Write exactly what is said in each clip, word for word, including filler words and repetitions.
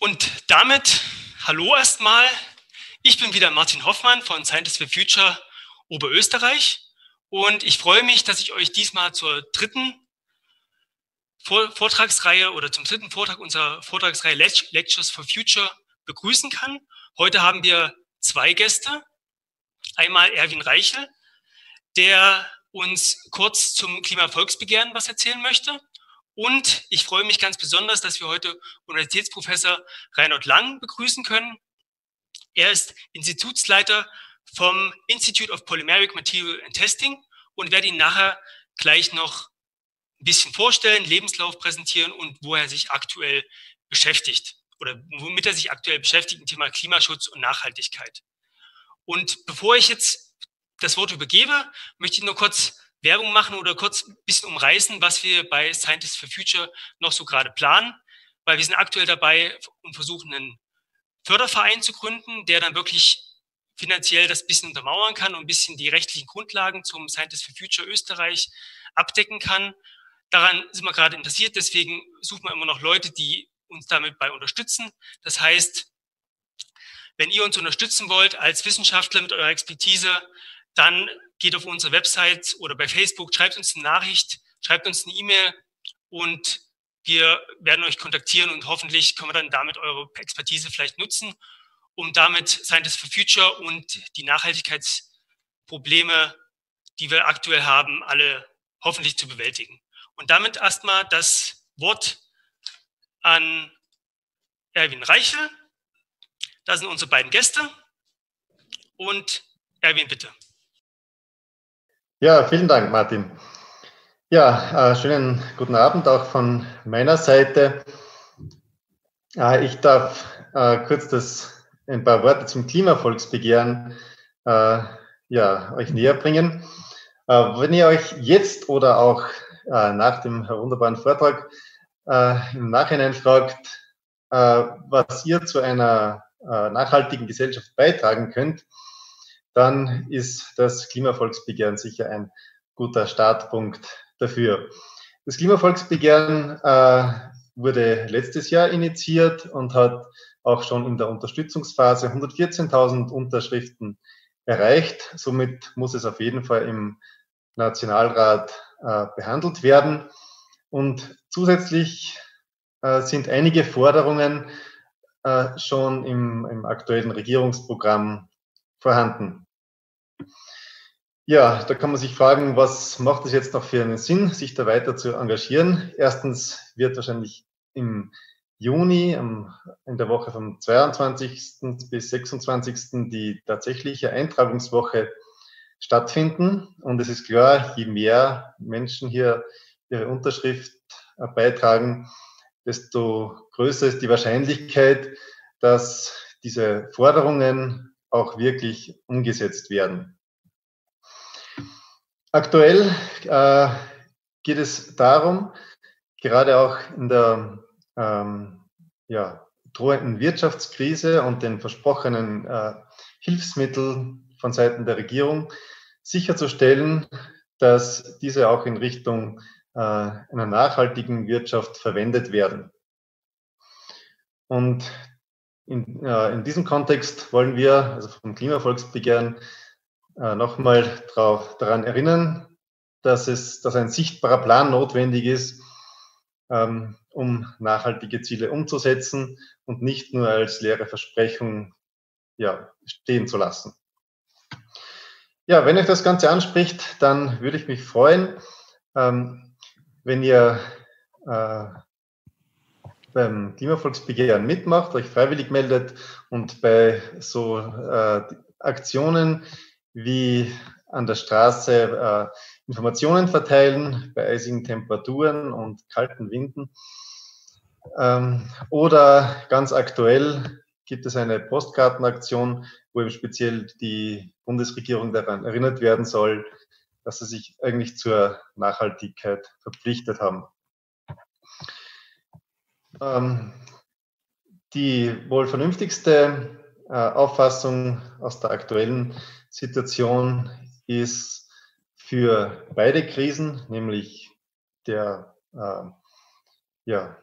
Und damit hallo erstmal. Ich bin wieder Martin Hoffmann von Scientists for Future Oberösterreich und ich freue mich, dass ich euch diesmal zur dritten Vortragsreihe oder zum dritten Vortrag unserer Vortragsreihe Lectures for Future begrüßen kann. Heute haben wir zwei Gäste. Einmal Erwin Reichel, der uns kurz zum Klimavolksbegehren was erzählen möchte. Und ich freue mich ganz besonders, dass wir heute Universitätsprofessor Reinhold Lang begrüßen können. Er ist Institutsleiter vom Institute of Polymeric Material and Testing und werde ihn nachher gleich noch ein bisschen vorstellen, Lebenslauf präsentieren und wo er sich aktuell beschäftigt oder womit er sich aktuell beschäftigt im Thema Klimaschutz und Nachhaltigkeit. Und bevor ich jetzt das Wort übergebe, möchte ich nur kurz Werbung machen oder kurz ein bisschen umreißen, was wir bei Scientists for Future noch so gerade planen, weil wir sind aktuell dabei und versuchen, einen Förderverein zu gründen, der dann wirklich finanziell das ein bisschen untermauern kann und ein bisschen die rechtlichen Grundlagen zum Scientists for Future Österreich abdecken kann. Daran sind wir gerade interessiert, deswegen suchen wir immer noch Leute, die uns damit bei unterstützen. Das heißt, wenn ihr uns unterstützen wollt als Wissenschaftler mit eurer Expertise, dann geht auf unsere Website oder bei Facebook, schreibt uns eine Nachricht, schreibt uns eine E-Mail und wir werden euch kontaktieren und hoffentlich können wir dann damit eure Expertise vielleicht nutzen, um damit Scientists for Future und die Nachhaltigkeitsprobleme, die wir aktuell haben, alle hoffentlich zu bewältigen. Und damit erstmal das Wort an Erwin Reichel. Da sind unsere beiden Gäste. Und Erwin, bitte. Ja, vielen Dank, Martin. Ja, äh, schönen guten Abend auch von meiner Seite. Äh, ich darf äh, kurz das, ein paar Worte zum Klimavolksbegehren äh, ja, euch näher bringen. Äh, wenn ihr euch jetzt oder auch äh, nach dem wunderbaren Vortrag äh, im Nachhinein fragt, äh, was ihr zu einer äh, nachhaltigen Gesellschaft beitragen könnt, dann ist das Klimavolksbegehren sicher ein guter Startpunkt dafür. Das Klimavolksbegehren äh, wurde letztes Jahr initiiert und hat auch schon in der Unterstützungsphase hundertvierzehntausend Unterschriften erreicht. Somit muss es auf jeden Fall im Nationalrat äh, behandelt werden. Und zusätzlich äh, sind einige Forderungen äh, schon im, im aktuellen Regierungsprogramm vorhanden. Ja, da kann man sich fragen, was macht es jetzt noch für einen Sinn, sich da weiter zu engagieren? Erstens wird wahrscheinlich im Juni, in der Woche vom zweiundzwanzigsten bis sechsundzwanzigsten die tatsächliche Eintragungswoche stattfinden. Und es ist klar, je mehr Menschen hier ihre Unterschrift beitragen, desto größer ist die Wahrscheinlichkeit, dass diese Forderungen auch wirklich umgesetzt werden. Aktuell äh, geht es darum, gerade auch in der ähm, ja, drohenden Wirtschaftskrise und den versprochenen äh, Hilfsmitteln von Seiten der Regierung sicherzustellen, dass diese auch in Richtung äh, einer nachhaltigen Wirtschaft verwendet werden. Und In, äh, in diesem Kontext wollen wir also vom Klimavolksbegehren äh, nochmal daran erinnern, dass, es, dass ein sichtbarer Plan notwendig ist, ähm, um nachhaltige Ziele umzusetzen und nicht nur als leere Versprechung ja, stehen zu lassen. Ja, wenn euch das Ganze anspricht, dann würde ich mich freuen, ähm, wenn ihr äh, beim Klimavolksbegehren mitmacht, euch freiwillig meldet und bei so äh, Aktionen wie an der Straße äh, Informationen verteilen, bei eisigen Temperaturen und kalten Winden. Ähm, oder ganz aktuell gibt es eine Postkartenaktion, wo eben speziell die Bundesregierung daran erinnert werden soll, dass sie sich eigentlich zur Nachhaltigkeit verpflichtet haben. Die wohl vernünftigste äh, Auffassung aus der aktuellen Situation ist für beide Krisen, nämlich der äh, ja,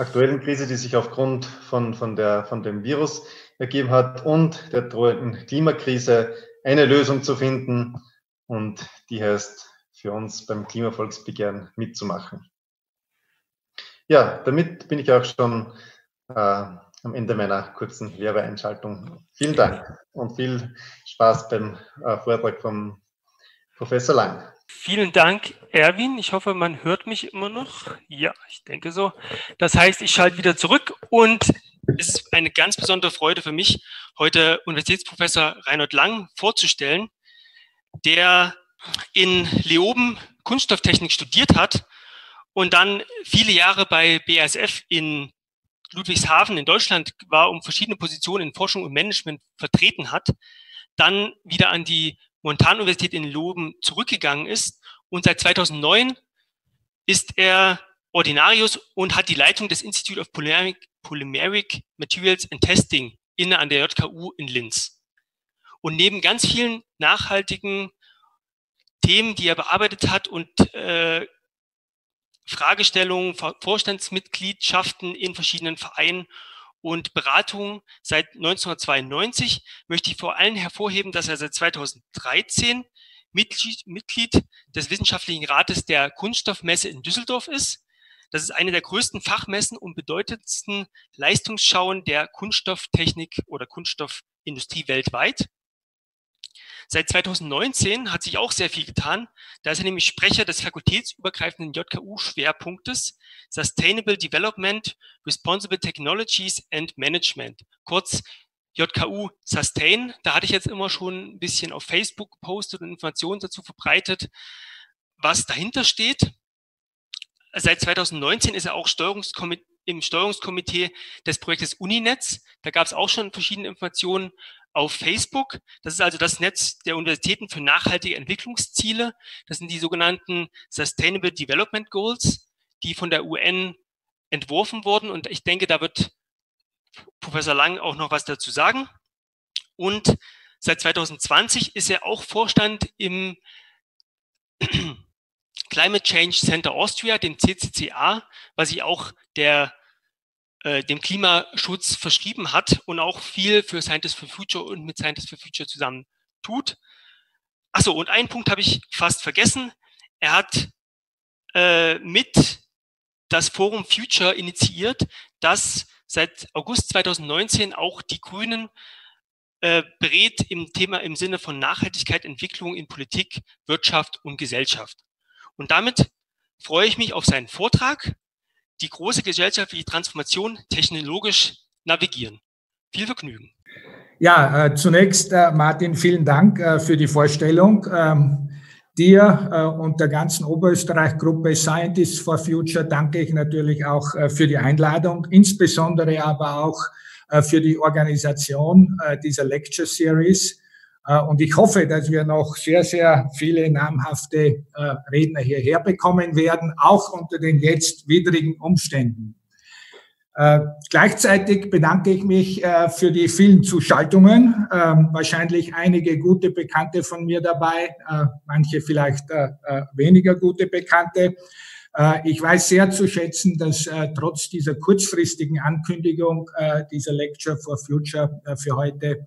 aktuellen Krise, die sich aufgrund von, von, der, von dem Virus ergeben hat und der drohenden Klimakrise eine Lösung zu finden. Und die heißt, für uns beim Klimavolksbegehren mitzumachen. Ja, damit bin ich auch schon äh, am Ende meiner kurzen Werbeeinschaltung. Vielen Dank und viel Spaß beim äh, Vortrag von Professor Lang. Vielen Dank, Erwin. Ich hoffe, man hört mich immer noch. Ja, ich denke so. Das heißt, ich schalte wieder zurück und es ist eine ganz besondere Freude für mich, heute Universitätsprofessor Reinhold Lang vorzustellen, der in Leoben Kunststofftechnik studiert hat und dann viele Jahre bei B A S F in Ludwigshafen in Deutschland war, um verschiedene Positionen in Forschung und Management vertreten hat, dann wieder an die Montanuniversität in Leoben zurückgegangen ist und seit zweitausendneun ist er Ordinarius und hat die Leitung des Institute of Polymeric, Polymeric Materials and Testing inne an der J K U in Linz. Und neben ganz vielen nachhaltigen Themen, die er bearbeitet hat und äh, Fragestellungen, Vorstandsmitgliedschaften in verschiedenen Vereinen und Beratungen seit neunzehnhundertzweiundneunzig möchte ich vor allem hervorheben, dass er seit zweitausenddreizehn Mitglied, Mitglied des Wissenschaftlichen Rates der Kunststoffmesse in Düsseldorf ist. Das ist eine der größten Fachmessen und bedeutendsten Leistungsschauen der Kunststofftechnik oder Kunststoffindustrie weltweit. Seit zweitausendneunzehn hat sich auch sehr viel getan. Da ist er nämlich Sprecher des fakultätsübergreifenden J K U-Schwerpunktes Sustainable Development, Responsible Technologies and Management, kurz J K U Sustain. Da hatte ich jetzt immer schon ein bisschen auf Facebook gepostet und Informationen dazu verbreitet, was dahinter steht. Seit zweitausendneunzehn ist er auch Steuerungskomitee, im Steuerungskomitee des Projektes Uninetz. Da gab es auch schon verschiedene Informationen auf Facebook. Das ist also das Netz der Universitäten für nachhaltige Entwicklungsziele. Das sind die sogenannten Sustainable Development Goals, die von der U N entworfen wurden. Und ich denke, da wird Professor Lang auch noch was dazu sagen. Und seit zweitausendzwanzig ist er auch Vorstand im Climate Change Center Austria, dem C C C A, was sich auch der dem Klimaschutz verschrieben hat und auch viel für Scientists for Future und mit Scientists for Future zusammen tut. Achso, und einen Punkt habe ich fast vergessen. Er hat äh, mit das Forum Future initiiert, das seit August zweitausendneunzehn auch die Grünen äh, berät im Thema im Sinne von Nachhaltigkeit, Entwicklung in Politik, Wirtschaft und Gesellschaft. Und damit freue ich mich auf seinen Vortrag. Die große gesellschaftliche Transformation technologisch navigieren. Viel Vergnügen. Ja, äh, zunächst, äh, Martin, vielen Dank äh, für die Vorstellung. Ähm, dir äh, und der ganzen Oberösterreich-Gruppe Scientists for Future danke ich natürlich auch äh, für die Einladung, insbesondere aber auch äh, für die Organisation äh, dieser Lecture Series. Äh, und ich hoffe, dass wir noch sehr, sehr viele namhafte äh, Redner hierher bekommen werden, auch unter den jetzt widrigen Umständen. Äh, gleichzeitig bedanke ich mich äh, für die vielen Zuschaltungen, äh, wahrscheinlich einige gute Bekannte von mir dabei, äh, manche vielleicht äh, weniger gute Bekannte. Äh, ich weiß sehr zu schätzen, dass äh, trotz dieser kurzfristigen Ankündigung äh, dieser Lecture for Future äh, für heute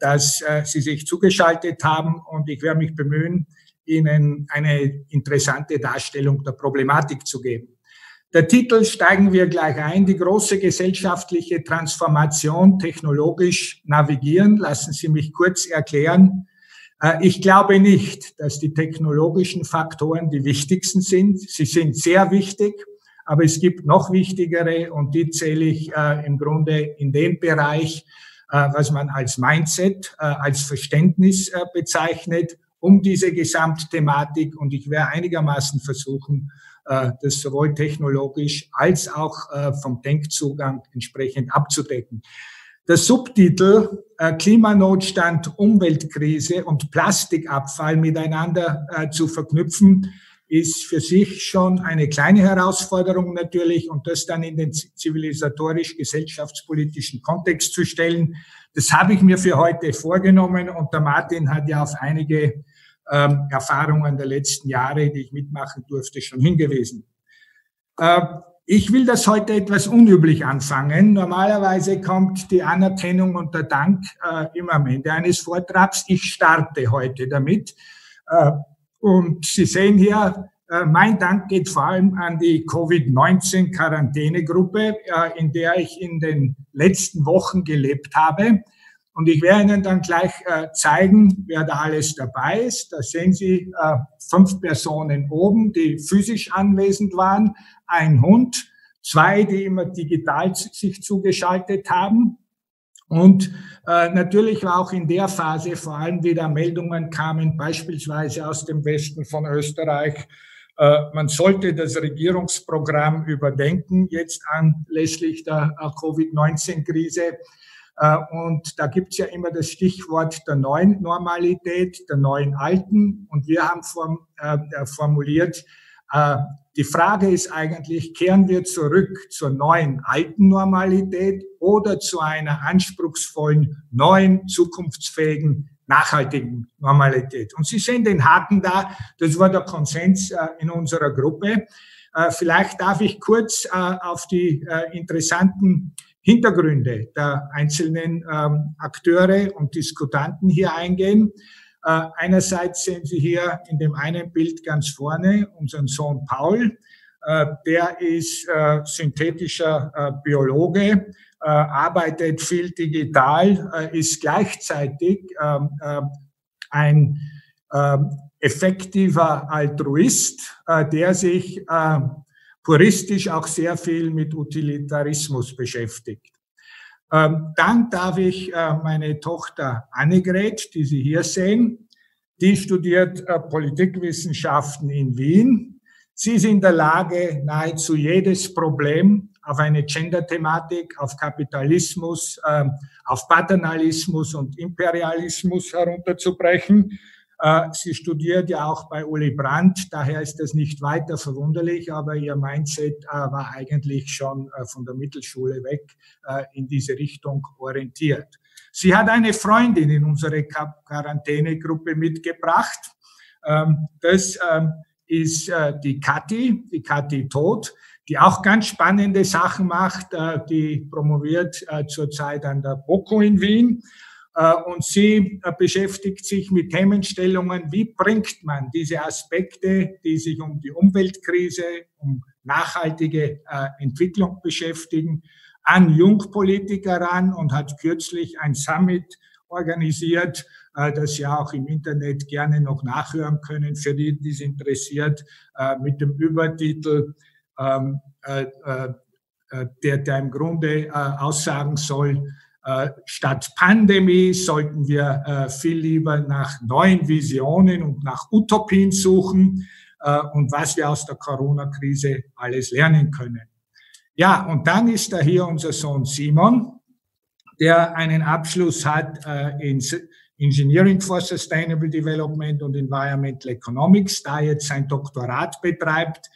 dass äh, Sie sich zugeschaltet haben und ich werde mich bemühen, Ihnen eine interessante Darstellung der Problematik zu geben. Der Titel, steigen wir gleich ein, die große gesellschaftliche Transformation technologisch navigieren. Lassen Sie mich kurz erklären. Äh, ich glaube nicht, dass die technologischen Faktoren die wichtigsten sind. Sie sind sehr wichtig, aber es gibt noch wichtigere und die zähle ich äh, im Grunde in dem Bereich, was man als Mindset, als Verständnis bezeichnet, um diese Gesamtthematik. Und ich werde einigermaßen versuchen, das sowohl technologisch als auch vom Denkzugang entsprechend abzudecken. Der Subtitel Klimanotstand, Umweltkrise und Plastikabfall miteinander zu verknüpfen, ist für sich schon eine kleine Herausforderung natürlich und das dann in den zivilisatorisch-gesellschaftspolitischen Kontext zu stellen. Das habe ich mir für heute vorgenommen und der Martin hat ja auf einige ähm, Erfahrungen der letzten Jahre, die ich mitmachen durfte, schon hingewiesen. Äh, Ich will das heute etwas unüblich anfangen. Normalerweise kommt die Anerkennung und der Dank äh, immer am Ende eines Vortrags. Ich starte heute damit. Äh, und Sie sehen hier, äh, mein Dank geht vor allem an die Covid neunzehn Quarantänegruppe, äh, in der ich in den letzten Wochen gelebt habe. Und ich werde Ihnen dann gleich äh, zeigen, wer da alles dabei ist. Da sehen Sie äh, fünf Personen oben, die physisch anwesend waren, ein Hund, zwei, die immer digital sich zugeschaltet haben. Und äh, natürlich war auch in der Phase vor allem wieder Meldungen kamen, beispielsweise aus dem Westen von Österreich. Äh, man sollte das Regierungsprogramm überdenken, jetzt anlässlich der äh, Covid neunzehn Krise. Und da gibt's ja immer das Stichwort der neuen Normalität, der neuen Alten. Und wir haben form, äh, formuliert, äh, die Frage ist eigentlich, kehren wir zurück zur neuen alten Normalität oder zu einer anspruchsvollen, neuen, zukunftsfähigen, nachhaltigen Normalität? Und Sie sehen den Haken da, das war der Konsens äh, in unserer Gruppe. Äh, vielleicht darf ich kurz äh, auf die äh, interessanten Hintergründe der einzelnen ähm, Akteure und Diskutanten hier eingehen. Äh, einerseits sehen Sie hier in dem einen Bild ganz vorne unseren Sohn Paul. Äh, der ist äh, synthetischer äh, Biologe, äh, arbeitet viel digital, äh, ist gleichzeitig äh, äh, ein äh, effektiver Altruist, äh, der sich äh, puristisch auch sehr viel mit Utilitarismus beschäftigt. Ähm, dann darf ich äh, meine Tochter Annegret, die Sie hier sehen, die studiert äh, Politikwissenschaften in Wien. Sie ist in der Lage, nahezu jedes Problem auf eine Gender-Thematik, auf Kapitalismus, äh, auf Paternalismus und Imperialismus herunterzubrechen. Sie studiert ja auch bei Uli Brandt, daher ist das nicht weiter verwunderlich, aber ihr Mindset war eigentlich schon von der Mittelschule weg in diese Richtung orientiert. Sie hat eine Freundin in unsere Quarantänegruppe mitgebracht. Das ist die Kathi, die Kathi Todt, die auch ganz spannende Sachen macht, die promoviert zurzeit an der BOKU in Wien. Und sie beschäftigt sich mit Themenstellungen, wie bringt man diese Aspekte, die sich um die Umweltkrise, um nachhaltige Entwicklung beschäftigen, an Jungpolitiker ran und hat kürzlich ein Summit organisiert, das Sie auch im Internet gerne noch nachhören können, für die, die es interessiert, mit dem Übertitel der, der im Grunde aussagen soll, statt Pandemie sollten wir viel lieber nach neuen Visionen und nach Utopien suchen und was wir aus der Corona-Krise alles lernen können. Ja, und dann ist da hier unser Sohn Simon, der einen Abschluss hat in Engineering for Sustainable Development und Environmental Economics, da jetzt sein Doktorat betreibt.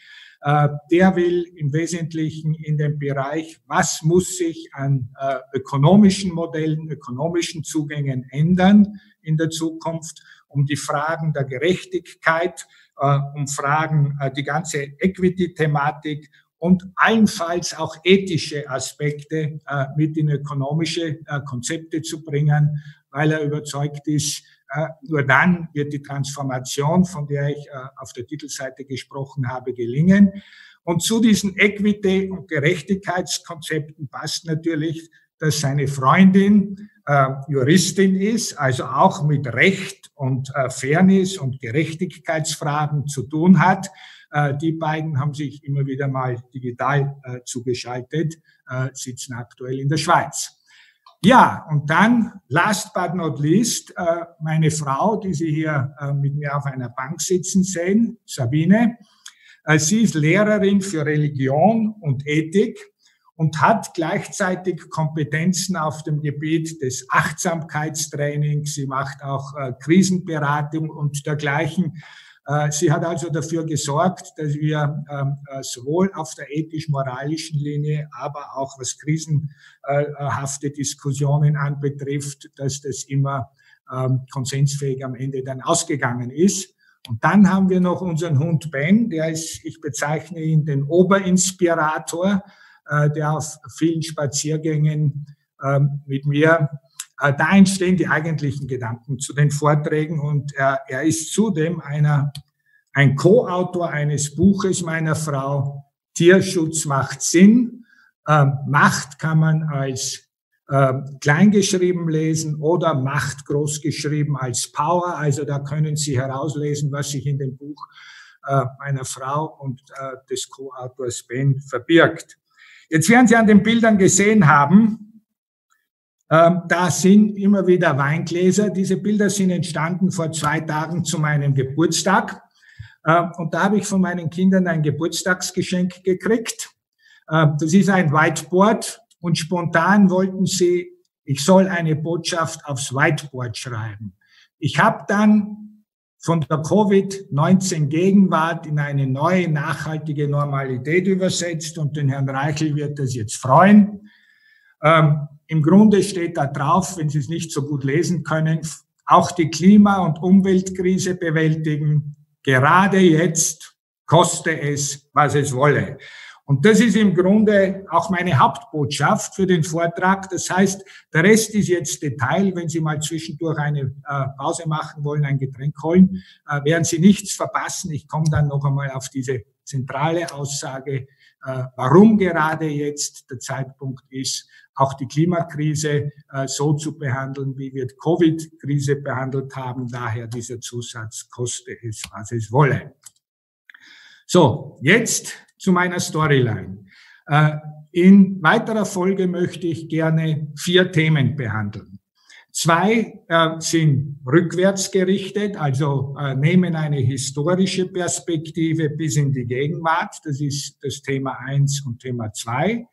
Der will im Wesentlichen in dem Bereich, was muss sich an äh, ökonomischen Modellen, ökonomischen Zugängen ändern in der Zukunft, um die Fragen der Gerechtigkeit, äh, um Fragen, äh, die ganze Equity-Thematik und allenfalls auch ethische Aspekte äh, mit in ökonomische äh, Konzepte zu bringen, weil er überzeugt ist, Uh, nur dann wird die Transformation, von der ich uh, auf der Titelseite gesprochen habe, gelingen. Und zu diesen Equity- und Gerechtigkeitskonzepten passt natürlich, dass seine Freundin uh, Juristin ist, also auch mit Recht und uh, Fairness und Gerechtigkeitsfragen zu tun hat. Uh, die beiden haben sich immer wieder mal digital uh, zugeschaltet, uh, sitzen aktuell in der Schweiz. Ja, und dann, last but not least, meine Frau, die Sie hier mit mir auf einer Bank sitzen sehen, Sabine. Sie ist Lehrerin für Religion und Ethik und hat gleichzeitig Kompetenzen auf dem Gebiet des Achtsamkeitstrainings. Sie macht auch Krisenberatung und dergleichen. Sie hat also dafür gesorgt, dass wir sowohl auf der ethisch-moralischen Linie, aber auch was krisenhafte Diskussionen anbetrifft, dass das immer konsensfähig am Ende dann ausgegangen ist. Und dann haben wir noch unseren Hund Ben, der ist, ich bezeichne ihn den Oberinspirator, äh, der auf vielen Spaziergängen äh, mit mir, äh, da entstehen die eigentlichen Gedanken zu den Vorträgen. Und äh, er ist zudem einer, ein Co-Autor eines Buches meiner Frau, Tierschutz macht Sinn. Äh, Macht kann man als Äh, kleingeschrieben lesen oder Macht großgeschrieben als Power. Also da können Sie herauslesen, was sich in dem Buch äh, meiner Frau und äh, des Co-Autors Ben verbirgt. Jetzt werden Sie an den Bildern gesehen haben, äh, da sind immer wieder Weingläser. Diese Bilder sind entstanden vor zwei Tagen zu meinem Geburtstag. Äh, und da habe ich von meinen Kindern ein Geburtstagsgeschenk gekriegt. Äh, das ist ein Whiteboard. Und spontan wollten sie, ich soll eine Botschaft aufs Whiteboard schreiben. Ich habe dann von der Covid neunzehn-Gegenwart in eine neue, nachhaltige Normalität übersetzt und den Herrn Reichel wird das jetzt freuen. Ähm, im Grunde steht da drauf, wenn Sie es nicht so gut lesen können, auch die Klima- und Umweltkrise bewältigen, gerade jetzt, koste es, was es wolle. Und das ist im Grunde auch meine Hauptbotschaft für den Vortrag. Das heißt, der Rest ist jetzt Detail. Wenn Sie mal zwischendurch eine Pause machen wollen, ein Getränk holen, werden Sie nichts verpassen. Ich komme dann noch einmal auf diese zentrale Aussage, warum gerade jetzt der Zeitpunkt ist, auch die Klimakrise so zu behandeln, wie wir die Covid-Krise behandelt haben. Daher dieser Zusatz, koste es, was es wolle. So, jetzt zu meiner Storyline. In weiterer Folge möchte ich gerne vier Themen behandeln. Zwei sind rückwärts gerichtet, also nehmen eine historische Perspektive bis in die Gegenwart. Das ist das Thema eins und Thema zwei.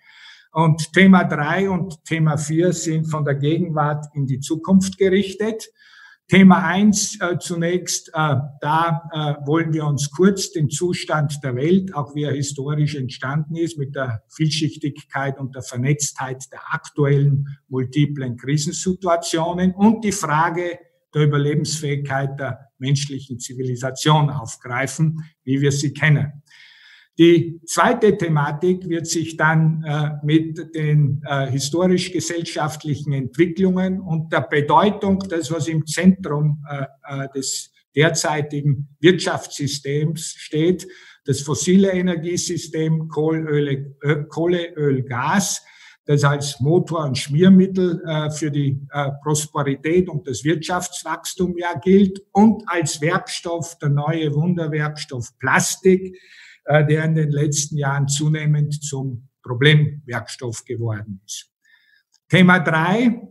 Und Thema drei und Thema vier sind von der Gegenwart in die Zukunft gerichtet. Thema eins äh, zunächst, äh, da äh, wollen wir uns kurz den Zustand der Welt, auch wie er historisch entstanden ist, mit der Vielschichtigkeit und der Vernetztheit der aktuellen multiplen Krisensituationen und die Frage der Überlebensfähigkeit der menschlichen Zivilisation aufgreifen, wie wir sie kennen. Die zweite Thematik wird sich dann äh, mit den äh, historisch-gesellschaftlichen Entwicklungen und der Bedeutung, das was im Zentrum äh, des derzeitigen Wirtschaftssystems steht, das fossile Energiesystem, Kohle, Öl, Ö, Kohle, Öl, Gas, das als Motor und Schmiermittel äh, für die äh, Prosperität und das Wirtschaftswachstum ja gilt und als Werkstoff, der neue Wunderwerkstoff Plastik, der in den letzten Jahren zunehmend zum Problemwerkstoff geworden ist. Thema drei,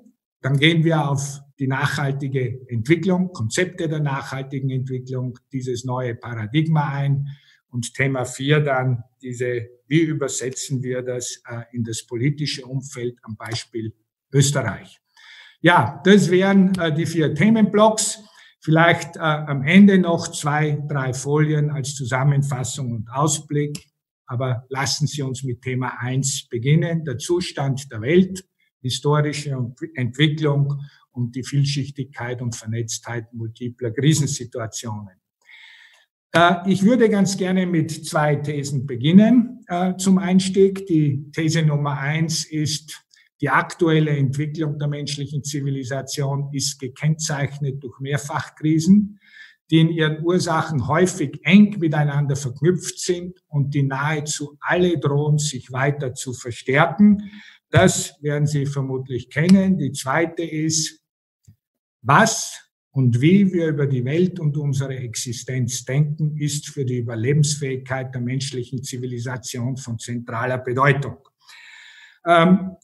dann gehen wir auf die nachhaltige Entwicklung, Konzepte der nachhaltigen Entwicklung, dieses neue Paradigma ein. Und Thema vier dann diese, wie übersetzen wir das in das politische Umfeld am Beispiel Österreich. Ja, das wären die vier Themenblocks. Vielleicht äh, am Ende noch zwei, drei Folien als Zusammenfassung und Ausblick. Aber lassen Sie uns mit Thema eins beginnen. Der Zustand der Welt, historische Entwicklung und die Vielschichtigkeit und Vernetztheit multipler Krisensituationen. Äh, ich würde ganz gerne mit zwei Thesen beginnen äh, zum Einstieg. Die These Nummer eins ist: Die aktuelle Entwicklung der menschlichen Zivilisation ist gekennzeichnet durch Mehrfachkrisen, die in ihren Ursachen häufig eng miteinander verknüpft sind und die nahezu alle drohen, sich weiter zu verstärken. Das werden Sie vermutlich kennen. Die zweite ist, was und wie wir über die Welt und unsere Existenz denken, ist für die Überlebensfähigkeit der menschlichen Zivilisation von zentraler Bedeutung. Ähm,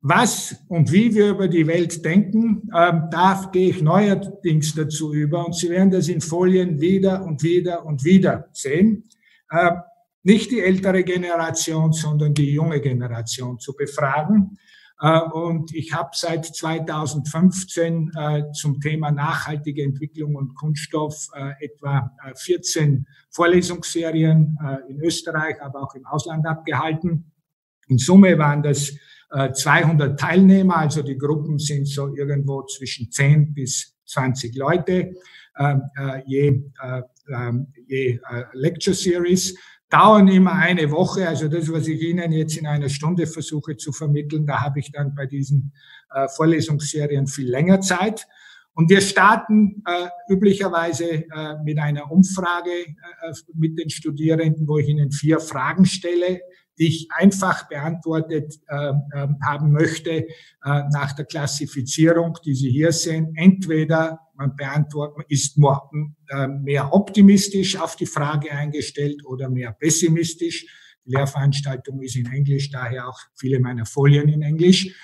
Was und wie wir über die Welt denken, ähm, da gehe ich neuerdings dazu über und Sie werden das in Folien wieder und wieder und wieder sehen. Äh, nicht die ältere Generation, sondern die junge Generation zu befragen. Äh, und ich habe seit zweitausendfünfzehn äh, zum Thema nachhaltige Entwicklung und Kunststoff äh, etwa vierzehn Vorlesungsserien äh, in Österreich, aber auch im Ausland abgehalten. In Summe waren das zweihundert Teilnehmer, also die Gruppen sind so irgendwo zwischen zehn bis zwanzig Leute äh, je, äh, je äh, Lecture Series, dauern immer eine Woche. Also das, was ich Ihnen jetzt in einer Stunde versuche zu vermitteln, da habe ich dann bei diesen äh, Vorlesungsserien viel länger Zeit. Und wir starten äh, üblicherweise äh, mit einer Umfrage äh, mit den Studierenden, wo ich ihnen vier Fragen stelle, die ich einfach beantwortet äh, haben möchte äh, nach der Klassifizierung, die Sie hier sehen. Entweder man beantwortet, ist mehr optimistisch auf die Frage eingestellt oder mehr pessimistisch. Die Lehrveranstaltung ist in Englisch, daher auch viele meiner Folien in Englisch.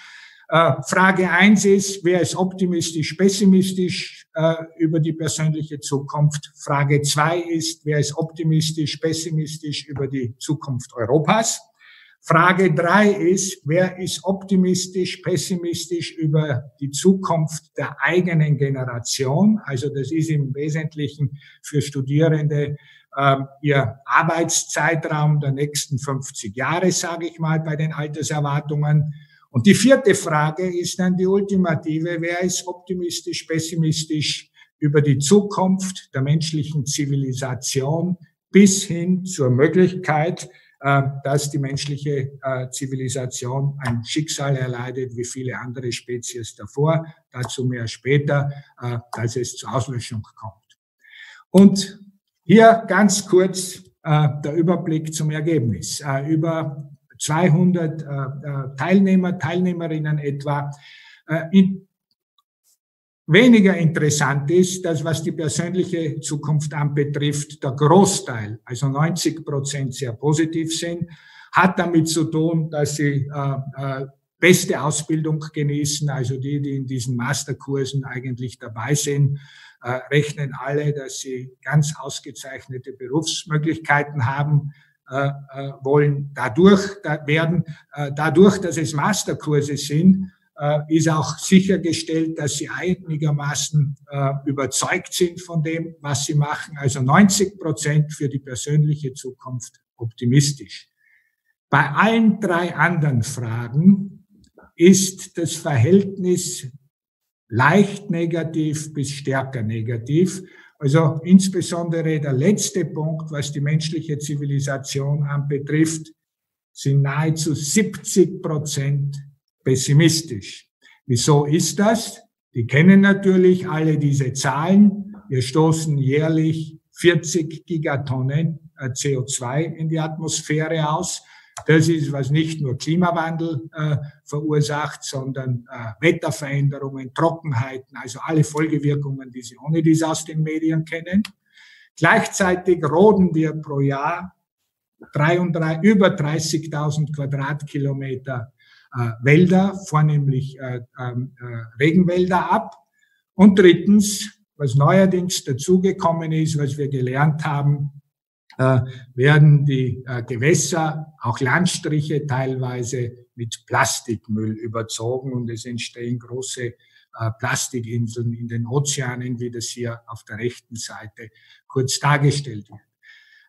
Frage eins ist, wer ist optimistisch, pessimistisch äh, über die persönliche Zukunft? Frage zwei ist, wer ist optimistisch, pessimistisch über die Zukunft Europas? Frage drei ist, wer ist optimistisch, pessimistisch über die Zukunft der eigenen Generation? Also das ist im Wesentlichen für Studierende äh, ihr Arbeitszeitraum der nächsten fünfzig Jahre, sage ich mal, bei den Alterserwartungen. Und die vierte Frage ist dann die ultimative, wer ist optimistisch, pessimistisch über die Zukunft der menschlichen Zivilisation bis hin zur Möglichkeit, dass die menschliche Zivilisation ein Schicksal erleidet wie viele andere Spezies davor, dazu mehr später, dass es zur Auslöschung kommt. Und hier ganz kurz der Überblick zum Ergebnis über zweihundert äh, Teilnehmer, Teilnehmerinnen etwa. Äh, in, weniger interessant ist, dass was die persönliche Zukunft anbetrifft, der Großteil, also neunzig Prozent sehr positiv sind, hat damit zu tun, dass sie äh, äh, beste Ausbildung genießen, also die, die in diesen Masterkursen eigentlich dabei sind, äh, rechnen alle, dass sie ganz ausgezeichnete Berufsmöglichkeiten haben, Äh, wollen dadurch da werden, äh, dadurch, dass es Masterkurse sind, äh, ist auch sichergestellt, dass sie einigermaßen äh, überzeugt sind von dem, was sie machen. Also neunzig Prozent für die persönliche Zukunft optimistisch. Bei allen drei anderen Fragen ist das Verhältnis leicht negativ bis stärker negativ. Also insbesondere der letzte Punkt, was die menschliche Zivilisation anbetrifft, sind nahezu siebzig Prozent pessimistisch. Wieso ist das? Die kennen natürlich alle diese Zahlen. Wir stoßen jährlich vierzig Gigatonnen C O zwei in die Atmosphäre aus. Das ist, was nicht nur Klimawandel äh, verursacht, sondern äh, Wetterveränderungen, Trockenheiten, also alle Folgewirkungen, die Sie ohne dies aus den Medien kennen. Gleichzeitig roden wir pro Jahr dreiunddreißig, über dreißigtausend Quadratkilometer äh, Wälder, vornehmlich äh, äh, Regenwälder ab. Und drittens, was neuerdings dazugekommen ist, was wir gelernt haben, Äh, werden die äh, Gewässer, auch Landstriche teilweise mit Plastikmüll überzogen und es entstehen große äh, Plastikinseln in den Ozeanen, wie das hier auf der rechten Seite kurz dargestellt wird.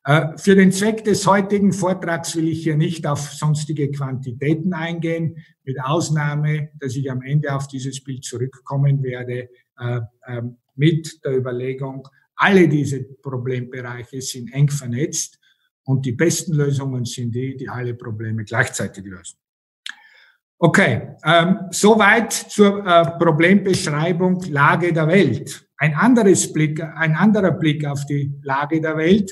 Äh, für den Zweck des heutigen Vortrags will ich hier nicht auf sonstige Quantitäten eingehen, mit Ausnahme, dass ich am Ende auf dieses Bild zurückkommen werde, äh, äh, mit der Überlegung, alle diese Problembereiche sind eng vernetzt und die besten Lösungen sind die, die alle Probleme gleichzeitig lösen. Okay, ähm, soweit zur äh, Problembeschreibung Lage der Welt. Ein anderes Blick, ein anderer Blick auf die Lage der Welt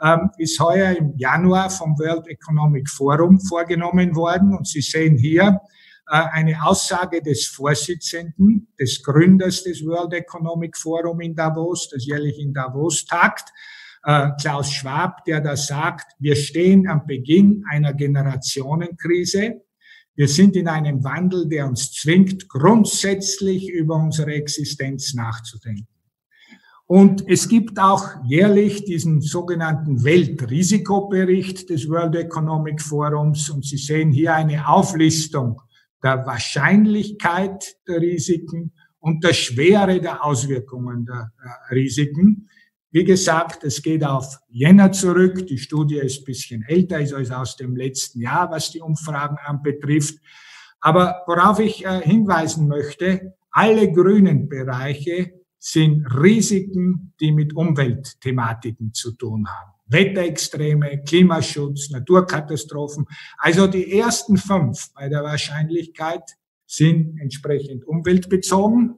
ähm, ist heuer im Januar vom World Economic Forum vorgenommen worden und Sie sehen hier äh, eine Aussage des Vorsitzenden, des Gründers des World Economic Forum in Davos, das jährlich in Davos tagt, äh, Klaus Schwab, der da sagt, wir stehen am Beginn einer Generationenkrise. Wir sind in einem Wandel, der uns zwingt, grundsätzlich über unsere Existenz nachzudenken. Und es gibt auch jährlich diesen sogenannten Weltrisikobericht des World Economic Forums. Und Sie sehen hier eine Auflistung der Wahrscheinlichkeit der Risiken und der Schwere der Auswirkungen der äh, Risiken. Wie gesagt, es geht auf Jänner zurück. Die Studie ist ein bisschen älter, ist also aus dem letzten Jahr, was die Umfragen anbetrifft. Aber worauf ich äh, hinweisen möchte, alle grünen Bereiche sind Risiken, die mit Umweltthematiken zu tun haben. Wetterextreme, Klimaschutz, Naturkatastrophen. Also die ersten fünf bei der Wahrscheinlichkeit sind entsprechend umweltbezogen.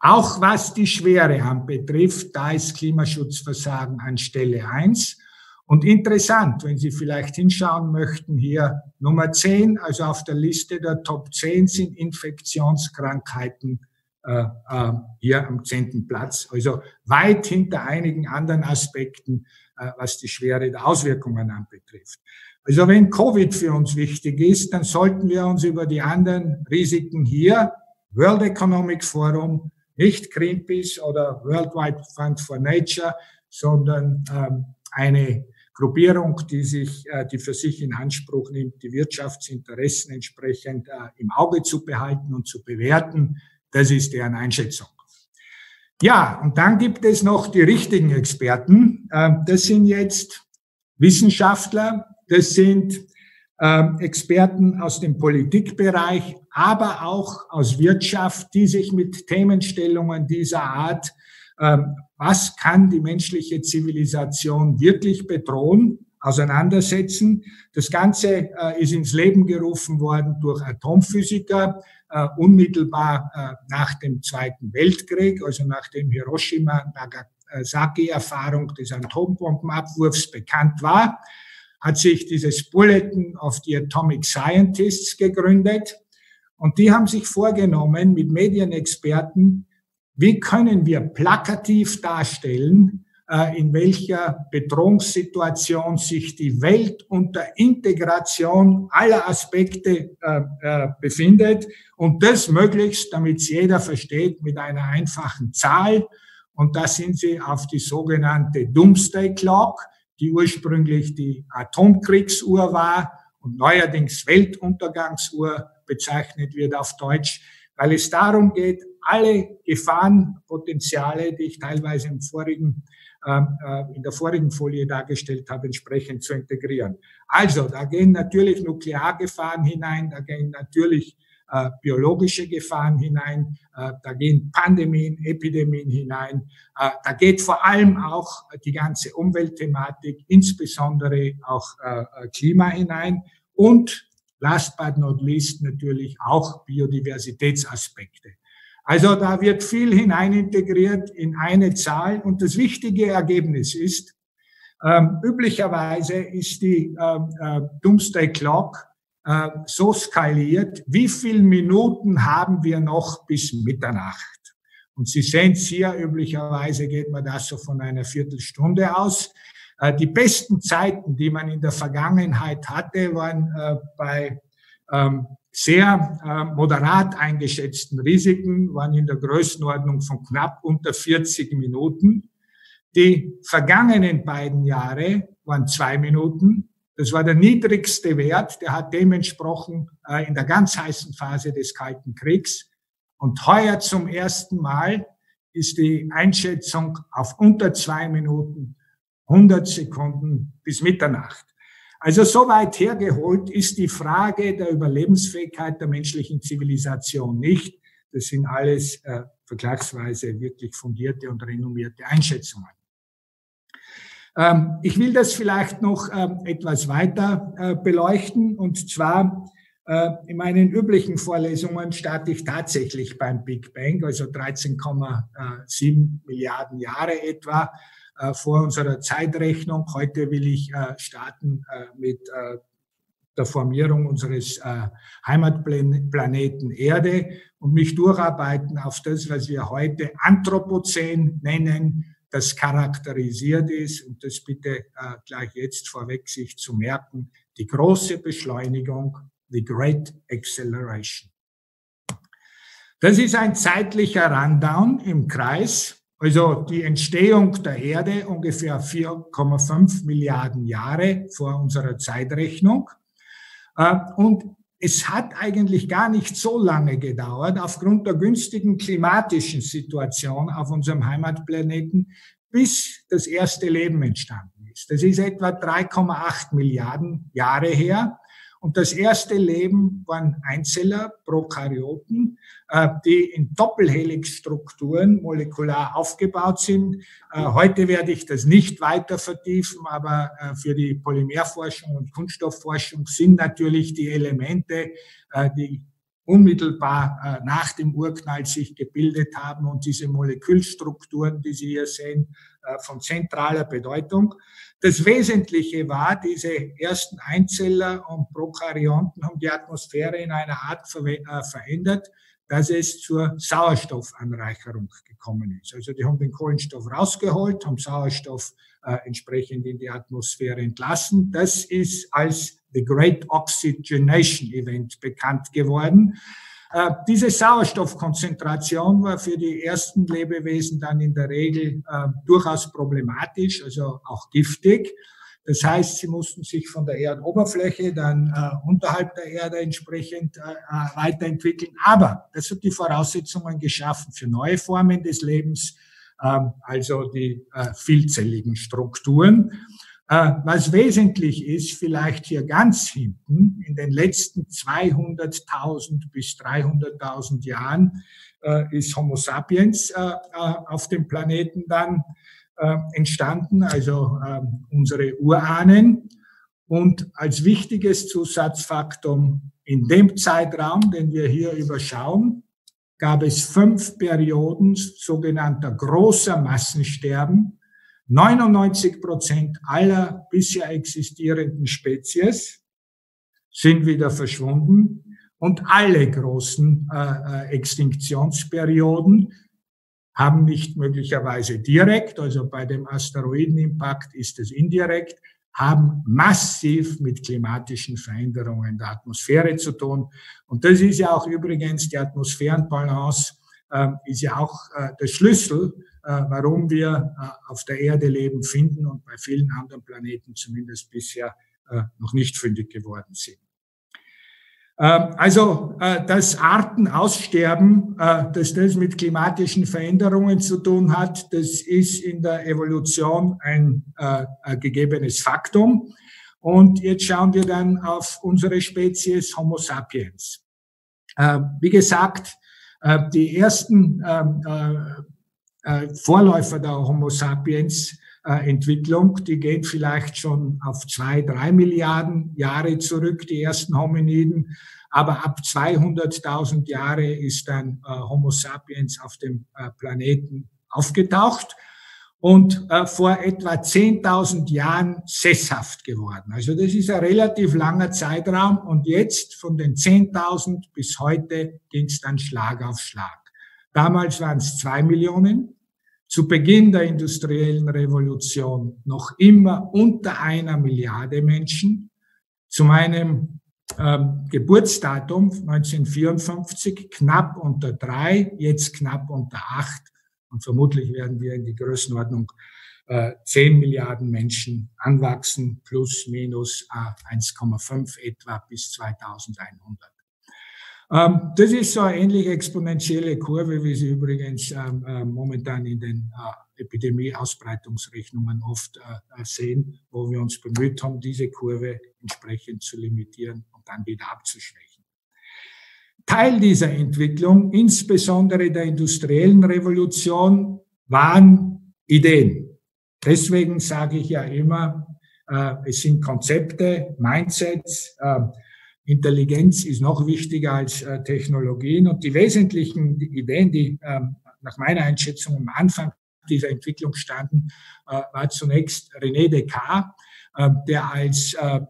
Auch was die Schwere anbetrifft, da ist Klimaschutzversagen an Stelle eins. Und interessant, wenn Sie vielleicht hinschauen möchten, hier Nummer zehn, also auf der Liste der Top zehn sind Infektionskrankheiten äh, äh, hier am zehnten Platz. Also weit hinter einigen anderen Aspekten, äh, was die Schwere der Auswirkungen anbetrifft. Also wenn Covid für uns wichtig ist, dann sollten wir uns über die anderen Risiken hier, World Economic Forum, nicht Greenpeace oder World Wide Fund for Nature, sondern ähm, eine Gruppierung, die sich, die für sich in Anspruch nimmt, die Wirtschaftsinteressen entsprechend im Auge zu behalten und zu bewerten. Das ist deren Einschätzung. Ja, und dann gibt es noch die richtigen Experten. Das sind jetzt Wissenschaftler, das sind Experten aus dem Politikbereich, aber auch aus Wirtschaft, die sich mit Themenstellungen dieser Art, was kann die menschliche Zivilisation wirklich bedrohen, auseinandersetzen. Das Ganze äh, ist ins Leben gerufen worden durch Atomphysiker, äh, unmittelbar äh, nach dem Zweiten Weltkrieg, also nach dem Hiroshima-Nagasaki-Erfahrung des Atombombenabwurfs bekannt war, hat sich dieses Bulletin of the Atomic Scientists gegründet. Und die haben sich vorgenommen, mit Medienexperten, wie können wir plakativ darstellen, in welcher Bedrohungssituation sich die Welt unter Integration aller Aspekte befindet und das möglichst, damit es jeder versteht, mit einer einfachen Zahl. Und da sind sie auf die sogenannte Doomsday Clock, die ursprünglich die Atomkriegsuhr war und neuerdings Weltuntergangsuhr bezeichnet wird auf Deutsch, weil es darum geht, alle Gefahrenpotenziale, die ich teilweise im vorigen, äh, in der vorigen Folie dargestellt habe, entsprechend zu integrieren. Also, da gehen natürlich Nukleargefahren hinein, da gehen natürlich äh, biologische Gefahren hinein, äh, da gehen Pandemien, Epidemien hinein, äh, da geht vor allem auch die ganze Umweltthematik, insbesondere auch äh, Klima hinein und last but not least natürlich auch Biodiversitätsaspekte. Also da wird viel hinein integriert in eine Zahl und das wichtige Ergebnis ist, ähm, üblicherweise ist die ähm, äh, Doomsday Clock äh, so skaliert, wie viele Minuten haben wir noch bis Mitternacht? Und Sie sehen es hier, üblicherweise geht man das so von einer Viertelstunde aus. Äh, die besten Zeiten, die man in der Vergangenheit hatte, waren äh, bei ähm, sehr äh, moderat eingeschätzten Risiken, waren in der Größenordnung von knapp unter vierzig Minuten. Die vergangenen beiden Jahre waren zwei Minuten. Das war der niedrigste Wert, der hat dem entsprochen äh, in der ganz heißen Phase des Kalten Kriegs. Und heuer zum ersten Mal ist die Einschätzung auf unter zwei Minuten, hundert Sekunden bis Mitternacht. Also so weit hergeholt ist die Frage der Überlebensfähigkeit der menschlichen Zivilisation nicht. Das sind alles äh, vergleichsweise wirklich fundierte und renommierte Einschätzungen. Ähm, ich will das vielleicht noch ähm, etwas weiter äh, beleuchten. Und zwar äh, in meinen üblichen Vorlesungen starte ich tatsächlich beim Big Bang, also dreizehn Komma sieben Milliarden Jahre etwa. Äh, vor unserer Zeitrechnung. Heute will ich äh, starten äh, mit äh, der Formierung unseres äh, Heimatplaneten Erde und mich durcharbeiten auf das, was wir heute Anthropozän nennen, das charakterisiert ist, und das bitte äh, gleich jetzt vorweg sich zu merken, die große Beschleunigung, die Great Acceleration. Das ist ein zeitlicher Rundown im Kreis. Also die Entstehung der Erde ungefähr vier Komma fünf Milliarden Jahre vor unserer Zeitrechnung. Und es hat eigentlich gar nicht so lange gedauert, aufgrund der günstigen klimatischen Situation auf unserem Heimatplaneten, bis das erste Leben entstanden ist. Das ist etwa drei Komma acht Milliarden Jahre her. Und das erste Leben waren Einzeller, Prokaryoten, die in Doppelhelixstrukturen molekular aufgebaut sind. Heute werde ich das nicht weiter vertiefen, aber für die Polymerforschung und Kunststoffforschung sind natürlich die Elemente, die unmittelbar nach dem Urknall sich gebildet haben und diese Molekülstrukturen, die Sie hier sehen, von zentraler Bedeutung. Das Wesentliche war, diese ersten Einzeller und Prokaryoten haben die Atmosphäre in einer Art verändert, dass es zur Sauerstoffanreicherung gekommen ist. Also die haben den Kohlenstoff rausgeholt, haben Sauerstoff äh, entsprechend in die Atmosphäre entlassen. Das ist als The Great Oxygenation Event bekannt geworden. Äh, diese Sauerstoffkonzentration war für die ersten Lebewesen dann in der Regel äh, durchaus problematisch, also auch giftig. Das heißt, sie mussten sich von der Erdoberfläche dann äh, unterhalb der Erde entsprechend äh, weiterentwickeln. Aber das hat die Voraussetzungen geschaffen für neue Formen des Lebens, äh, also die äh, vielzelligen Strukturen. Äh, was wesentlich ist, vielleicht hier ganz hinten, in den letzten zweihunderttausend bis dreihunderttausend Jahren äh, ist Homo sapiens äh, auf dem Planeten dann Äh, entstanden, also äh, unsere Urahnen. Und als wichtiges Zusatzfaktum in dem Zeitraum, den wir hier überschauen, gab es fünf Perioden sogenannter großer Massensterben. neunundneunzig Prozent aller bisher existierenden Spezies sind wieder verschwunden und alle großen äh, Extinktionsperioden haben nicht möglicherweise direkt, also bei dem Asteroidenimpakt ist es indirekt, haben massiv mit klimatischen Veränderungen der Atmosphäre zu tun. Und das ist ja auch übrigens, die Atmosphärenbalance äh, ist ja auch äh, der Schlüssel, äh, warum wir äh, auf der Erde Leben finden und bei vielen anderen Planeten zumindest bisher äh, noch nicht fündig geworden sind. Also das Artenaussterben, dass das mit klimatischen Veränderungen zu tun hat, das ist in der Evolution ein gegebenes Faktum. Und jetzt schauen wir dann auf unsere Spezies Homo sapiens. Wie gesagt, die ersten Vorläufer der Homo sapiens Entwicklung, die geht vielleicht schon auf zwei, drei Milliarden Jahre zurück, die ersten Hominiden. Aber ab zweihunderttausend Jahre ist dann äh, Homo sapiens auf dem äh, Planeten aufgetaucht und äh, vor etwa zehntausend Jahren sesshaft geworden. Also das ist ein relativ langer Zeitraum und jetzt von den zehntausend bis heute ging es dann Schlag auf Schlag. Damals waren es zwei Millionen. Zu Beginn der industriellen Revolution noch immer unter einer Milliarde Menschen. Zu meinem ähm, Geburtsdatum neunzehnhundertvierundfünfzig knapp unter drei, jetzt knapp unter acht. Und vermutlich werden wir in die Größenordnung äh, zehn Milliarden Menschen anwachsen, plus minus äh, eins Komma fünf etwa bis zweitausendeinhundert. Das ist so eine ähnliche exponentielle Kurve, wie sie übrigens momentan in den Epidemie-Ausbreitungsrechnungen oft sehen, wo wir uns bemüht haben, diese Kurve entsprechend zu limitieren und dann wieder abzuschwächen. Teil dieser Entwicklung, insbesondere der industriellen Revolution, waren Ideen. Deswegen sage ich ja immer, es sind Konzepte, Mindsets. Intelligenz ist noch wichtiger als äh, Technologien und die wesentlichen Ideen, die äh, nach meiner Einschätzung am Anfang dieser Entwicklung standen, äh, war zunächst René Descartes, äh, der als äh,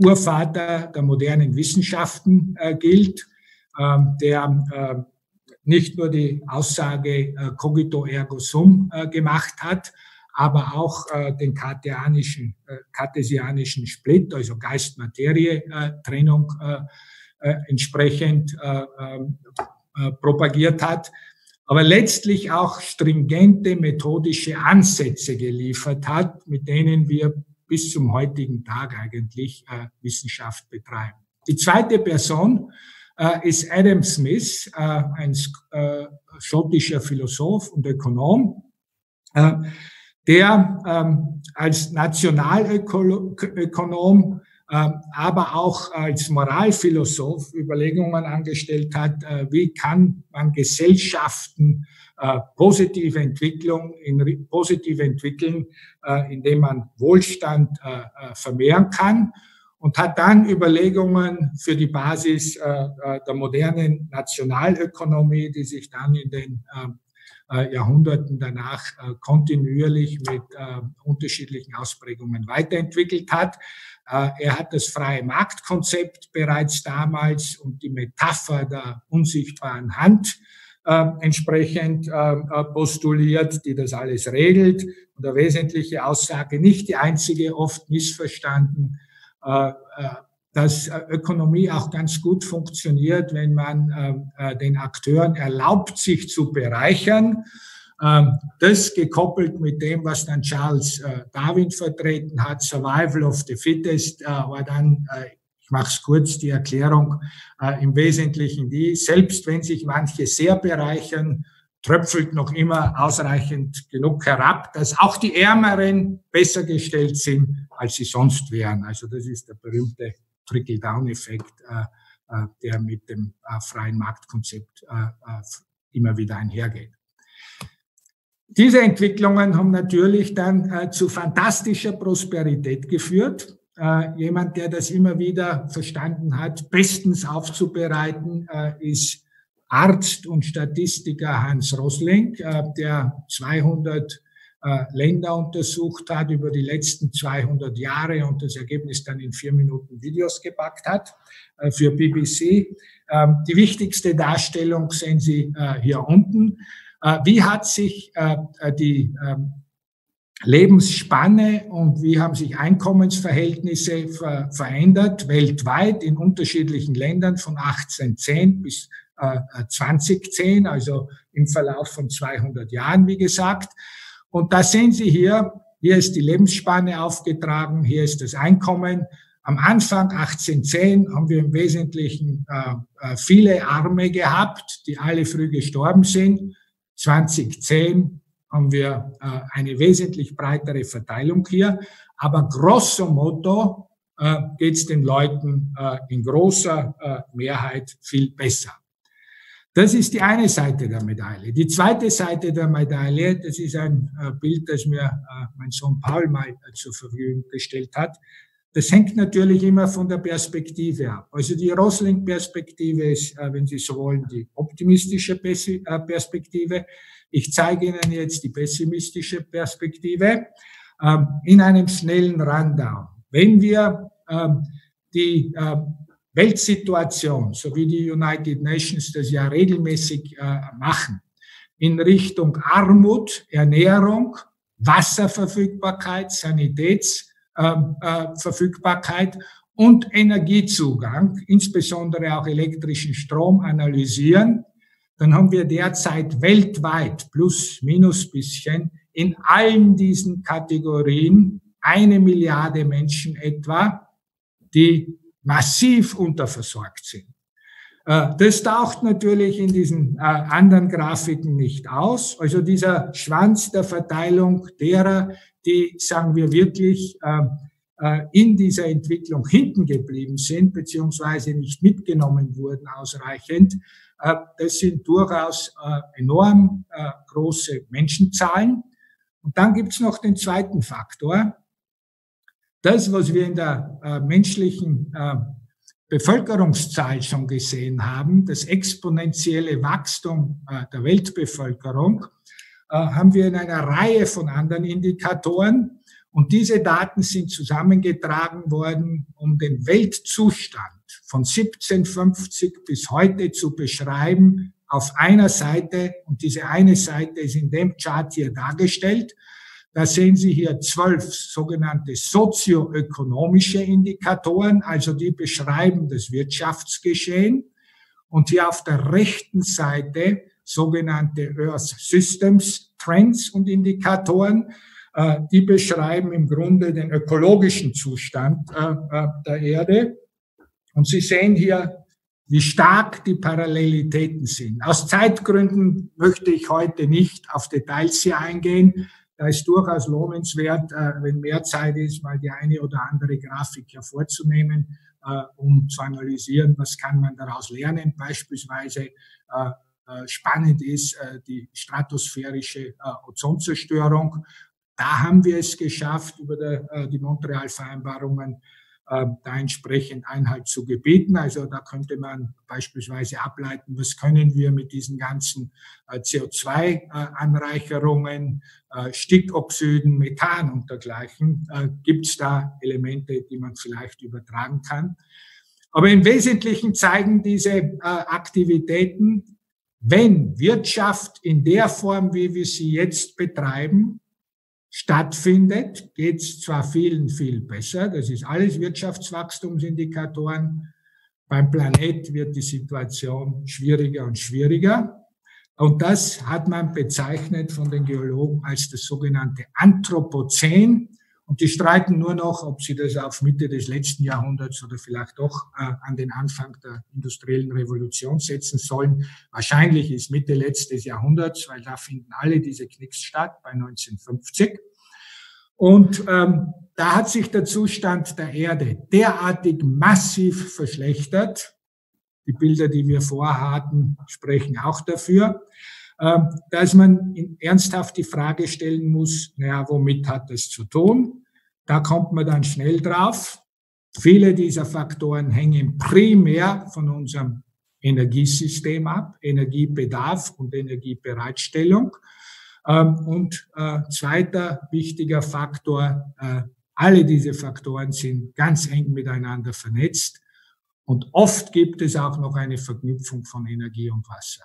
Urvater der modernen Wissenschaften äh, gilt, äh, der äh, nicht nur die Aussage äh, cogito ergo sum äh, gemacht hat, aber auch äh, den kartesianischen, äh, kartesianischen Split, also Geist-Materie-Trennung äh, äh, entsprechend äh, äh, propagiert hat, aber letztlich auch stringente methodische Ansätze geliefert hat, mit denen wir bis zum heutigen Tag eigentlich äh, Wissenschaft betreiben. Die zweite Person äh, ist Adam Smith, äh, ein äh, schottischer Philosoph und Ökonom, äh, der ähm, als Nationalökonom aber auch als Moralphilosoph Überlegungen angestellt hat, wie kann man Gesellschaften positive Entwicklung in, positiv entwickeln, indem man Wohlstand vermehren kann, und hat dann Überlegungen für die Basis der modernen Nationalökonomie, die sich dann in den Jahrhunderten danach kontinuierlich mit unterschiedlichen Ausprägungen weiterentwickelt hat. Er hat das freie Marktkonzept bereits damals und die Metapher der unsichtbaren Hand entsprechend postuliert, die das alles regelt. Und der wesentliche Aussage, nicht die einzige, oft missverstanden, dass Ökonomie auch ganz gut funktioniert, wenn man äh, den Akteuren erlaubt, sich zu bereichern. Ähm, das gekoppelt mit dem, was dann Charles äh, Darwin vertreten hat, Survival of the Fittest, äh, war dann, äh, ich mache es kurz, die Erklärung äh, im Wesentlichen die, selbst wenn sich manche sehr bereichern, tröpfelt noch immer ausreichend genug herab, dass auch die Ärmeren besser gestellt sind, als sie sonst wären. Also das ist der berühmte Trickle-Down-Effekt, äh, der mit dem äh, freien Marktkonzept äh, immer wieder einhergeht. Diese Entwicklungen haben natürlich dann äh, zu fantastischer Prosperität geführt. Äh, jemand, der das immer wieder verstanden hat, bestens aufzubereiten, äh, ist Arzt und Statistiker Hans Rosling, äh, der zweihundert äh, Länder untersucht hat über die letzten zweihundert Jahre und das Ergebnis dann in vier Minuten Videos gepackt hat äh, für B B C. Äh, die wichtigste Darstellung sehen Sie äh, hier unten. Äh, wie hat sich äh, die äh, Lebensspanne und wie haben sich Einkommensverhältnisse ver verändert weltweit in unterschiedlichen Ländern von achtzehnhundertzehn bis zwanzig zehn, also im Verlauf von zweihundert Jahren, wie gesagt. Und da sehen Sie hier, hier ist die Lebensspanne aufgetragen, hier ist das Einkommen. Am Anfang achtzehnhundertzehn haben wir im Wesentlichen äh, viele Arme gehabt, die alle früh gestorben sind. zwanzig zehn haben wir äh, eine wesentlich breitere Verteilung hier. Aber grosso modo äh, geht es den Leuten äh, in großer äh, Mehrheit viel besser. Das ist die eine Seite der Medaille. Die zweite Seite der Medaille, das ist ein Bild, das mir mein Sohn Paul mal zur Verfügung gestellt hat. Das hängt natürlich immer von der Perspektive ab. Also die Rosling-Perspektive ist, wenn Sie so wollen, die optimistische Perspektive. Ich zeige Ihnen jetzt die pessimistische Perspektive in einem schnellen Rundown. Wenn wir die Weltsituation, so wie die United Nations das ja regelmäßig äh, machen, in Richtung Armut, Ernährung, Wasserverfügbarkeit, Sanitätsverfügbarkeit äh, äh, und Energiezugang, insbesondere auch elektrischen Strom analysieren, dann haben wir derzeit weltweit plus minus bisschen in allen diesen Kategorien eine Milliarde Menschen etwa, die massiv unterversorgt sind. Das taucht natürlich in diesen anderen Grafiken nicht aus. Also dieser Schwanz der Verteilung derer, die, sagen wir, wirklich in dieser Entwicklung hinten geblieben sind, beziehungsweise nicht mitgenommen wurden ausreichend, das sind durchaus enorm große Menschenzahlen. Und dann gibt es noch den zweiten Faktor. Das, was wir in der äh, menschlichen äh, Bevölkerungszahl schon gesehen haben, das exponentielle Wachstum äh, der Weltbevölkerung, äh, haben wir in einer Reihe von anderen Indikatoren. Und diese Daten sind zusammengetragen worden, um den Weltzustand von siebzehnhundertfünfzig bis heute zu beschreiben, auf einer Seite. Und diese eine Seite ist in dem Chart hier dargestellt. Da sehen Sie hier zwölf sogenannte sozioökonomische Indikatoren, also die beschreiben das Wirtschaftsgeschehen. Und hier auf der rechten Seite sogenannte Earth Systems Trends und Indikatoren, die beschreiben im Grunde den ökologischen Zustand der Erde. Und Sie sehen hier, wie stark die Parallelitäten sind. Aus Zeitgründen möchte ich heute nicht auf Details hier eingehen. Da ist durchaus lohnenswert, wenn mehr Zeit ist, mal die eine oder andere Grafik hervorzunehmen, um zu analysieren, was kann man daraus lernen. Beispielsweise spannend ist die stratosphärische Ozonzerstörung. Da haben wir es geschafft, über die Montreal-Vereinbarungen da entsprechend Einhalt zu gebieten. Also da könnte man beispielsweise ableiten, was können wir mit diesen ganzen C O zwei Anreicherungen, Stickoxiden, Methan und dergleichen. Gibt es da Elemente, die man vielleicht übertragen kann? Aber im Wesentlichen zeigen diese Aktivitäten, wenn Wirtschaft in der Form, wie wir sie jetzt betreiben, stattfindet, geht es zwar vielen viel besser, das ist alles Wirtschaftswachstumsindikatoren, beim Planet wird die Situation schwieriger und schwieriger und das hat man bezeichnet von den Geologen als das sogenannte Anthropozän und die streiten nur noch, ob sie das auf Mitte des letzten Jahrhunderts oder vielleicht doch äh, an den Anfang der industriellen Revolution setzen sollen. Wahrscheinlich ist Mitte letztes Jahrhunderts, weil da finden alle diese Knicks statt bei neunzehnhundertfünfzig. Und ähm, da hat sich der Zustand der Erde derartig massiv verschlechtert. Die Bilder, die wir vorhatten, sprechen auch dafür, äh, dass man in, ernsthaft die Frage stellen muss, naja, womit hat das zu tun? Da kommt man dann schnell drauf. Viele dieser Faktoren hängen primär von unserem Energiesystem ab, Energiebedarf und Energiebereitstellung. Und äh, zweiter wichtiger Faktor, äh, alle diese Faktoren sind ganz eng miteinander vernetzt und oft gibt es auch noch eine Verknüpfung von Energie und Wasser.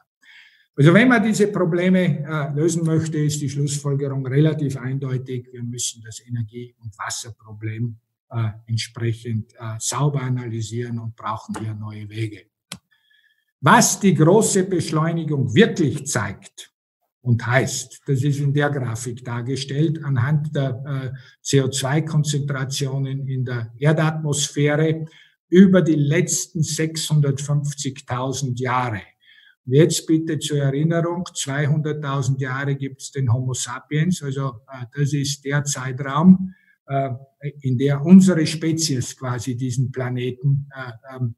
Also wenn man diese Probleme äh, lösen möchte, ist die Schlussfolgerung relativ eindeutig. Wir müssen das Energie- und Wasserproblem äh, entsprechend äh, sauber analysieren und brauchen hier neue Wege. Was die große Beschleunigung wirklich zeigt, und heißt, das ist in der Grafik dargestellt, anhand der äh, C O zwei Konzentrationen in der Erdatmosphäre über die letzten sechshundertfünfzigtausend Jahre. Und jetzt bitte zur Erinnerung, zweihunderttausend Jahre gibt es den Homo sapiens, also äh, das ist der Zeitraum, äh, in der unsere Spezies quasi diesen Planeten äh, ähm,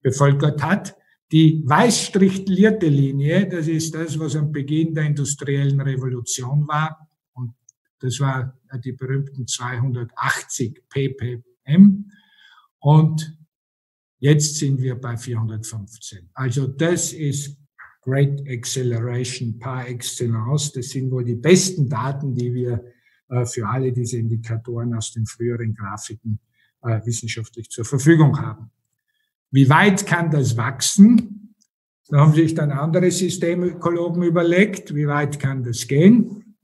bevölkert hat. Die weiß strichlierte Linie, das ist das, was am Beginn der industriellen Revolution war. Und das war die berühmten zweihundertachtzig ppm. Und jetzt sind wir bei vierhundertfünfzehn. Also das ist Great Acceleration par excellence. Das sind wohl die besten Daten, die wir für alle diese Indikatoren aus den früheren Grafiken wissenschaftlich zur Verfügung haben. Wie weit kann das wachsen? Da haben sich dann andere Systemökologen überlegt, wie weit kann das gehen?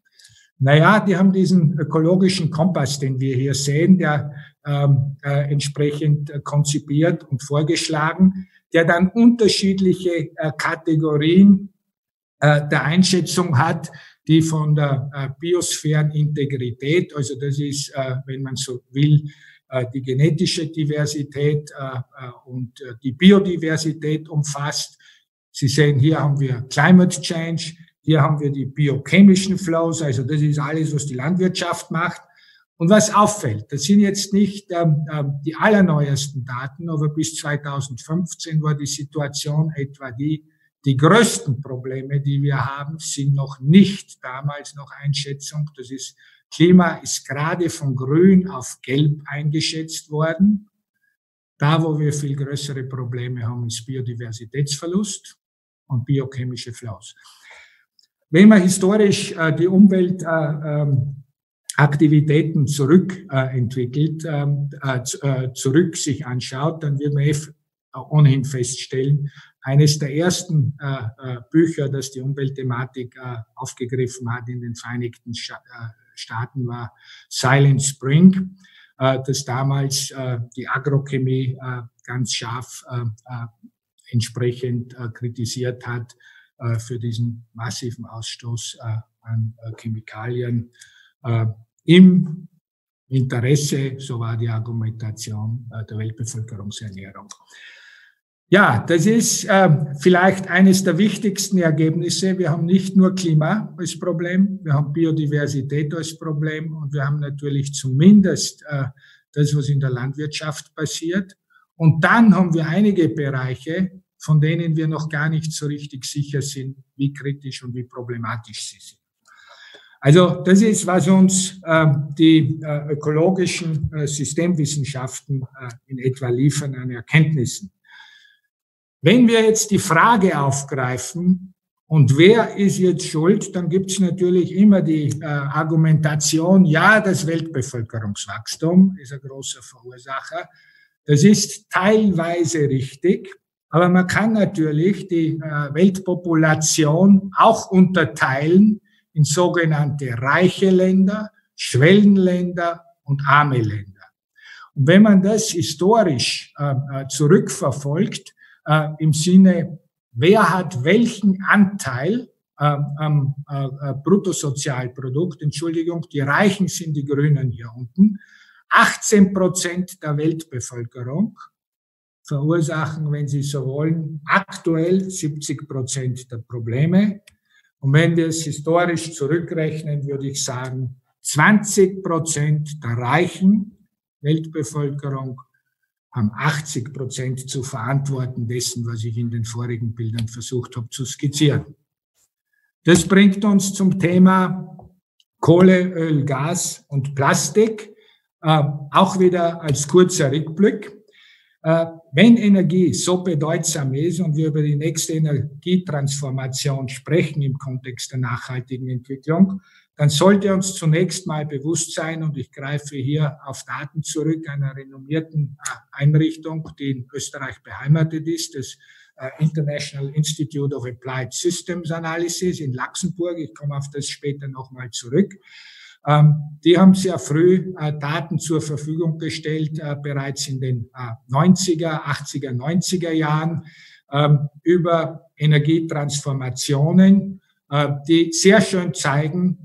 Naja, die haben diesen ökologischen Kompass, den wir hier sehen, der ähm, äh, entsprechend äh, konzipiert und vorgeschlagen, der dann unterschiedliche äh, Kategorien äh, der Einschätzung hat, die von der äh, Biosphärenintegrität, also das ist, äh, wenn man so will, die genetische Diversität und die Biodiversität umfasst. Sie sehen, hier haben wir Climate Change, hier haben wir die biochemischen Flows, also das ist alles, was die Landwirtschaft macht. Und was auffällt, das sind jetzt nicht die allerneuesten Daten, aber bis zweitausendfünfzehn war die Situation etwa die, die größten Probleme, die wir haben, sind noch nicht damals noch Einschätzung, das ist Klima ist gerade von grün auf gelb eingeschätzt worden. Da, wo wir viel größere Probleme haben, ist Biodiversitätsverlust und biochemische Flaus. Wenn man historisch äh, die Umweltaktivitäten äh, äh, zurückentwickelt, äh, äh, äh, zurück sich anschaut, dann wird man eh ohnehin feststellen, eines der ersten äh, äh, Bücher, das die Umweltthematik äh, aufgegriffen hat in den Vereinigten Staaten, äh, Staaten war Silent Spring, das damals die Agrochemie ganz scharf entsprechend kritisiert hat für diesen massiven Ausstoß an Chemikalien im Interesse, so war die Argumentation, der Weltbevölkerungsernährung. Ja, das ist äh, vielleicht eines der wichtigsten Ergebnisse. Wir haben nicht nur Klima als Problem, wir haben Biodiversität als Problem und wir haben natürlich zumindest äh, das, was in der Landwirtschaft passiert. Und dann haben wir einige Bereiche, von denen wir noch gar nicht so richtig sicher sind, wie kritisch und wie problematisch sie sind. Also das ist, was uns äh, die äh, ökologischen äh, Systemwissenschaften äh, in etwa liefern an Erkenntnissen. Wenn wir jetzt die Frage aufgreifen, und wer ist jetzt schuld, dann gibt es natürlich immer die äh, Argumentation, ja, das Weltbevölkerungswachstum ist ein großer Verursacher. Das ist teilweise richtig, aber man kann natürlich die äh, Weltpopulation auch unterteilen in sogenannte reiche Länder, Schwellenländer und arme Länder. Und wenn man das historisch äh, zurückverfolgt, Äh, im Sinne, wer hat welchen Anteil äh, am äh, Bruttosozialprodukt, Entschuldigung, die Reichen sind die Grünen hier unten, achtzehn Prozent der Weltbevölkerung verursachen, wenn Sie so wollen, aktuell siebzig Prozent der Probleme. Und wenn wir es historisch zurückrechnen, würde ich sagen, zwanzig Prozent der reichen Weltbevölkerung haben achtzig Prozent zu verantworten dessen, was ich in den vorigen Bildern versucht habe zu skizzieren. Das bringt uns zum Thema Kohle, Öl, Gas und Plastik. Äh, auch wieder als kurzer Rückblick. Äh, wenn Energie so bedeutsam ist und wir über die nächste Energietransformation sprechen im Kontext der nachhaltigen Entwicklung, dann sollte uns zunächst mal bewusst sein, und ich greife hier auf Daten zurück einer renommierten Einrichtung, die in Österreich beheimatet ist, das International Institute of Applied Systems Analysis in Luxemburg. Ich komme auf das später nochmal zurück. Die haben sehr früh Daten zur Verfügung gestellt, bereits in den neunziger, achtziger, neunziger Jahren, über Energietransformationen, die sehr schön zeigen,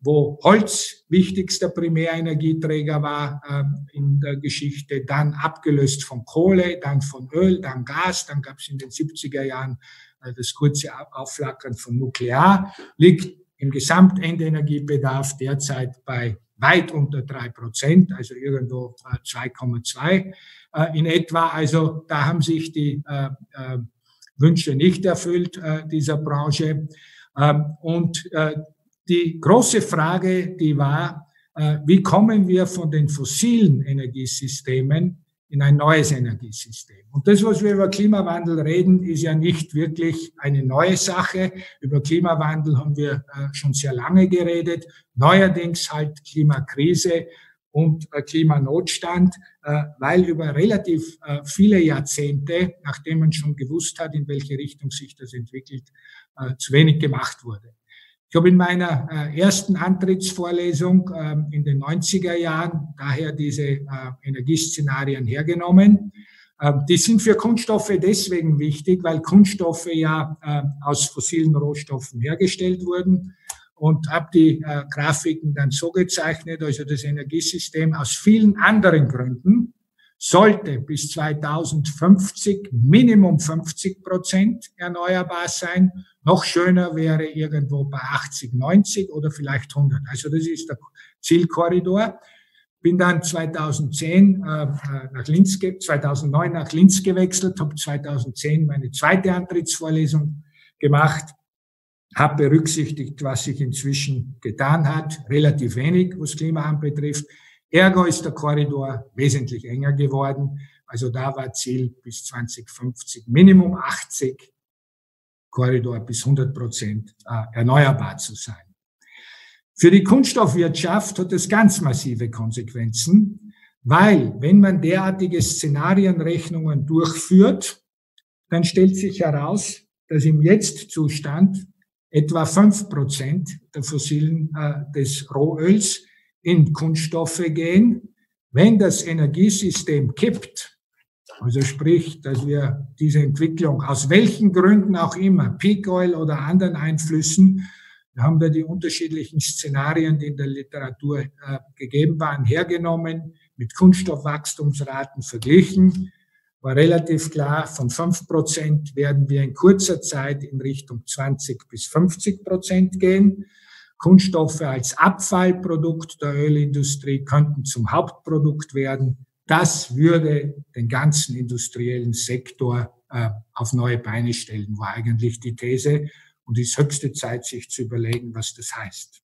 wo Holz wichtigster Primärenergieträger war äh, in der Geschichte, dann abgelöst von Kohle, dann von Öl, dann Gas, dann gab es in den siebziger Jahren äh, das kurze Aufflackern von Nuklear, liegt im Gesamtendenergiebedarf derzeit bei weit unter drei Prozent, also irgendwo äh, zwei Komma zwei äh, in etwa. Also da haben sich die äh, äh, Wünsche nicht erfüllt äh, dieser Branche. Äh, und äh, Die große Frage, die war, wie kommen wir von den fossilen Energiesystemen in ein neues Energiesystem? Und das, was wir über Klimawandel reden, ist ja nicht wirklich eine neue Sache. Über Klimawandel haben wir schon sehr lange geredet. Neuerdings halt Klimakrise und Klimanotstand, weil über relativ viele Jahrzehnte, nachdem man schon gewusst hat, in welche Richtung sich das entwickelt, zu wenig gemacht wurde. Ich habe in meiner ersten Antrittsvorlesung in den neunziger Jahren daher diese Energieszenarien hergenommen. Die sind für Kunststoffe deswegen wichtig, weil Kunststoffe ja aus fossilen Rohstoffen hergestellt wurden, und habe die Grafiken dann so gezeichnet, also das Energiesystem aus vielen anderen Gründen sollte bis zweitausendfünfzig Minimum fünfzig Prozent erneuerbar sein. Noch schöner wäre irgendwo bei achtzig, neunzig oder vielleicht hundert. Also das ist der Zielkorridor. Bin dann zweitausendzehn äh, nach Linz, zweitausendneun nach Linz gewechselt, habe zweitausendzehn meine zweite Antrittsvorlesung gemacht, habe berücksichtigt, was sich inzwischen getan hat, relativ wenig, was Klima anbetrifft. Ergo ist der Korridor wesentlich enger geworden. Also da war Ziel bis zweitausendfünfzig Minimum achtzig, Korridor bis hundert Prozent erneuerbar zu sein. Für die Kunststoffwirtschaft hat das ganz massive Konsequenzen, weil wenn man derartige Szenarienrechnungen durchführt, dann stellt sich heraus, dass im Jetzt-Zustand etwa fünf Prozent der fossilen, äh, des Rohöls in Kunststoffe gehen. Wenn das Energiesystem kippt, also sprich, dass wir diese Entwicklung aus welchen Gründen auch immer, Peak Oil oder anderen Einflüssen, wir haben da die unterschiedlichen Szenarien, die in der Literatur äh, gegeben waren, hergenommen, mit Kunststoffwachstumsraten verglichen, war relativ klar, von fünf Prozent werden wir in kurzer Zeit in Richtung zwanzig bis fünfzig Prozent gehen. Kunststoffe als Abfallprodukt der Ölindustrie könnten zum Hauptprodukt werden. Das würde den ganzen industriellen Sektor äh, auf neue Beine stellen, war eigentlich die These. Und es ist höchste Zeit, sich zu überlegen, was das heißt.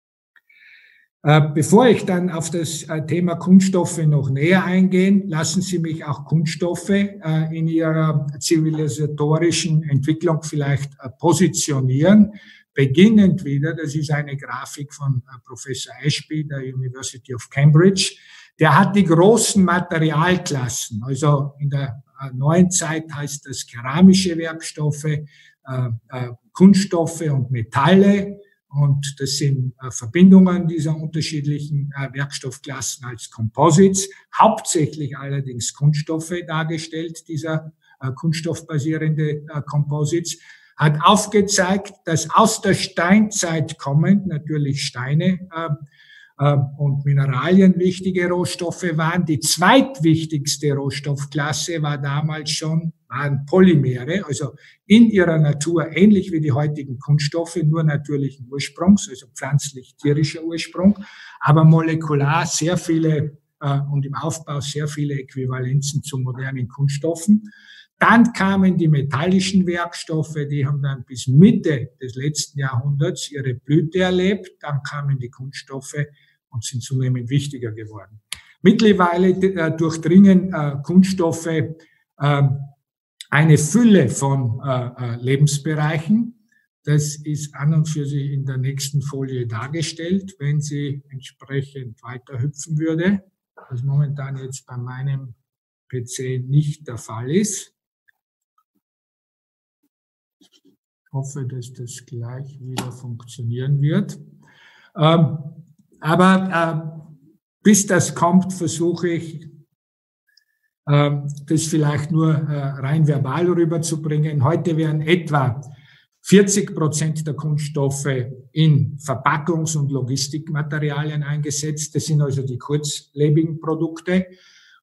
Äh, bevor ich dann auf das äh, Thema Kunststoffe noch näher eingehe, lassen Sie mich auch Kunststoffe äh, in ihrer zivilisatorischen Entwicklung vielleicht äh, positionieren. Beginnend wieder, das ist eine Grafik von äh, Professor Ashby, der University of Cambridge. Der hat die großen Materialklassen, also in der neuen Zeit heißt das keramische Werkstoffe, äh, äh, Kunststoffe und Metalle, und das sind äh, Verbindungen dieser unterschiedlichen äh, Werkstoffklassen als Composites, hauptsächlich allerdings Kunststoffe dargestellt, dieser äh, kunststoffbasierende äh, Composites, hat aufgezeigt, dass aus der Steinzeit kommend natürlich Steine äh, und Mineralien wichtige Rohstoffe waren. Die zweitwichtigste Rohstoffklasse war damals schon, waren Polymere, also in ihrer Natur ähnlich wie die heutigen Kunststoffe, nur natürlichen Ursprungs, also pflanzlich-tierischer Ursprung, aber molekular sehr viele äh, und im Aufbau sehr viele Äquivalenzen zu modernen Kunststoffen. Dann kamen die metallischen Werkstoffe, die haben dann bis Mitte des letzten Jahrhunderts ihre Blüte erlebt. Dann kamen die Kunststoffe und sind zunehmend wichtiger geworden. Mittlerweile durchdringen Kunststoffe eine Fülle von Lebensbereichen. Das ist an und für sich in der nächsten Folie dargestellt, wenn sie entsprechend weiter hüpfen würde, was momentan jetzt bei meinem P C nicht der Fall ist. Ich hoffe, dass das gleich wieder funktionieren wird. Ähm, aber äh, bis das kommt, versuche ich, äh, das vielleicht nur äh, rein verbal rüberzubringen. Heute werden etwa vierzig Prozent der Kunststoffe in Verpackungs- und Logistikmaterialien eingesetzt. Das sind also die kurzlebigen Produkte.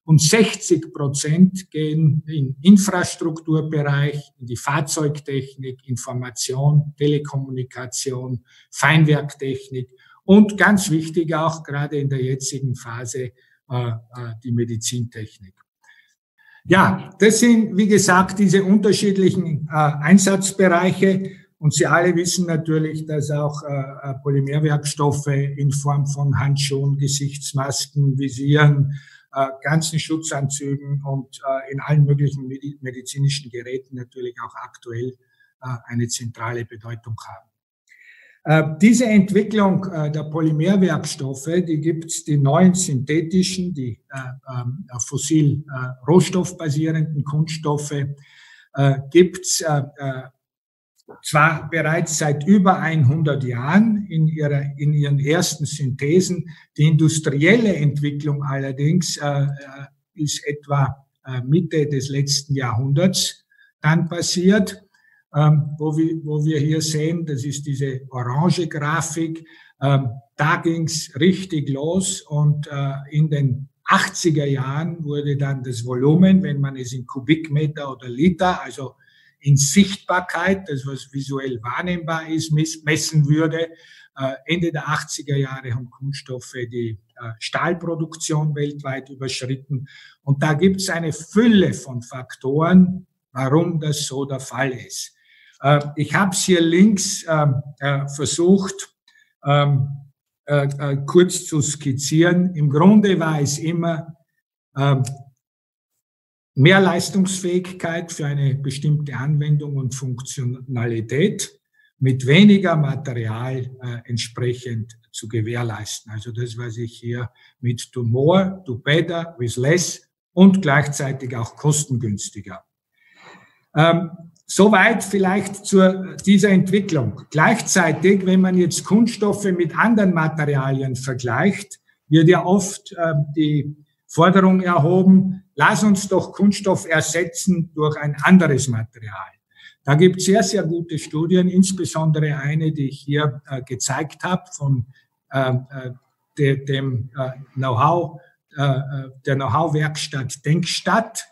Und sechzig Prozent gehen in Infrastrukturbereich, in die Fahrzeugtechnik, Information, Telekommunikation, Feinwerktechnik und ganz wichtig auch gerade in der jetzigen Phase äh, die Medizintechnik. Ja, das sind, wie gesagt, diese unterschiedlichen äh, Einsatzbereiche. Und Sie alle wissen natürlich, dass auch äh, Polymerwerkstoffe in Form von Handschuhen, Gesichtsmasken, Visieren, Äh, ganzen Schutzanzügen und äh, in allen möglichen medizinischen Geräten natürlich auch aktuell äh, eine zentrale Bedeutung haben. Äh, diese Entwicklung äh, der Polymerwerkstoffe, die gibt es, die neuen synthetischen, die äh, äh, fossil äh, rohstoffbasierenden Kunststoffe äh, gibt es äh, äh, zwar bereits seit über hundert Jahren in, ihrer, in ihren ersten Synthesen. Die industrielle Entwicklung allerdings äh, ist etwa Mitte des letzten Jahrhunderts dann passiert, ähm, wo, wir, wo wir hier sehen, das ist diese orange Grafik, ähm, da ging es richtig los, und äh, in den achtziger Jahren wurde dann das Volumen, wenn man es in Kubikmeter oder Liter, also in Sichtbarkeit, das was visuell wahrnehmbar ist, messen würde. Äh, Ende der achtziger Jahre haben Kunststoffe die äh, Stahlproduktion weltweit überschritten. Und da gibt es eine Fülle von Faktoren, warum das so der Fall ist. Äh, ich habe es hier links äh, äh, versucht, äh, äh, kurz zu skizzieren. Im Grunde war es immer äh, mehr Leistungsfähigkeit für eine bestimmte Anwendung und Funktionalität mit weniger Material äh, entsprechend zu gewährleisten. Also das, was ich hier mit do more, do better, with less und gleichzeitig auch kostengünstiger. Ähm, soweit vielleicht zu dieser Entwicklung. Gleichzeitig, wenn man jetzt Kunststoffe mit anderen Materialien vergleicht, wird ja oft äh, die Forderung erhoben, lass uns doch Kunststoff ersetzen durch ein anderes Material. Da gibt es sehr, sehr gute Studien, insbesondere eine, die ich hier äh, gezeigt habe, von äh, de, dem äh, Know-how, äh, der Know-how-Werkstatt Denkstadt.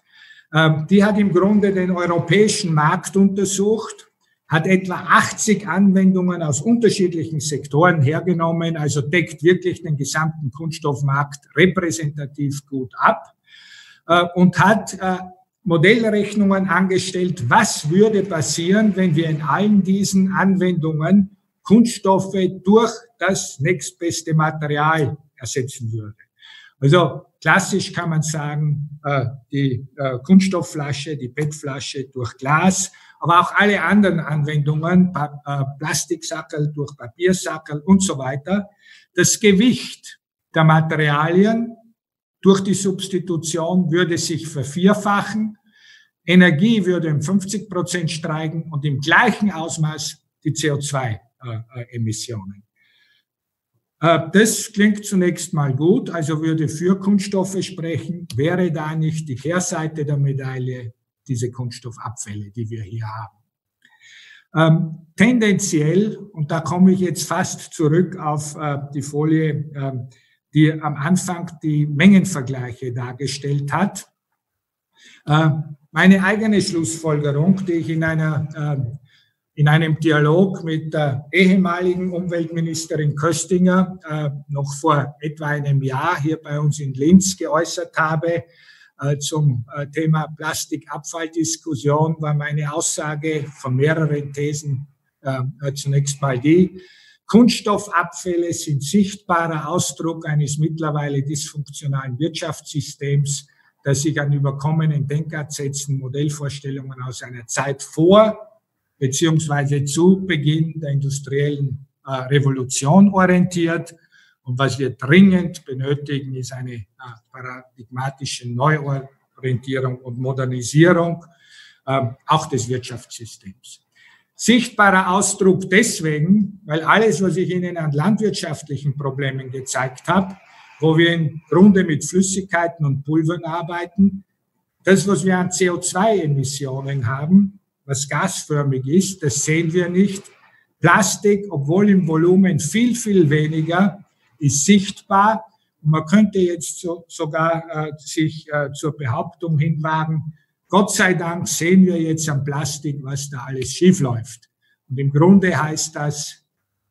Die hat im Grunde den europäischen Markt untersucht, hat etwa achtzig Anwendungen aus unterschiedlichen Sektoren hergenommen, also deckt wirklich den gesamten Kunststoffmarkt repräsentativ gut ab und hat Modellrechnungen angestellt, was würde passieren, wenn wir in allen diesen Anwendungen Kunststoffe durch das nächstbeste Material ersetzen würden. Also klassisch kann man sagen, die Kunststoffflasche, die P E T-Flasche durch Glas, aber auch alle anderen Anwendungen, Plastiksackerl durch Papiersackerl und so weiter. Das Gewicht der Materialien durch die Substitution würde sich vervierfachen, Energie würde um fünfzig Prozent steigen und im gleichen Ausmaß die C O zwei Emissionen. Das klingt zunächst mal gut, also würde für Kunststoffe sprechen, wäre da nicht die Kehrseite der Medaille diese Kunststoffabfälle, die wir hier haben. Ähm, tendenziell, und da komme ich jetzt fast zurück auf äh, die Folie, äh, die am Anfang die Mengenvergleiche dargestellt hat, äh, meine eigene Schlussfolgerung, die ich in einer äh, in einem Dialog mit der ehemaligen Umweltministerin Köstinger äh, noch vor etwa einem Jahr hier bei uns in Linz geäußert habe. Äh, zum äh, Thema Plastikabfalldiskussion war meine Aussage von mehreren Thesen äh, zunächst mal die: Kunststoffabfälle sind sichtbarer Ausdruck eines mittlerweile dysfunktionalen Wirtschaftssystems, das sich an überkommenen Denkabsätzen, Modellvorstellungen aus einer Zeit vor beziehungsweise zu Beginn der industriellen äh, Revolution orientiert. Und was wir dringend benötigen, ist eine äh, paradigmatische Neuorientierung und Modernisierung äh, auch des Wirtschaftssystems. Sichtbarer Ausdruck deswegen, weil alles, was ich Ihnen an landwirtschaftlichen Problemen gezeigt habe, wo wir im Grunde mit Flüssigkeiten und Pulvern arbeiten, das, was wir an C O zwei Emissionen haben, was gasförmig ist, das sehen wir nicht. Plastik, obwohl im Volumen viel, viel weniger, ist sichtbar. Und man könnte jetzt so, sogar äh, sich äh, zur Behauptung hinwagen, Gott sei Dank sehen wir jetzt am Plastik, was da alles schiefläuft. Und im Grunde heißt das,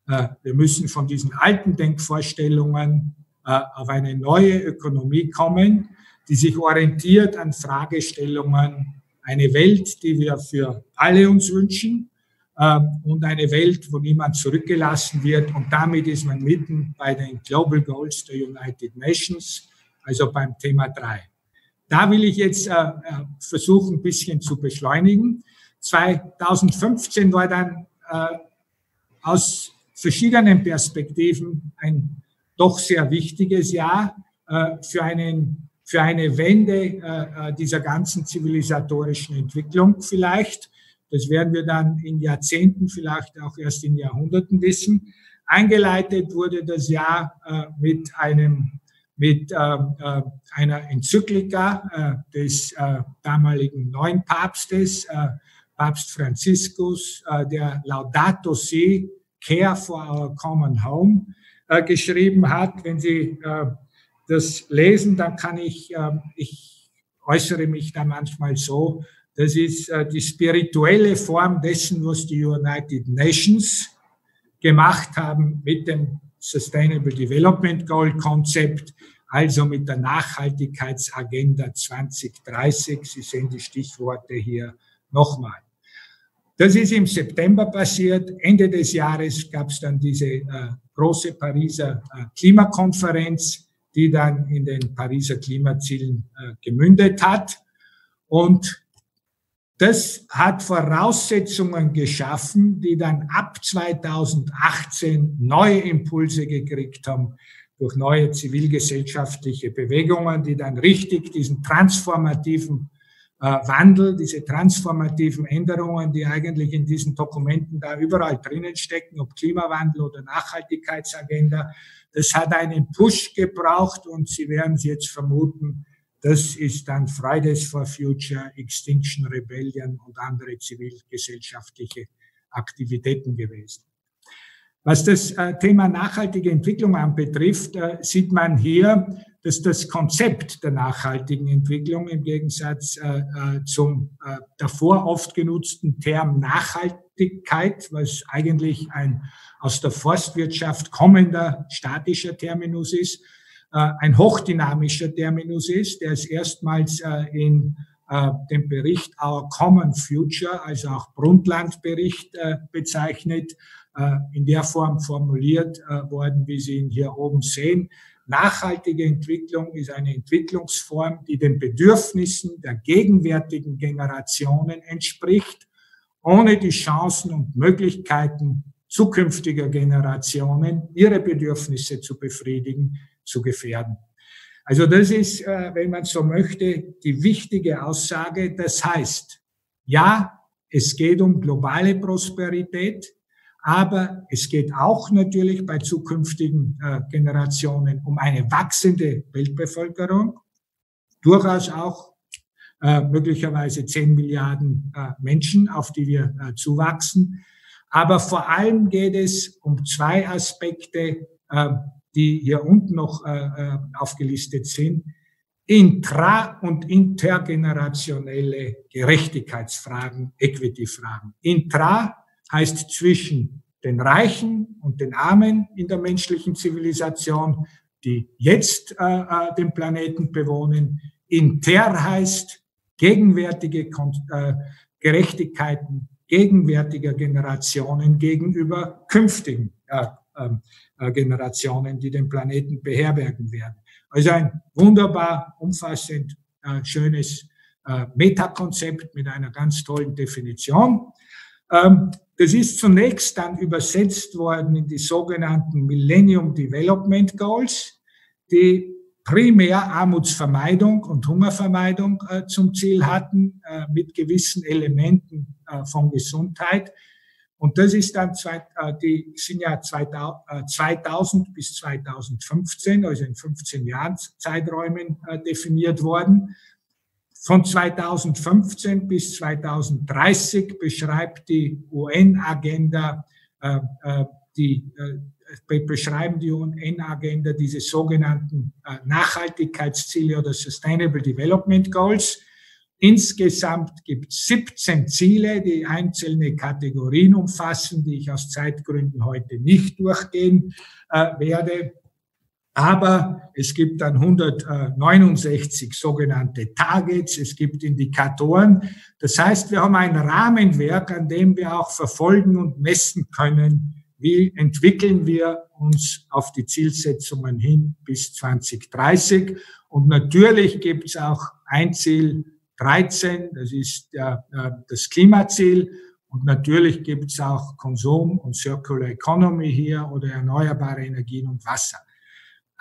äh, wir müssen von diesen alten Denkvorstellungen äh, auf eine neue Ökonomie kommen, die sich orientiert an Fragestellungen, eine Welt, die wir für alle uns wünschen äh, und eine Welt, wo niemand zurückgelassen wird. Und damit ist man mitten bei den Global Goals der United Nations, also beim Thema drei. Da will ich jetzt äh, versuchen, ein bisschen zu beschleunigen. zweitausendfünfzehn war dann äh, aus verschiedenen Perspektiven ein doch sehr wichtiges Jahr äh, für einen für eine Wende äh, dieser ganzen zivilisatorischen Entwicklung vielleicht. Das werden wir dann in Jahrzehnten, vielleicht auch erst in Jahrhunderten wissen. Eingeleitet wurde das Jahr äh, mit einem, mit äh, äh, einer Enzyklika äh, des äh, damaligen neuen Papstes, äh, Papst Franziskus, äh, der Laudato Si, Care for Our Common Home, äh, geschrieben hat. Wenn Sie äh, das Lesen, dann kann ich, äh, ich äußere mich da manchmal so, das ist äh, die spirituelle Form dessen, was die United Nations gemacht haben mit dem Sustainable Development Goal Konzept, also mit der Nachhaltigkeitsagenda zwanzig dreißig. Sie sehen die Stichworte hier nochmal. Das ist im September passiert. Ende des Jahres gab es dann diese äh, große Pariser äh, Klimakonferenz, die dann in den Pariser Klimazielen äh, gemündet hat. Und das hat Voraussetzungen geschaffen, die dann ab zweitausendachtzehn neue Impulse gekriegt haben durch neue zivilgesellschaftliche Bewegungen, die dann richtig diesen transformativen äh, Wandel, diese transformativen Änderungen, die eigentlich in diesen Dokumenten da überall drinnen stecken, ob Klimawandel oder Nachhaltigkeitsagenda, das hat einen Push gebraucht und Sie werden es jetzt vermuten, das ist dann Fridays for Future, Extinction Rebellion und andere zivilgesellschaftliche Aktivitäten gewesen. Was das Thema nachhaltige Entwicklung anbetrifft, sieht man hier, dass das Konzept der nachhaltigen Entwicklung im Gegensatz äh, zum äh, davor oft genutzten Term Nachhaltigkeit, was eigentlich ein aus der Forstwirtschaft kommender statischer Terminus ist, äh, ein hochdynamischer Terminus ist, der ist erstmals äh, in äh, dem Bericht Our Common Future, also auch Brundtland-Bericht äh, bezeichnet, äh, in der Form formuliert äh, worden, wie Sie ihn hier oben sehen. Nachhaltige Entwicklung ist eine Entwicklungsform, die den Bedürfnissen der gegenwärtigen Generationen entspricht, ohne die Chancen und Möglichkeiten zukünftiger Generationen, ihre Bedürfnisse zu befriedigen, zu gefährden. Also das ist, wenn man so möchte, die wichtige Aussage. Das heißt, ja, es geht um globale Prosperität, aber es geht auch natürlich bei zukünftigen äh, Generationen um eine wachsende Weltbevölkerung, durchaus auch äh, möglicherweise zehn Milliarden äh, Menschen, auf die wir äh, zuwachsen. Aber vor allem geht es um zwei Aspekte, äh, die hier unten noch äh, aufgelistet sind. Intra- und intergenerationelle Gerechtigkeitsfragen, Equity-Fragen. Intra- heißt zwischen den Reichen und den Armen in der menschlichen Zivilisation, die jetzt äh, den Planeten bewohnen. Inter heißt gegenwärtige äh, Gerechtigkeiten gegenwärtiger Generationen gegenüber künftigen äh, äh, Generationen, die den Planeten beherbergen werden. Also ein wunderbar umfassend äh, schönes äh, Metakonzept mit einer ganz tollen Definition. Ähm, Das ist zunächst dann übersetzt worden in die sogenannten Millennium Development Goals, die primär Armutsvermeidung und Hungervermeidung äh, zum Ziel hatten, äh, mit gewissen Elementen äh, von Gesundheit. Und das ist dann, zwei, äh, die sind ja zweitausend bis zweitausendfünfzehn, also in fünfzehn Jahren Zeiträumen äh, definiert worden. Von zweitausendfünfzehn bis zweitausenddreißig beschreibt die U N-Agenda, äh, die, äh, beschreiben die U N-Agenda diese sogenannten äh, Nachhaltigkeitsziele oder Sustainable Development Goals. Insgesamt gibt es siebzehn Ziele, die einzelne Kategorien umfassen, die ich aus Zeitgründen heute nicht durchgehen äh, werde. Aber es gibt dann hundertneunundsechzig sogenannte Targets, es gibt Indikatoren. Das heißt, wir haben ein Rahmenwerk, an dem wir auch verfolgen und messen können, wie entwickeln wir uns auf die Zielsetzungen hin bis zweitausenddreißig. Und natürlich gibt es auch ein Ziel dreizehn, das ist der, das Klimaziel. Und natürlich gibt es auch Konsum und Circular Economy hier oder erneuerbare Energien und Wasser.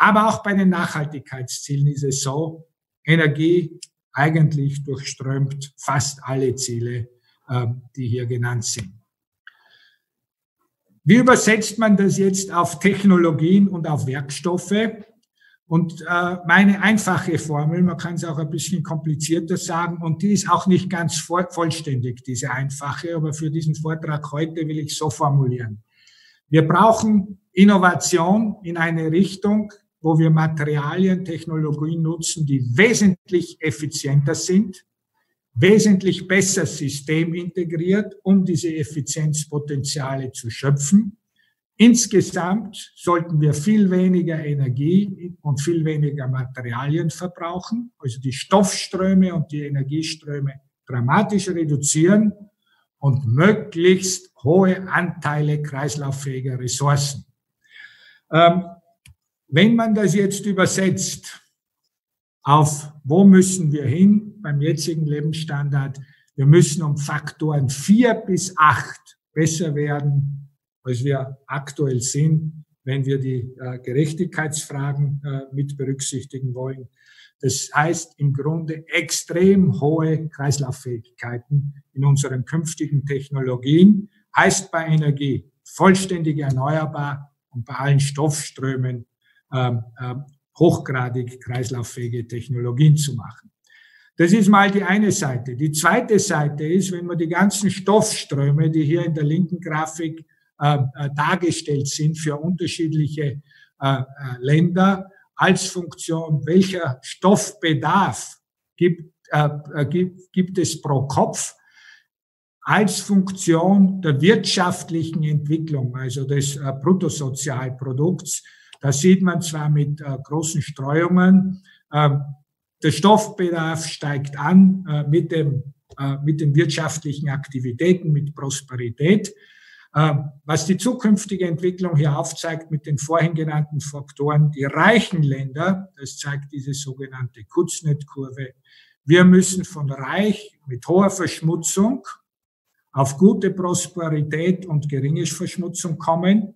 Aber auch bei den Nachhaltigkeitszielen ist es so, Energie eigentlich durchströmt fast alle Ziele, die hier genannt sind. Wie übersetzt man das jetzt auf Technologien und auf Werkstoffe? Und meine einfache Formel, man kann es auch ein bisschen komplizierter sagen, und die ist auch nicht ganz vollständig, diese einfache, aber für diesen Vortrag heute will ich so formulieren. Wir brauchen Innovation in eine Richtung, wo wir Materialien, Technologien nutzen, die wesentlich effizienter sind, wesentlich besser systemintegriert, um diese Effizienzpotenziale zu schöpfen. Insgesamt sollten wir viel weniger Energie und viel weniger Materialien verbrauchen, also die Stoffströme und die Energieströme dramatisch reduzieren und möglichst hohe Anteile kreislauffähiger Ressourcen. Ähm, wenn man das jetzt übersetzt auf wo müssen wir hin beim jetzigen Lebensstandard, wir müssen um Faktoren vier bis acht besser werden, als wir aktuell sind, wenn wir die äh, Gerechtigkeitsfragen äh, mit berücksichtigen wollen. Das heißt im Grunde extrem hohe Kreislauffähigkeiten in unseren künftigen Technologien, heißt bei Energie vollständig erneuerbar und bei allen Stoffströmen ähm, ähm, hochgradig kreislauffähige Technologien zu machen. Das ist mal die eine Seite. Die zweite Seite ist, wenn man die ganzen Stoffströme, die hier in der linken Grafik äh, dargestellt sind für unterschiedliche äh, Länder, als Funktion, welcher Stoffbedarf gibt, äh, gibt, gibt es pro Kopf, als Funktion der wirtschaftlichen Entwicklung, also des äh, Bruttosozialprodukts. Da sieht man zwar mit äh, großen Streuungen, äh, der Stoffbedarf steigt an äh, mit dem, äh, mit den wirtschaftlichen Aktivitäten, mit Prosperität. Äh, was die zukünftige Entwicklung hier aufzeigt mit den vorhin genannten Faktoren, die reichen Länder, das zeigt diese sogenannte Kuznets-Kurve, wir müssen von reich mit hoher Verschmutzung auf gute Prosperität und geringe Verschmutzung kommen.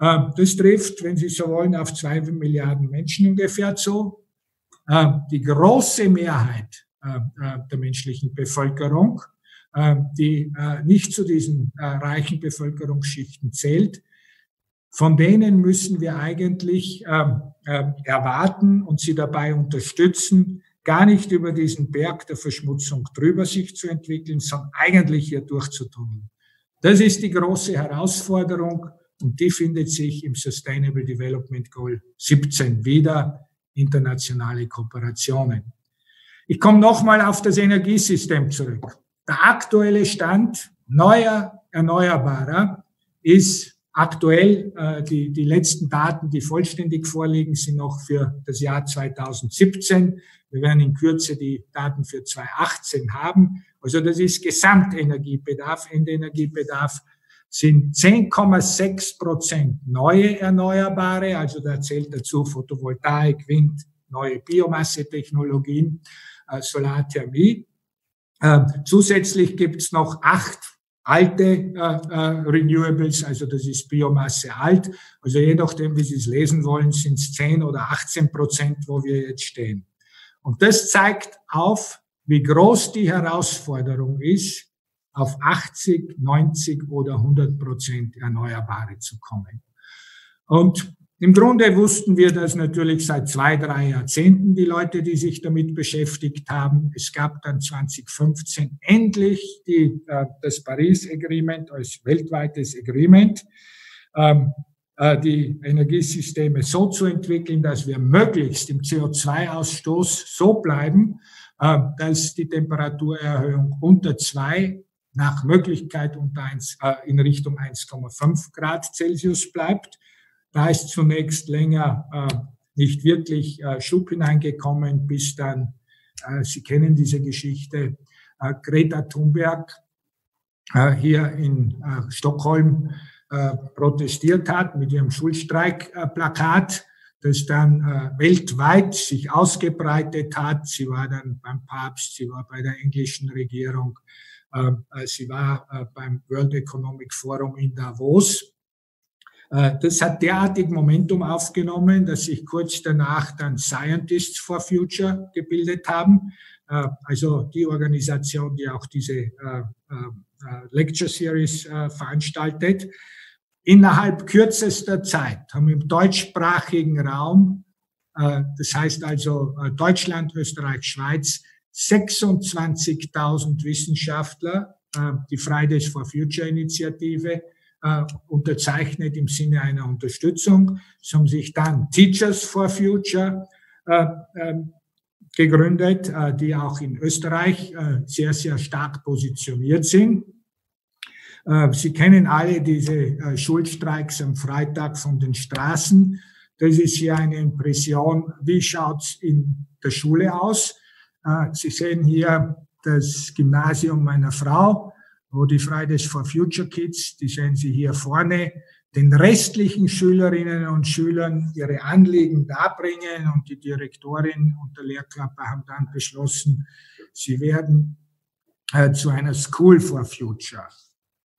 Äh, das trifft, wenn Sie so wollen, auf zwei Milliarden Menschen ungefähr zu. Die große Mehrheit der menschlichen Bevölkerung, die nicht zu diesen reichen Bevölkerungsschichten zählt, von denen müssen wir eigentlich erwarten und sie dabei unterstützen, gar nicht über diesen Berg der Verschmutzung drüber sich zu entwickeln, sondern eigentlich hier durchzutunneln. Das ist die große Herausforderung und die findet sich im Sustainable Development Goal siebzehn wieder, internationale Kooperationen. Ich komme nochmal auf das Energiesystem zurück. Der aktuelle Stand neuer Erneuerbarer ist aktuell, äh, die, die letzten Daten, die vollständig vorliegen, sind noch für das Jahr zweitausendsiebzehn. Wir werden in Kürze die Daten für zweitausendachtzehn haben. Also das ist Gesamtenergiebedarf. Endenergiebedarf sind zehn Komma sechs Prozent neue Erneuerbare, also da zählt dazu Photovoltaik, Wind, neue Biomassetechnologien, äh, Solarthermie. Äh, zusätzlich gibt es noch acht alte äh, äh, Renewables, also das ist Biomasse alt. Also je nachdem, wie Sie es lesen wollen, sind es zehn oder achtzehn Prozent, wo wir jetzt stehen. Und das zeigt auf, wie groß die Herausforderung ist, auf achtzig, neunzig oder hundert Prozent Erneuerbare zu kommen. Und im Grunde wussten wir das natürlich seit zwei, drei Jahrzehnten, die Leute, die sich damit beschäftigt haben. Es gab dann zweitausendfünfzehn endlich die, äh, das Paris Agreement als weltweites Agreement, ähm, äh, die Energiesysteme so zu entwickeln, dass wir möglichst im C O zwei Ausstoß so bleiben, äh, dass die Temperaturerhöhung unter zwei nach Möglichkeit unter eins, äh, in Richtung eins Komma fünf Grad Celsius bleibt. Da ist zunächst länger äh, nicht wirklich äh, Schub hineingekommen, bis dann, äh, Sie kennen diese Geschichte, äh, Greta Thunberg äh, hier in äh, Stockholm äh, protestiert hat mit ihrem Schulstreikplakat, äh, das dann äh, weltweit sich ausgebreitet hat. Sie war dann beim Papst, sie war bei der englischen Regierung, sie war beim World Economic Forum in Davos. Das hat derartig Momentum aufgenommen, dass sich kurz danach dann Scientists for Future gebildet haben, also die Organisation, die auch diese Lecture Series veranstaltet. Innerhalb kürzester Zeit haben im deutschsprachigen Raum, das heißt also Deutschland, Österreich, Schweiz, sechsundzwanzigtausend Wissenschaftler, äh, die Fridays for Future Initiative, äh, unterzeichnet im Sinne einer Unterstützung. Es haben sich dann Teachers for Future äh, äh, gegründet, äh, die auch in Österreich äh, sehr, sehr stark positioniert sind. Äh, Sie kennen alle diese äh, Schulstreiks am Freitag von den Straßen. Das ist hier eine Impression, wie schaut's in der Schule aus? Sie sehen hier das Gymnasium meiner Frau, wo die Fridays for Future Kids, die sehen Sie hier vorne, den restlichen Schülerinnen und Schülern ihre Anliegen darbringen und die Direktorin und der Lehrkörper haben dann beschlossen, sie werden äh, zu einer School for Future.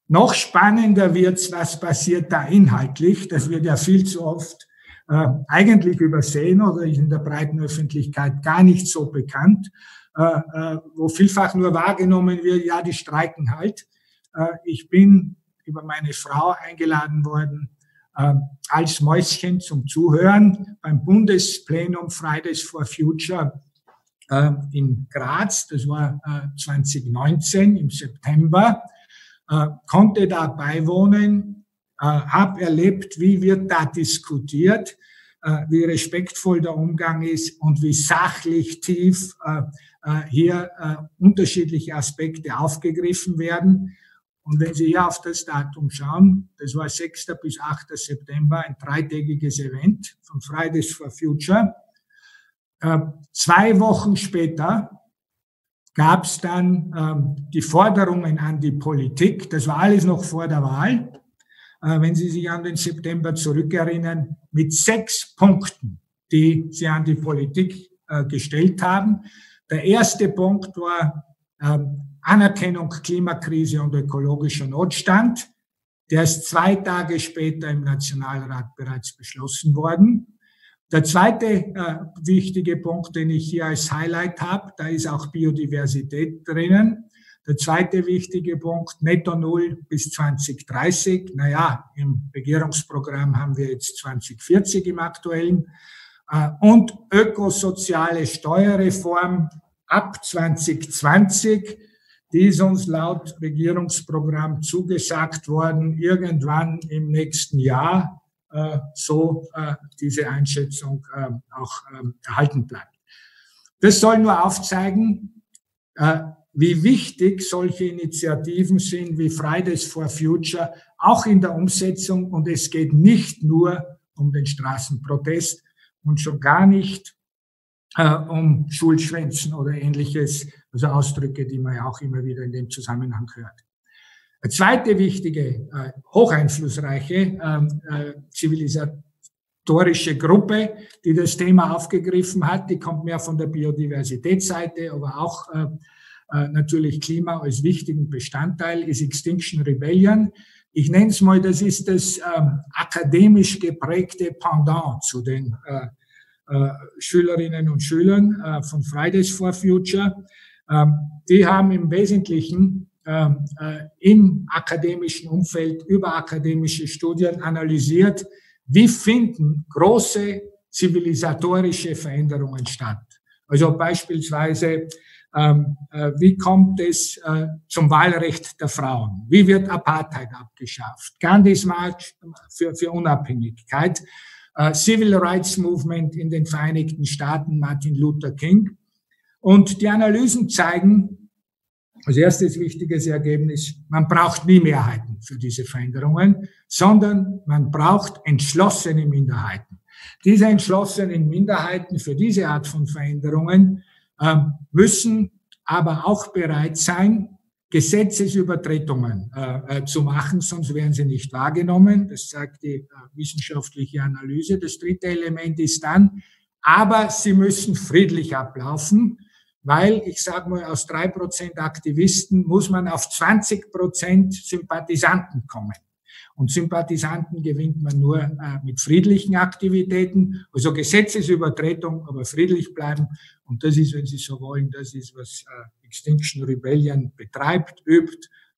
Noch spannender wird's, was passiert da inhaltlich, das wird ja viel zu oft Äh, eigentlich übersehen oder ist in der breiten Öffentlichkeit gar nicht so bekannt, äh, äh, wo vielfach nur wahrgenommen wird, ja, die streiken halt. Äh, ich bin über meine Frau eingeladen worden, äh, als Mäuschen zum Zuhören beim Bundesplenum Fridays for Future äh, in Graz, das war äh, zweitausendneunzehn im September, äh, konnte da beiwohnen, Äh, habe erlebt, wie wird da diskutiert. wie respektvoll der Umgang ist und wie sachlich tief hier unterschiedliche Aspekte aufgegriffen werden. Und wenn Sie hier auf das Datum schauen, das war sechster bis achter September, ein dreitägiges Event von Fridays for Future. Zwei Wochen später gab es dann ähm, die Forderungen an die Politik. Das war alles noch vor der Wahl. Äh, wenn Sie sich an den September zurückerinnern, mit sechs Punkten, die Sie an die Politik äh, gestellt haben. Der erste Punkt war äh, Anerkennung Klimakrise und ökologischer Notstand. Der ist zwei Tage später im Nationalrat bereits beschlossen worden. Der zweite äh, wichtige Punkt, den ich hier als Highlight habe, da ist auch Biodiversität drinnen. Der zweite wichtige Punkt, Netto Null bis zwanzig dreißig. Naja, im Regierungsprogramm haben wir jetzt zwanzig vierzig im aktuellen. Äh, und ökosoziale Steuerreform ab zwanzig zwanzig. Die ist uns laut Regierungsprogramm zugesagt worden, irgendwann im nächsten Jahr. So äh, diese Einschätzung äh, auch ähm, erhalten bleibt. Das soll nur aufzeigen, äh, wie wichtig solche Initiativen sind wie Fridays for Future, auch in der Umsetzung. Und es geht nicht nur um den Straßenprotest und schon gar nicht äh, um Schulschwänzen oder Ähnliches, also Ausdrücke, die man ja auch immer wieder in dem Zusammenhang hört. Eine zweite wichtige, hoch einflussreiche äh, zivilisatorische Gruppe, die das Thema aufgegriffen hat, die kommt mehr von der Biodiversitätsseite, aber auch äh, natürlich Klima als wichtigen Bestandteil, ist Extinction Rebellion. Ich nenne es mal, das ist das äh, akademisch geprägte Pendant zu den äh, äh, Schülerinnen und Schülern äh, von Fridays for Future. Ähm, die haben im Wesentlichen im akademischen Umfeld über akademische Studien analysiert, wie finden große zivilisatorische Veränderungen statt. Also beispielsweise, wie kommt es zum Wahlrecht der Frauen? Wie wird Apartheid abgeschafft? Gandhis Marsch für, für Unabhängigkeit, Civil Rights Movement in den Vereinigten Staaten, Martin Luther King. Und die Analysen zeigen, als erstes wichtiges Ergebnis, man braucht nie Mehrheiten für diese Veränderungen, sondern man braucht entschlossene Minderheiten. Diese entschlossenen Minderheiten für diese Art von Veränderungen äh, müssen aber auch bereit sein, Gesetzesübertretungen äh, zu machen, sonst werden sie nicht wahrgenommen. Das zeigt die äh, wissenschaftliche Analyse. Das dritte Element ist dann, aber sie müssen friedlich ablaufen, weil, ich sage mal, aus drei Prozent Aktivisten muss man auf zwanzig Prozent Sympathisanten kommen. Und Sympathisanten gewinnt man nur äh, mit friedlichen Aktivitäten, also Gesetzesübertretung, aber friedlich bleiben. Und das ist, wenn Sie so wollen, das ist, was äh, Extinction Rebellion betreibt, übt,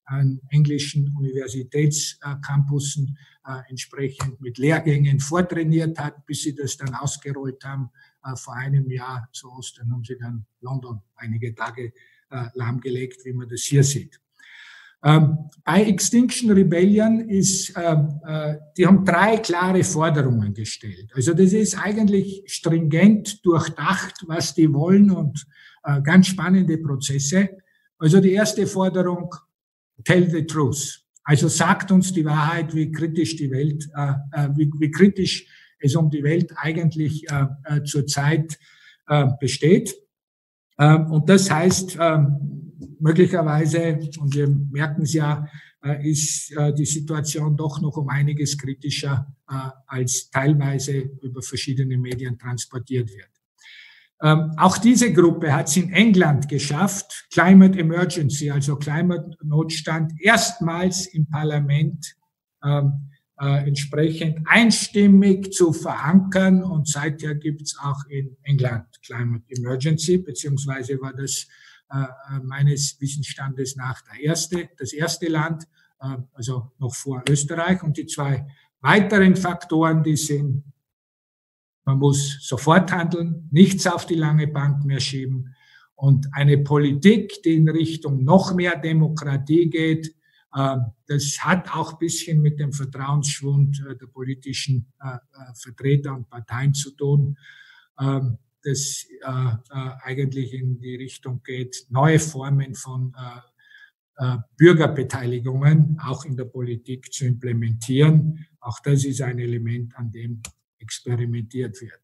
an englischen Universitätscampussen äh, entsprechend mit Lehrgängen vortrainiert hat, bis sie das dann ausgerollt haben. Vor einem Jahr zu Ostern haben sie dann London einige Tage äh, lahmgelegt, wie man das hier sieht. Ähm, bei Extinction Rebellion ist, äh, äh, die haben drei klare Forderungen gestellt. Also das ist eigentlich stringent durchdacht, was die wollen, und äh, ganz spannende Prozesse. Also die erste Forderung, tell the truth. Also sagt uns die Wahrheit, wie kritisch die Welt, äh, wie, wie kritisch es um die Welt eigentlich äh, zurzeit äh, besteht. Ähm, und das heißt, ähm, möglicherweise, und wir merken es ja, äh, ist äh, die Situation doch noch um einiges kritischer, äh, als teilweise über verschiedene Medien transportiert wird. Ähm, auch diese Gruppe hat es in England geschafft, Climate Emergency, also Klimanotstand, erstmals im Parlament ähm, Äh, entsprechend einstimmig zu verankern, und seither gibt's auch in England Climate Emergency, beziehungsweise war das äh, meines Wissensstandes nach der erste, das erste Land, äh, also noch vor Österreich. Und die zwei weiteren Faktoren, die sind, man muss sofort handeln, nichts auf die lange Bank mehr schieben und eine Politik, die in Richtung noch mehr Demokratie geht, Das hat auch ein bisschen mit dem Vertrauensschwund der politischen Vertreter und Parteien zu tun, das eigentlich in die Richtung geht, neue Formen von Bürgerbeteiligungen auch in der Politik zu implementieren. Auch das ist ein Element, an dem experimentiert wird.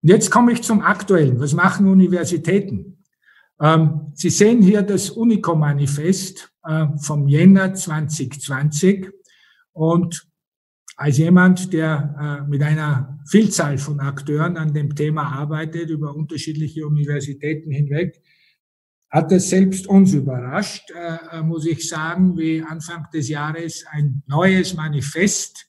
Und jetzt komme ich zum Aktuellen. Was machen Universitäten? Ähm, Sie sehen hier das UNICO-Manifest äh, vom Jänner zweitausendzwanzig. Und als jemand, der äh, mit einer Vielzahl von Akteuren an dem Thema arbeitet, über unterschiedliche Universitäten hinweg, hat es selbst uns überrascht, äh, muss ich sagen, wie Anfang des Jahres ein neues Manifest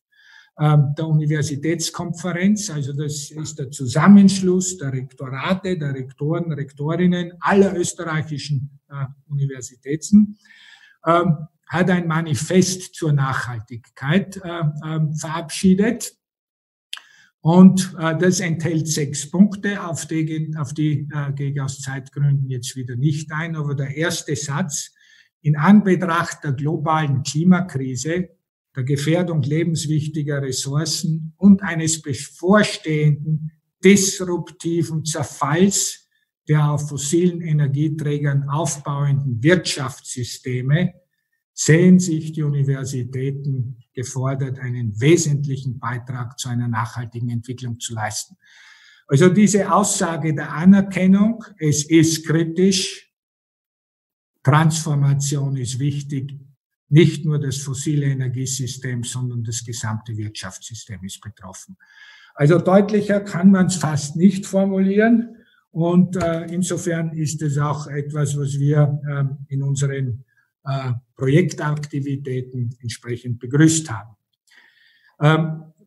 äh, der Universitätskonferenz, also das ist der Zusammenschluss der Rektorate, der Rektoren, Rektorinnen aller österreichischen äh, Universitäten, äh, hat ein Manifest zur Nachhaltigkeit äh, äh, verabschiedet. Und äh, das enthält sechs Punkte, auf die, auf die äh, gehe ich aus Zeitgründen jetzt wieder nicht ein. Aber der erste Satz: In Anbetracht der globalen Klimakrise, der Gefährdung lebenswichtiger Ressourcen und eines bevorstehenden disruptiven Zerfalls der auf fossilen Energieträgern aufbauenden Wirtschaftssysteme sehen sich die Universitäten gefordert, einen wesentlichen Beitrag zu einer nachhaltigen Entwicklung zu leisten. Also diese Aussage der Anerkennung, es ist kritisch, Transformation ist wichtig, nicht nur das fossile Energiesystem, sondern das gesamte Wirtschaftssystem ist betroffen. Also deutlicher kann man es fast nicht formulieren, und äh, insofern ist es auch etwas, was wir äh, in unseren Projektaktivitäten entsprechend begrüßt haben.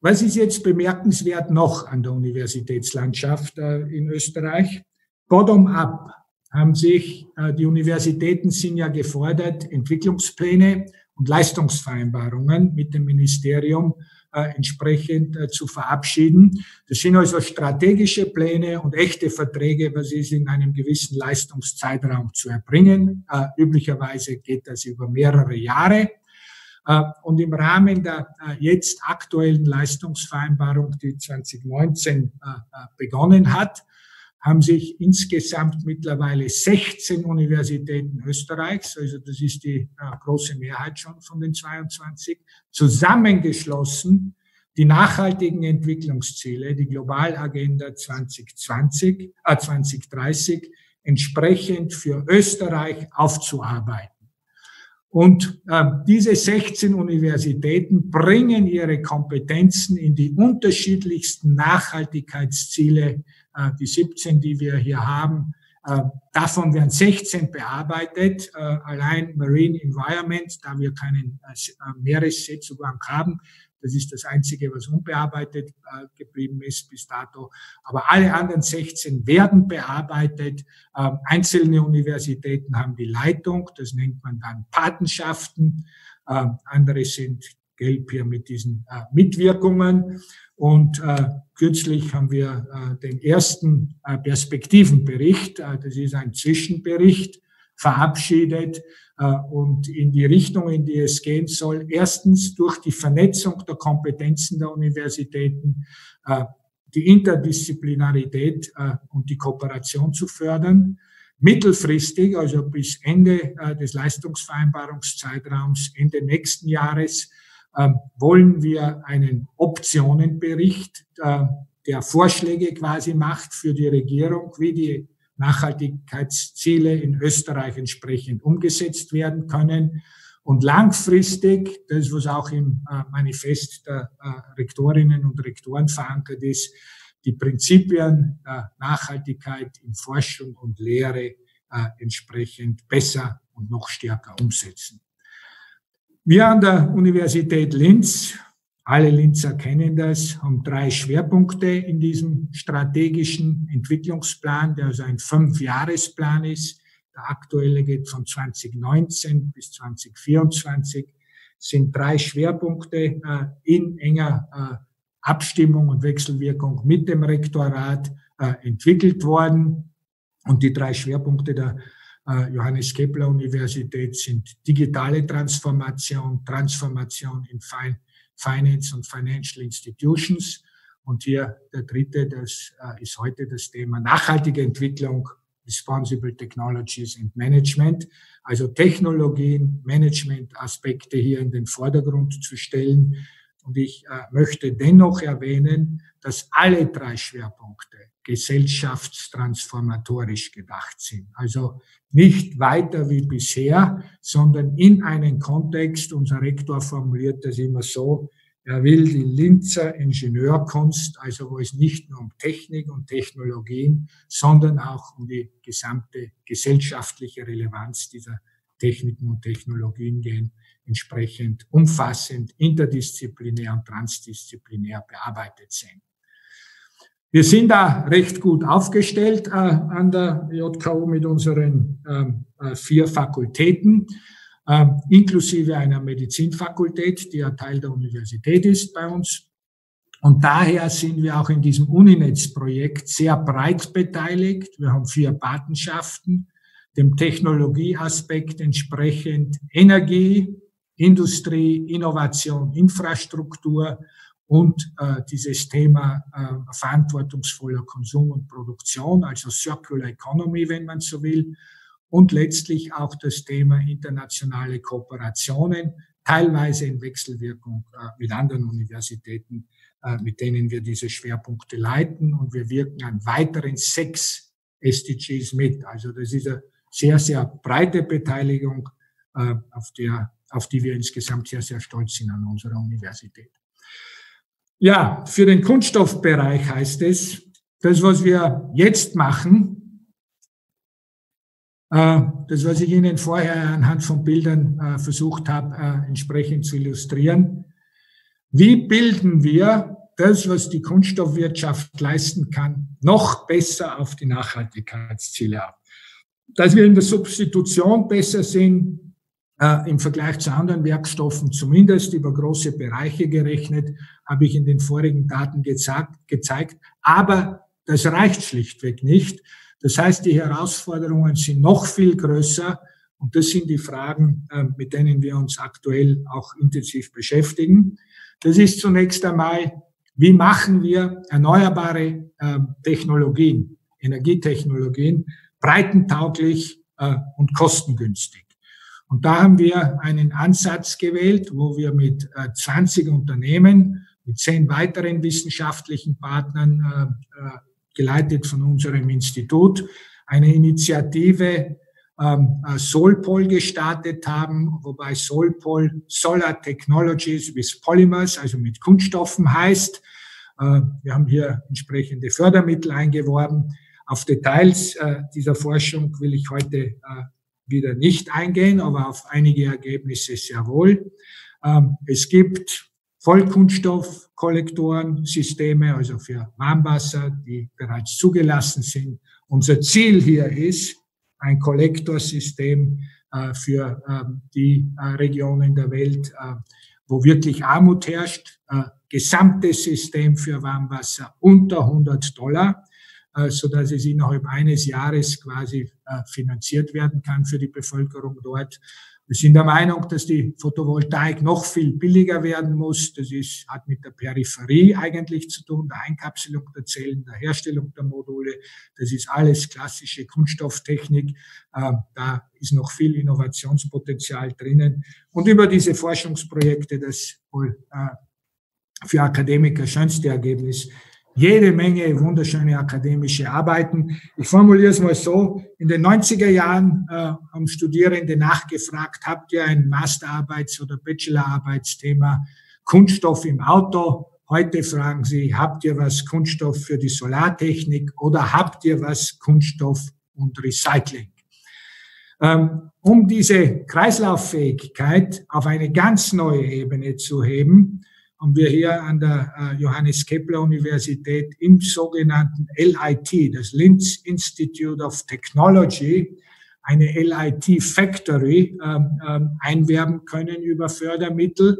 Was ist jetzt bemerkenswert noch an der Universitätslandschaft in Österreich? Bottom-up haben sich, die Universitäten sind ja gefordert, Entwicklungspläne und Leistungsvereinbarungen mit dem Ministerium entsprechend zu verabschieden. Das sind also strategische Pläne und echte Verträge, was ist in einem gewissen Leistungszeitraum zu erbringen. Äh, üblicherweise geht das über mehrere Jahre. Äh, und im Rahmen der äh, jetzt aktuellen Leistungsvereinbarung, die zweitausendneunzehn äh, begonnen hat, haben sich insgesamt mittlerweile sechzehn Universitäten Österreichs, also das ist die äh, große Mehrheit schon von den zweiundzwanzig, zusammengeschlossen, die nachhaltigen Entwicklungsziele, die Globalagenda zwanzig zwanzig, äh, zwanzig dreißig, entsprechend für Österreich aufzuarbeiten. Und äh, diese sechzehn Universitäten bringen ihre Kompetenzen in die unterschiedlichsten Nachhaltigkeitsziele. Die siebzehn, die wir hier haben, davon werden sechzehn bearbeitet. Allein Marine Environment, da wir keinen Meeresseezugang haben, das ist das Einzige, was unbearbeitet geblieben ist bis dato. Aber alle anderen sechzehn werden bearbeitet. Einzelne Universitäten haben die Leitung, das nennt man dann Patenschaften. Andere sind gelb hier mit diesen Mitwirkungen. Und äh, kürzlich haben wir äh, den ersten äh, Perspektivenbericht, äh, das ist ein Zwischenbericht, verabschiedet äh, und in die Richtung, in die es gehen soll. Erstens durch die Vernetzung der Kompetenzen der Universitäten, äh, die Interdisziplinarität äh, und die Kooperation zu fördern. Mittelfristig, also bis Ende äh, des Leistungsvereinbarungszeitraums, Ende nächsten Jahres, wollen wir einen Optionenbericht, der Vorschläge quasi macht für die Regierung, wie die Nachhaltigkeitsziele in Österreich entsprechend umgesetzt werden können. Und langfristig, das was auch im Manifest der Rektorinnen und Rektoren verankert ist, die Prinzipien der Nachhaltigkeit in Forschung und Lehre entsprechend besser und noch stärker umsetzen. Wir an der Universität Linz, alle Linzer kennen das, haben drei Schwerpunkte in diesem strategischen Entwicklungsplan, der also ein Fünfjahresplan ist. Der aktuelle geht von zweitausendneunzehn bis zweitausendvierundzwanzig, sind drei Schwerpunkte äh, in enger äh, Abstimmung und Wechselwirkung mit dem Rektorat äh, entwickelt worden. Und die drei Schwerpunkte der Johannes-Kepler-Universität sind digitale Transformation, Transformation in Finance und Financial Institutions. Und hier der dritte, das ist heute das Thema nachhaltige Entwicklung, Responsible Technologies and Management. Also Technologien, Management-Aspekte hier in den Vordergrund zu stellen. Und ich äh, möchte dennoch erwähnen, dass alle drei Schwerpunkte gesellschaftstransformatorisch gedacht sind. Also nicht weiter wie bisher, sondern in einen Kontext. Unser Rektor formuliert das immer so, er will die Linzer Ingenieurkunst, also wo es nicht nur um Technik und Technologien, sondern auch um die gesamte gesellschaftliche Relevanz dieser Techniken und Technologien gehen, entsprechend umfassend, interdisziplinär und transdisziplinär bearbeitet sind. Wir sind da recht gut aufgestellt äh, an der J K U mit unseren ähm, äh, vier Fakultäten, äh, inklusive einer Medizinfakultät, die ja Teil der Universität ist bei uns. Und daher sind wir auch in diesem Uninetz-Projekt sehr breit beteiligt. Wir haben vier Patenschaften, dem Technologieaspekt entsprechend Energie, Industrie, Innovation, Infrastruktur und äh, dieses Thema äh, verantwortungsvoller Konsum und Produktion, also Circular Economy, wenn man so will, und letztlich auch das Thema internationale Kooperationen, teilweise in Wechselwirkung äh, mit anderen Universitäten, äh, mit denen wir diese Schwerpunkte leiten, und wir wirken an weiteren sechs S D Gs mit. Also das ist eine sehr, sehr breite Beteiligung, äh, auf der auf die wir insgesamt sehr, sehr stolz sind an unserer Universität. Ja, für den Kunststoffbereich heißt es, das, was wir jetzt machen, äh, das, was ich Ihnen vorher anhand von Bildern äh, versucht habe, äh, entsprechend zu illustrieren. Wie bilden wir das, was die Kunststoffwirtschaft leisten kann, noch besser auf die Nachhaltigkeitsziele ab? Dass wir in der Substitution besser sind, Äh, im Vergleich zu anderen Werkstoffen, zumindest über große Bereiche gerechnet, habe ich in den vorigen Daten gesagt, gezeigt. Aber das reicht schlichtweg nicht. Das heißt, die Herausforderungen sind noch viel größer. Und das sind die Fragen, äh, mit denen wir uns aktuell auch intensiv beschäftigen. Das ist zunächst einmal, wie machen wir erneuerbare äh, Technologien, Energietechnologien, breitentauglich äh, und kostengünstig. Und da haben wir einen Ansatz gewählt, wo wir mit äh, zwanzig Unternehmen, mit zehn weiteren wissenschaftlichen Partnern, äh, äh, geleitet von unserem Institut, eine Initiative ähm, äh, Solpol gestartet haben, wobei Solpol Solar Technologies with Polymers, also mit Kunststoffen heißt. Äh, wir haben hier entsprechende Fördermittel eingeworben. Auf Details äh, dieser Forschung will ich heute äh, wieder nicht eingehen, aber auf einige Ergebnisse sehr wohl. Es gibt Vollkunststoffkollektoren, Systeme, also für Warmwasser, die bereits zugelassen sind. Unser Ziel hier ist ein Kollektorsystem für die Regionen der Welt, wo wirklich Armut herrscht. Gesamtes System für Warmwasser unter hundert Dollar. So dass es innerhalb eines Jahres quasi äh, finanziert werden kann für die Bevölkerung dort. Wir sind der Meinung, dass die Photovoltaik noch viel billiger werden muss. Das ist, hat mit der Peripherie eigentlich zu tun, der Einkapselung der Zellen, der Herstellung der Module. Das ist alles klassische Kunststofftechnik. Äh, da ist noch viel Innovationspotenzial drinnen. Und über diese Forschungsprojekte, das wohl äh, für Akademiker schönste Ergebnis, jede Menge wunderschöne akademische Arbeiten. Ich formuliere es mal so, in den neunziger Jahren äh, haben Studierende nachgefragt, habt ihr ein Masterarbeits- oder Bachelorarbeitsthema Kunststoff im Auto? Heute fragen sie, habt ihr was Kunststoff für die Solartechnik oder habt ihr was Kunststoff und Recycling? Ähm, um diese Kreislauffähigkeit auf eine ganz neue Ebene zu heben, haben wir hier an der Johannes-Kepler-Universität im sogenannten L I T, das Linz Institute of Technology, eine L I T-Factory ähm, ähm, einwerben können über Fördermittel,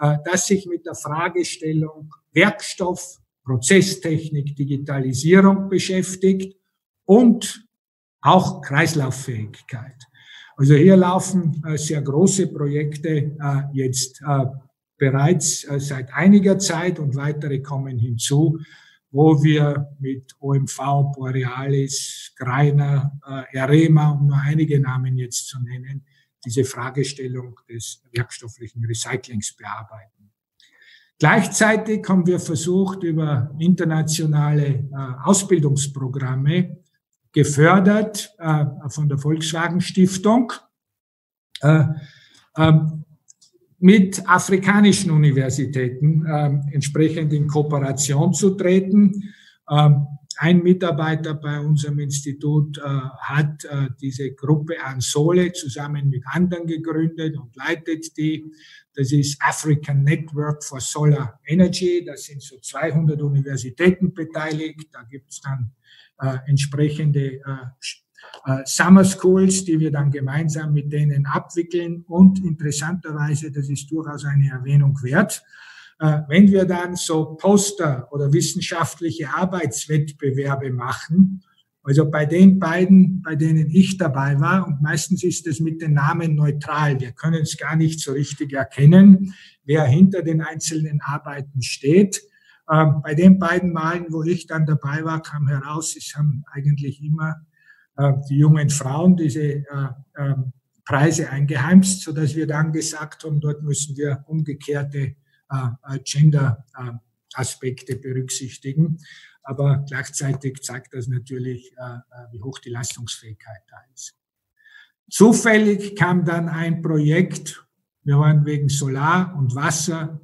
äh, das sich mit der Fragestellung Werkstoff, Prozesstechnik, Digitalisierung beschäftigt und auch Kreislauffähigkeit. Also hier laufen äh, sehr große Projekte äh, jetzt äh, bereits äh, seit einiger Zeit und weitere kommen hinzu, wo wir mit O M V, Borealis, Greiner, äh, Erema, um nur einige Namen jetzt zu nennen, diese Fragestellung des werkstofflichen Recyclings bearbeiten. Gleichzeitig haben wir versucht, über internationale äh, Ausbildungsprogramme, gefördert äh, von der Volkswagen Stiftung, äh, äh, mit afrikanischen Universitäten äh, entsprechend in Kooperation zu treten. Äh, ein Mitarbeiter bei unserem Institut äh, hat äh, diese Gruppe Ansole zusammen mit anderen gegründet und leitet die. Das ist African Network for Solar Energy. Da sind so zweihundert Universitäten beteiligt. Da gibt's dann Äh, entsprechende äh, äh, Summer Schools, die wir dann gemeinsam mit denen abwickeln. Und interessanterweise, das ist durchaus eine Erwähnung wert, äh, wenn wir dann so Poster oder wissenschaftliche Arbeitswettbewerbe machen, also bei den beiden, bei denen ich dabei war, und meistens ist es mit den Namen neutral, wir können es gar nicht so richtig erkennen, wer hinter den einzelnen Arbeiten steht. Ähm, bei den beiden Malen, wo ich dann dabei war, kam heraus, es haben eigentlich immer äh, die jungen Frauen diese äh, äh, Preise eingeheimst, sodass wir dann gesagt haben, dort müssen wir umgekehrte äh, Gender-Aspekte äh, berücksichtigen. Aber gleichzeitig zeigt das natürlich, äh, wie hoch die Leistungsfähigkeit da ist. Zufällig kam dann ein Projekt, wir waren wegen Solar und Wasser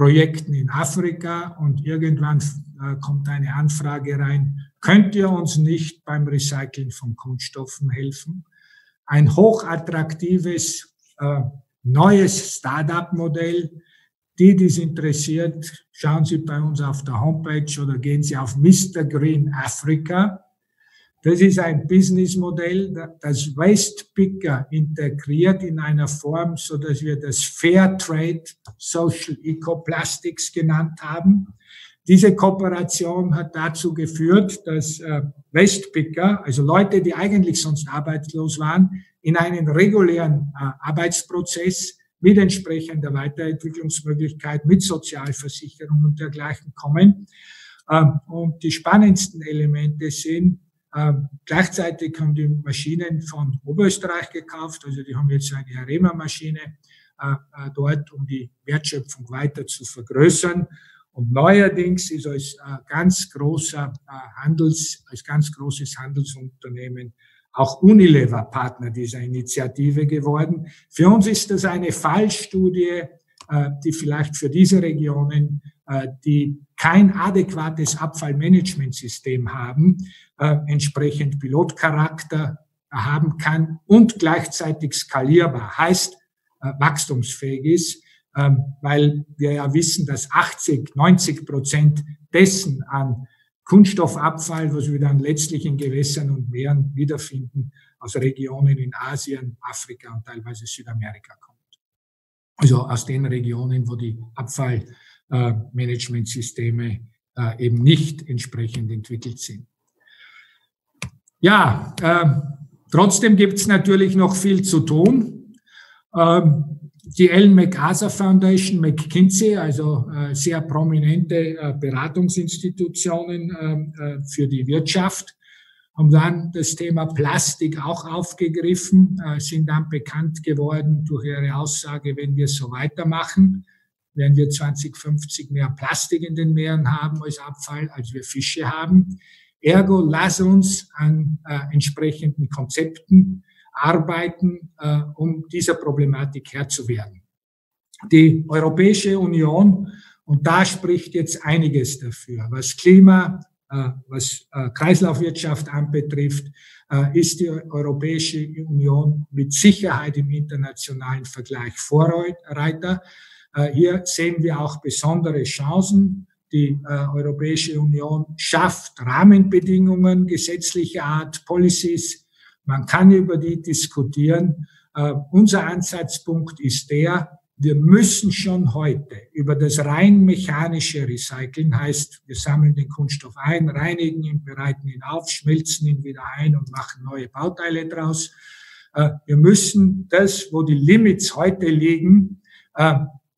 Projekten in Afrika und irgendwann äh, kommt eine Anfrage rein, könnt ihr uns nicht beim Recyceln von Kunststoffen helfen? Ein hochattraktives, äh, neues Start-up-Modell. Die, die es interessiert, schauen Sie bei uns auf der Homepage oder gehen Sie auf Mister Green Africa. Das ist ein Businessmodell, das Waste Picker integriert in einer Form, so dass wir das Fair Trade Social Ecoplastics genannt haben. Diese Kooperation hat dazu geführt, dass Waste Picker, also Leute, die eigentlich sonst arbeitslos waren, in einen regulären Arbeitsprozess mit entsprechender Weiterentwicklungsmöglichkeit, mit Sozialversicherung und dergleichen kommen. Und die spannendsten Elemente sind, Ähm, gleichzeitig haben die Maschinen von Oberösterreich gekauft, also die haben jetzt eine Erema-Maschine äh, äh, dort, um die Wertschöpfung weiter zu vergrößern. Und neuerdings ist als äh, ganz großer äh, Handels, als ganz großes Handelsunternehmen auch Unilever Partner dieser Initiative geworden. Für uns ist das eine Fallstudie, äh, die vielleicht für diese Regionen, äh, die kein adäquates Abfallmanagementsystem haben, äh, entsprechend Pilotcharakter haben kann und gleichzeitig skalierbar, heißt äh, wachstumsfähig ist, äh, weil wir ja wissen, dass achtzig, neunzig Prozent dessen an Kunststoffabfall, was wir dann letztlich in Gewässern und Meeren wiederfinden, aus Regionen in Asien, Afrika und teilweise Südamerika kommt. Also aus den Regionen, wo die Abfall Äh, Managementsysteme äh, eben nicht entsprechend entwickelt sind. Ja, äh, trotzdem gibt es natürlich noch viel zu tun. Ähm, die Ellen MacArthur Foundation, McKinsey, also äh, sehr prominente äh, Beratungsinstitutionen äh, für die Wirtschaft, haben dann das Thema Plastik auch aufgegriffen, äh, sind dann bekannt geworden durch ihre Aussage, wenn wir so weitermachen, werden wir zwanzig fünfzig mehr Plastik in den Meeren haben als Abfall, als wir Fische haben. Ergo, lass uns an äh, entsprechenden Konzepten arbeiten, äh, um dieser Problematik Herr zu werden. Die Europäische Union, und da spricht jetzt einiges dafür, was Klima, äh, was äh, Kreislaufwirtschaft anbetrifft, äh, ist die Europäische Union mit Sicherheit im internationalen Vergleich Vorreiter. Hier sehen wir auch besondere Chancen. Die äh, Europäische Union schafft Rahmenbedingungen gesetzlicher Art, Policies. Man kann über die diskutieren. Äh, unser Ansatzpunkt ist der, wir müssen schon heute über das rein mechanische Recyceln, heißt, wir sammeln den Kunststoff ein, reinigen ihn, bereiten ihn auf, schmelzen ihn wieder ein und machen neue Bauteile draus. Wir müssen das, wo die Limits heute liegen,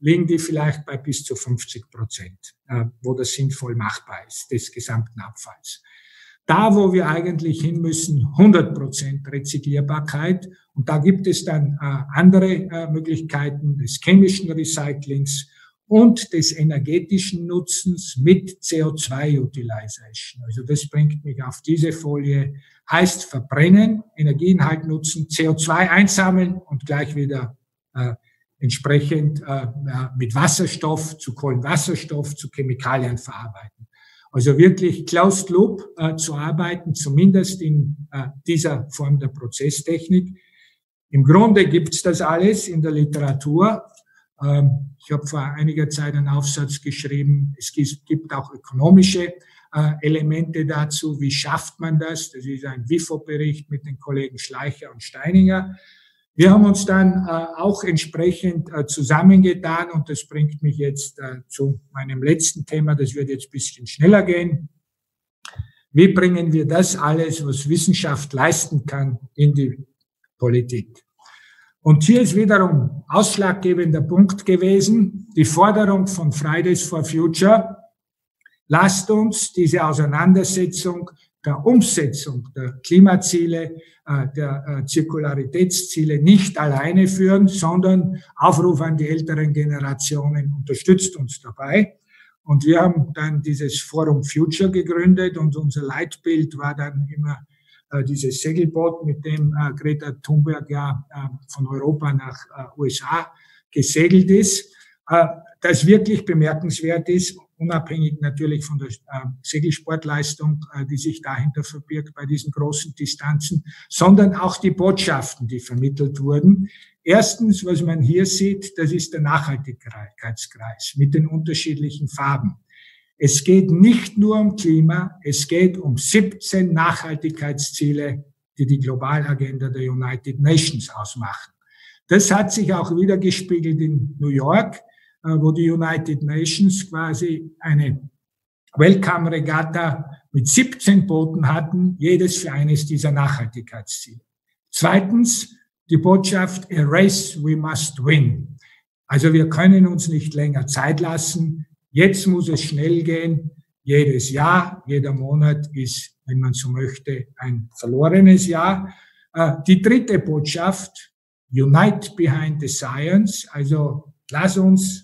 liegen die vielleicht bei bis zu fünfzig Prozent, wo das sinnvoll machbar ist, des gesamten Abfalls. Da, wo wir eigentlich hin müssen, hundert Prozent Rezyklierbarkeit. Und da gibt es dann äh, andere äh, Möglichkeiten des chemischen Recyclings und des energetischen Nutzens mit C O zwei Utilization. Also das bringt mich auf diese Folie. Heißt verbrennen, Energieinhalt nutzen, C O zwei einsammeln und gleich wieder äh, entsprechend äh, mit Wasserstoff zu Kohlenwasserstoff, zu Chemikalien verarbeiten. Also wirklich closed loop äh, zu arbeiten, zumindest in äh, dieser Form der Prozesstechnik. Im Grunde gibt's das alles in der Literatur. Ähm, ich habe vor einiger Zeit einen Aufsatz geschrieben. Es gibt auch ökonomische äh, Elemente dazu. Wie schafft man das? Das ist ein W I F O-Bericht mit den Kollegen Schleicher und Steininger. Wir haben uns dann äh, auch entsprechend äh, zusammengetan und das bringt mich jetzt äh, zu meinem letzten Thema. Das wird jetzt ein bisschen schneller gehen. Wie bringen wir das alles, was Wissenschaft leisten kann, in die Politik? Und hier ist wiederum ausschlaggebender Punkt gewesen, die Forderung von Fridays for Future. Lasst uns diese Auseinandersetzung der Umsetzung der Klimaziele, der Zirkularitätsziele nicht alleine führen, sondern Aufruf an die älteren Generationen, unterstützt uns dabei. Und wir haben dann dieses Forum Future gegründet und unser Leitbild war dann immer dieses Segelboot, mit dem Greta Thunberg ja von Europa nach U S A gesegelt ist, das wirklich bemerkenswert ist, unabhängig natürlich von der äh, Segelsportleistung, äh, die sich dahinter verbirgt bei diesen großen Distanzen, sondern auch die Botschaften, die vermittelt wurden. Erstens, was man hier sieht, das ist der Nachhaltigkeitskreis mit den unterschiedlichen Farben. Es geht nicht nur um Klima, es geht um siebzehn Nachhaltigkeitsziele, die die Globalagenda der United Nations ausmachen. Das hat sich auch wieder gespiegelt in New York, wo die United Nations quasi eine Welcome-Regatta mit siebzehn Booten hatten, jedes für eines dieser Nachhaltigkeitsziele. Zweitens, die Botschaft, a race we must win. Also wir können uns nicht länger Zeit lassen. Jetzt muss es schnell gehen. Jedes Jahr, jeder Monat ist, wenn man so möchte, ein verlorenes Jahr. Die dritte Botschaft, unite behind the science, also lass uns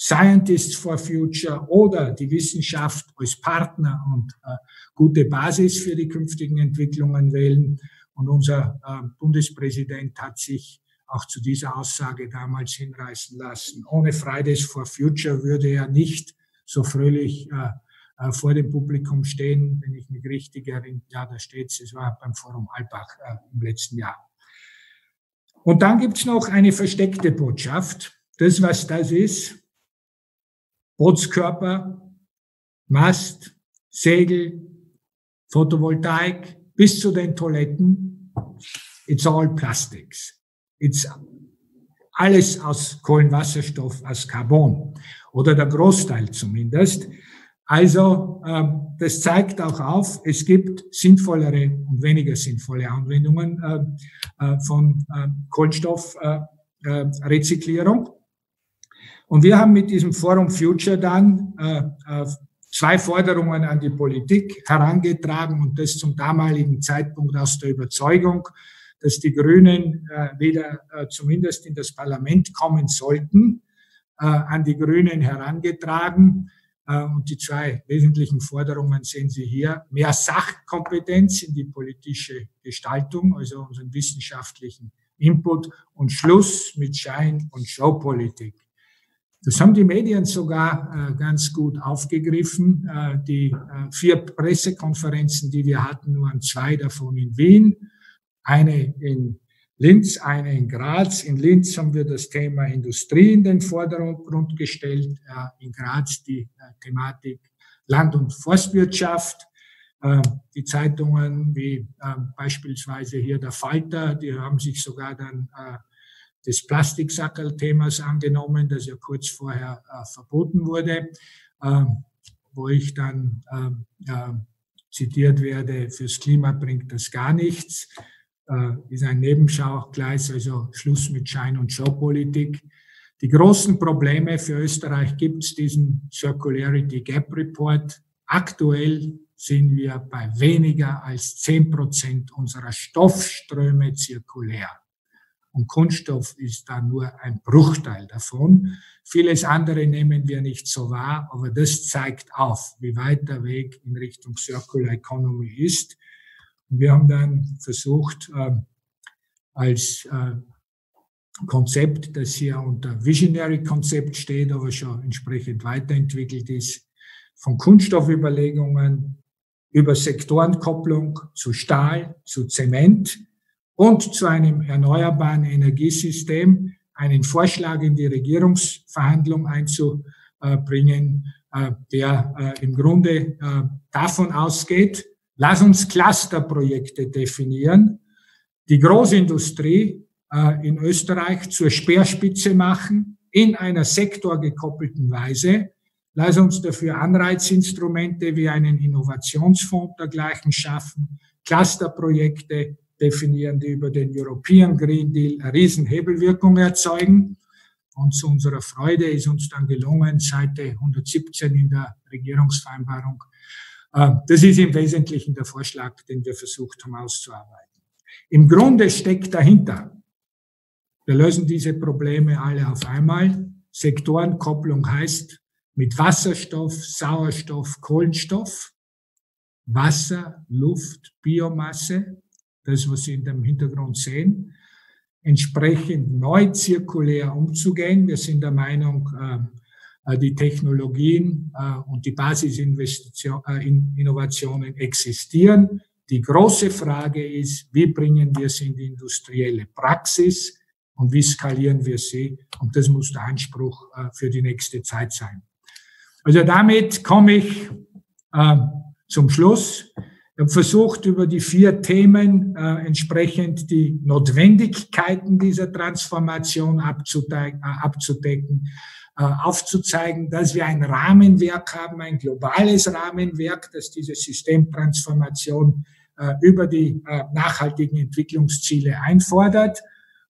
Scientists for Future oder die Wissenschaft als Partner und äh, gute Basis für die künftigen Entwicklungen wählen. Und unser äh, Bundespräsident hat sich auch zu dieser Aussage damals hinreißen lassen. Ohne Fridays for Future würde er nicht so fröhlich äh, äh, vor dem Publikum stehen, wenn ich mich richtig erinnere. Ja, da steht's, es war beim Forum Albach äh, im letzten Jahr. Und dann gibt's noch eine versteckte Botschaft. Das, was das ist, Bootskörper, Mast, Segel, Photovoltaik, bis zu den Toiletten, it's all plastics. It's alles aus Kohlenwasserstoff, aus Carbon oder der Großteil zumindest. Also das zeigt auch auf, es gibt sinnvollere und weniger sinnvolle Anwendungen von Kohlenstoffrezyklierung. Und wir haben mit diesem Forum Future dann äh, zwei Forderungen an die Politik herangetragen und das zum damaligen Zeitpunkt aus der Überzeugung, dass die Grünen äh, wieder äh, zumindest in das Parlament kommen sollten, äh, an die Grünen herangetragen. Äh, und die zwei wesentlichen Forderungen sehen Sie hier. Mehr Sachkompetenz in die politische Gestaltung, also unseren wissenschaftlichen Input und Schluss mit Schein- und Showpolitik. Das haben die Medien sogar äh, ganz gut aufgegriffen. Äh, die äh, vier Pressekonferenzen, die wir hatten, nur an zwei davon in Wien, eine in Linz, eine in Graz. In Linz haben wir das Thema Industrie in den Vordergrund gestellt, äh, in Graz die äh, Thematik Land- und Forstwirtschaft. Äh, die Zeitungen wie äh, beispielsweise hier der Falter, die haben sich sogar dann äh, des Plastiksackerl-Themas angenommen, das ja kurz vorher äh, verboten wurde, äh, wo ich dann äh, äh, zitiert werde, fürs Klima bringt das gar nichts, äh, ist ein Nebenschaugleis, also Schluss mit Schein- und Showpolitik. Die großen Probleme für Österreich gibt es diesen Circularity Gap Report. Aktuell sind wir bei weniger als zehn Prozent unserer Stoffströme zirkulär. Und Kunststoff ist da nur ein Bruchteil davon. Vieles andere nehmen wir nicht so wahr, aber das zeigt auf, wie weit der Weg in Richtung Circular Economy ist. Und wir haben dann versucht, äh, als äh, Konzept, das hier unter Visionary-Konzept steht, aber schon entsprechend weiterentwickelt ist, von Kunststoffüberlegungen über Sektorenkopplung zu Stahl, zu Zement und zu einem erneuerbaren Energiesystem einen Vorschlag in die Regierungsverhandlung einzubringen, der im Grunde davon ausgeht, lass uns Clusterprojekte definieren, die Großindustrie in Österreich zur Speerspitze machen, in einer sektorgekoppelten Weise. Lass uns dafür Anreizinstrumente wie einen Innovationsfonds dergleichen schaffen, Clusterprojekte definieren, die über den European Green Deal eine Riesenhebelwirkung erzeugen. Und zu unserer Freude ist uns dann gelungen, Seite hundertsiebzehn in der Regierungsvereinbarung, das ist im Wesentlichen der Vorschlag, den wir versucht haben auszuarbeiten. Im Grunde steckt dahinter, wir lösen diese Probleme alle auf einmal. Sektorenkopplung heißt mit Wasserstoff, Sauerstoff, Kohlenstoff, Wasser, Luft, Biomasse, das, was Sie in dem Hintergrund sehen, entsprechend neu zirkulär umzugehen. Wir sind der Meinung, die Technologien und die Basisinnovationen existieren. Die große Frage ist, wie bringen wir sie in die industrielle Praxis? Und wie skalieren wir sie? Und das muss der Anspruch äh, für die nächste Zeit sein. Also damit komme ich äh, zum Schluss. Ich habe versucht, über die vier Themen äh, entsprechend die Notwendigkeiten dieser Transformation abzudecken, äh, abzudecken äh, aufzuzeigen, dass wir ein Rahmenwerk haben, ein globales Rahmenwerk, das diese Systemtransformation äh, über die äh, nachhaltigen Entwicklungsziele einfordert.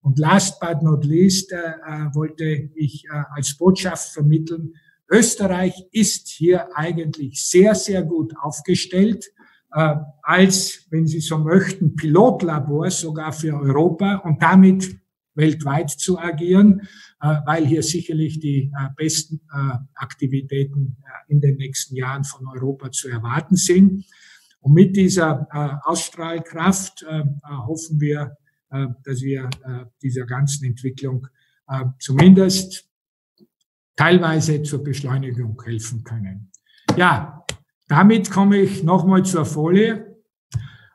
Und last but not least äh, wollte ich äh, als Botschaft vermitteln, Österreich ist hier eigentlich sehr, sehr gut aufgestellt, äh, als, wenn Sie so möchten, Pilotlabor sogar für Europa und damit weltweit zu agieren, äh, weil hier sicherlich die äh, besten äh, Aktivitäten äh, in den nächsten Jahren von Europa zu erwarten sind. Und mit dieser äh, Ausstrahlkraft äh, äh, hoffen wir, dass wir dieser ganzen Entwicklung zumindest teilweise zur Beschleunigung helfen können. Ja, damit komme ich nochmal zur Folie.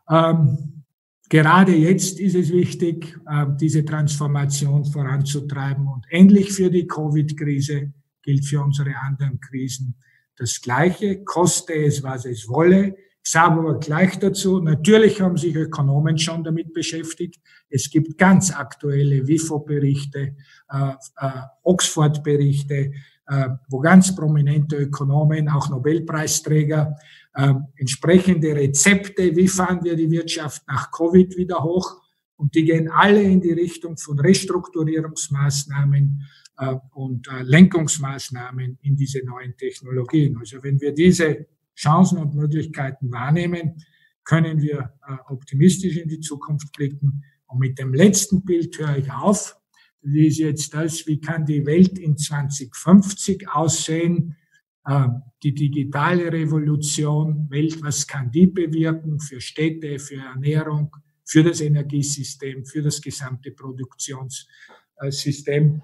Gerade jetzt ist es wichtig, diese Transformation voranzutreiben. Und ähnlich für die Covid-Krise gilt für unsere anderen Krisen das Gleiche. Koste es, was es wolle. Ich sage aber gleich dazu, natürlich haben sich Ökonomen schon damit beschäftigt. Es gibt ganz aktuelle WIFO-Berichte, äh, äh, Oxford-Berichte, äh, wo ganz prominente Ökonomen, auch Nobelpreisträger, äh, entsprechende Rezepte, wie fahren wir die Wirtschaft nach Covid wieder hoch? Und die gehen alle in die Richtung von Restrukturierungsmaßnahmen äh, und äh, Lenkungsmaßnahmen in diese neuen Technologien. Also wenn wir diese Chancen und Möglichkeiten wahrnehmen, können wir äh, optimistisch in die Zukunft blicken. Und mit dem letzten Bild höre ich auf. Das ist jetzt das, wie kann die Welt in zwanzig fünfzig aussehen? Äh, die digitale Revolution, Welt, was kann die bewirken für Städte, für Ernährung, für das Energiesystem, für das gesamte Produktionssystem?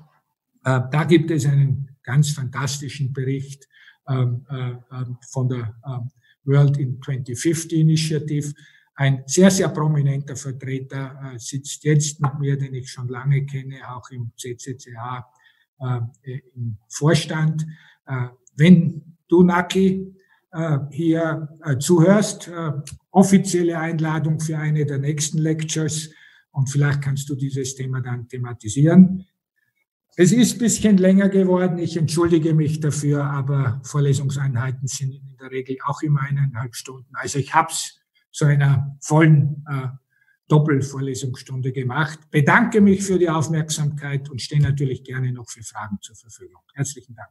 Äh, da gibt es einen ganz fantastischen Bericht von der World in zwanzig fünfzig Initiative. Ein sehr, sehr prominenter Vertreter sitzt jetzt mit mir, den ich schon lange kenne, auch im C C C H im Vorstand. Wenn du, Naki, hier zuhörst, offizielle Einladung für eine der nächsten Lectures Und vielleicht kannst du dieses Thema dann thematisieren. Es ist ein bisschen länger geworden, ich entschuldige mich dafür, aber Vorlesungseinheiten sind in der Regel auch immer eineinhalb Stunden. Also ich habe es zu einer vollen äh, Doppelvorlesungsstunde gemacht. Bedanke mich für die Aufmerksamkeit und stehe natürlich gerne noch für Fragen zur Verfügung. Herzlichen Dank.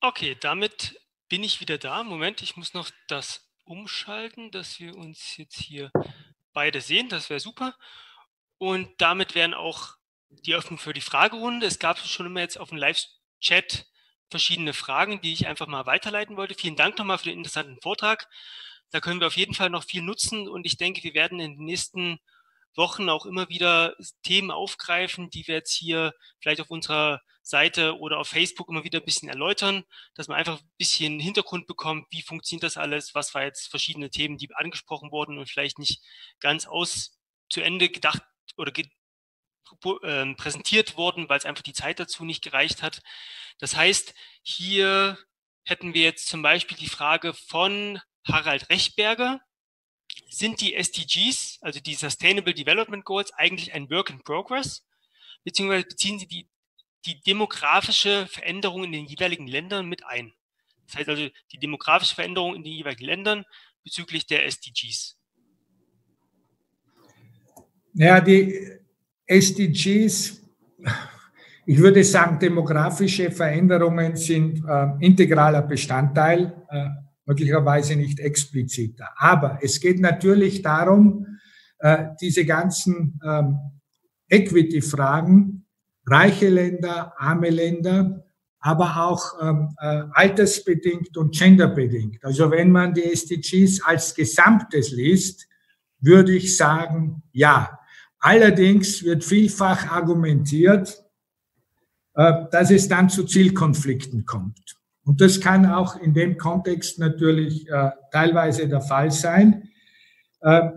Okay, damit bin ich wieder da. Moment, ich muss noch das umschalten, dass wir uns jetzt hier beide sehen. Das wäre super. Und damit wären auch die Öffnung für die Fragerunde. Es gab schon immer jetzt auf dem Live-Chat verschiedene Fragen, die ich einfach mal weiterleiten wollte. Vielen Dank nochmal für den interessanten Vortrag. Da können wir auf jeden Fall noch viel nutzen und ich denke, wir werden in den nächsten Wochen auch immer wieder Themen aufgreifen, die wir jetzt hier vielleicht auf unserer Seite oder auf Facebook immer wieder ein bisschen erläutern, dass man einfach ein bisschen Hintergrund bekommt, wie funktioniert das alles, was war jetzt verschiedene Themen, die angesprochen wurden und vielleicht nicht ganz aus zu Ende gedacht oder ge äh, präsentiert wurden, weil es einfach die Zeit dazu nicht gereicht hat. Das heißt, hier hätten wir jetzt zum Beispiel die Frage von Harald Rechberger: Sind die S D Gs, also die Sustainable Development Goals, eigentlich ein Work in Progress, beziehungsweise beziehen sie die, die demografische Veränderung in den jeweiligen Ländern mit ein? Das heißt also die demografische Veränderung in den jeweiligen Ländern bezüglich der S D Gs. Naja, die S D Gs, ich würde sagen, demografische Veränderungen sind äh, integraler Bestandteil, äh, möglicherweise nicht expliziter. Aber es geht natürlich darum, diese ganzen Equity-Fragen, reiche Länder, arme Länder, aber auch altersbedingt und genderbedingt. Also wenn man die S D Gs als Gesamtes liest, würde ich sagen, ja. Allerdings wird vielfach argumentiert, dass es dann zu Zielkonflikten kommt. Und das kann auch in dem Kontext natürlich äh, teilweise der Fall sein. Äh,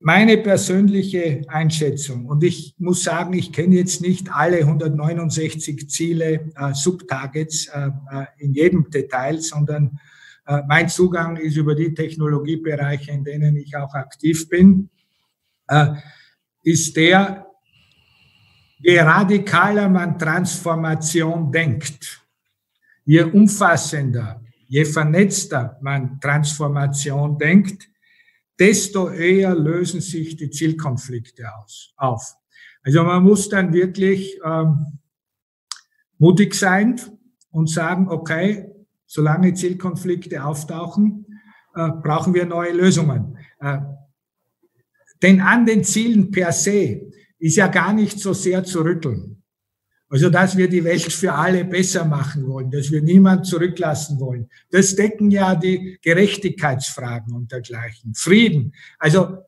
meine persönliche Einschätzung, und ich muss sagen, ich kenne jetzt nicht alle hundertneunundsechzig Ziele, äh, Subtargets äh, in jedem Detail, sondern äh, mein Zugang ist über die Technologiebereiche, in denen ich auch aktiv bin, äh, ist der, je radikaler man Transformation denkt, je umfassender, je vernetzter man Transformation denkt, desto eher lösen sich die Zielkonflikte aus, auf. Also man muss dann wirklich ähm, mutig sein und sagen, okay, solange Zielkonflikte auftauchen, äh, brauchen wir neue Lösungen. Äh, denn an den Zielen per se ist ja gar nicht so sehr zu rütteln. Also, dass wir die Welt für alle besser machen wollen, dass wir niemanden zurücklassen wollen. Das decken ja die Gerechtigkeitsfragen und dergleichen. Frieden. Also,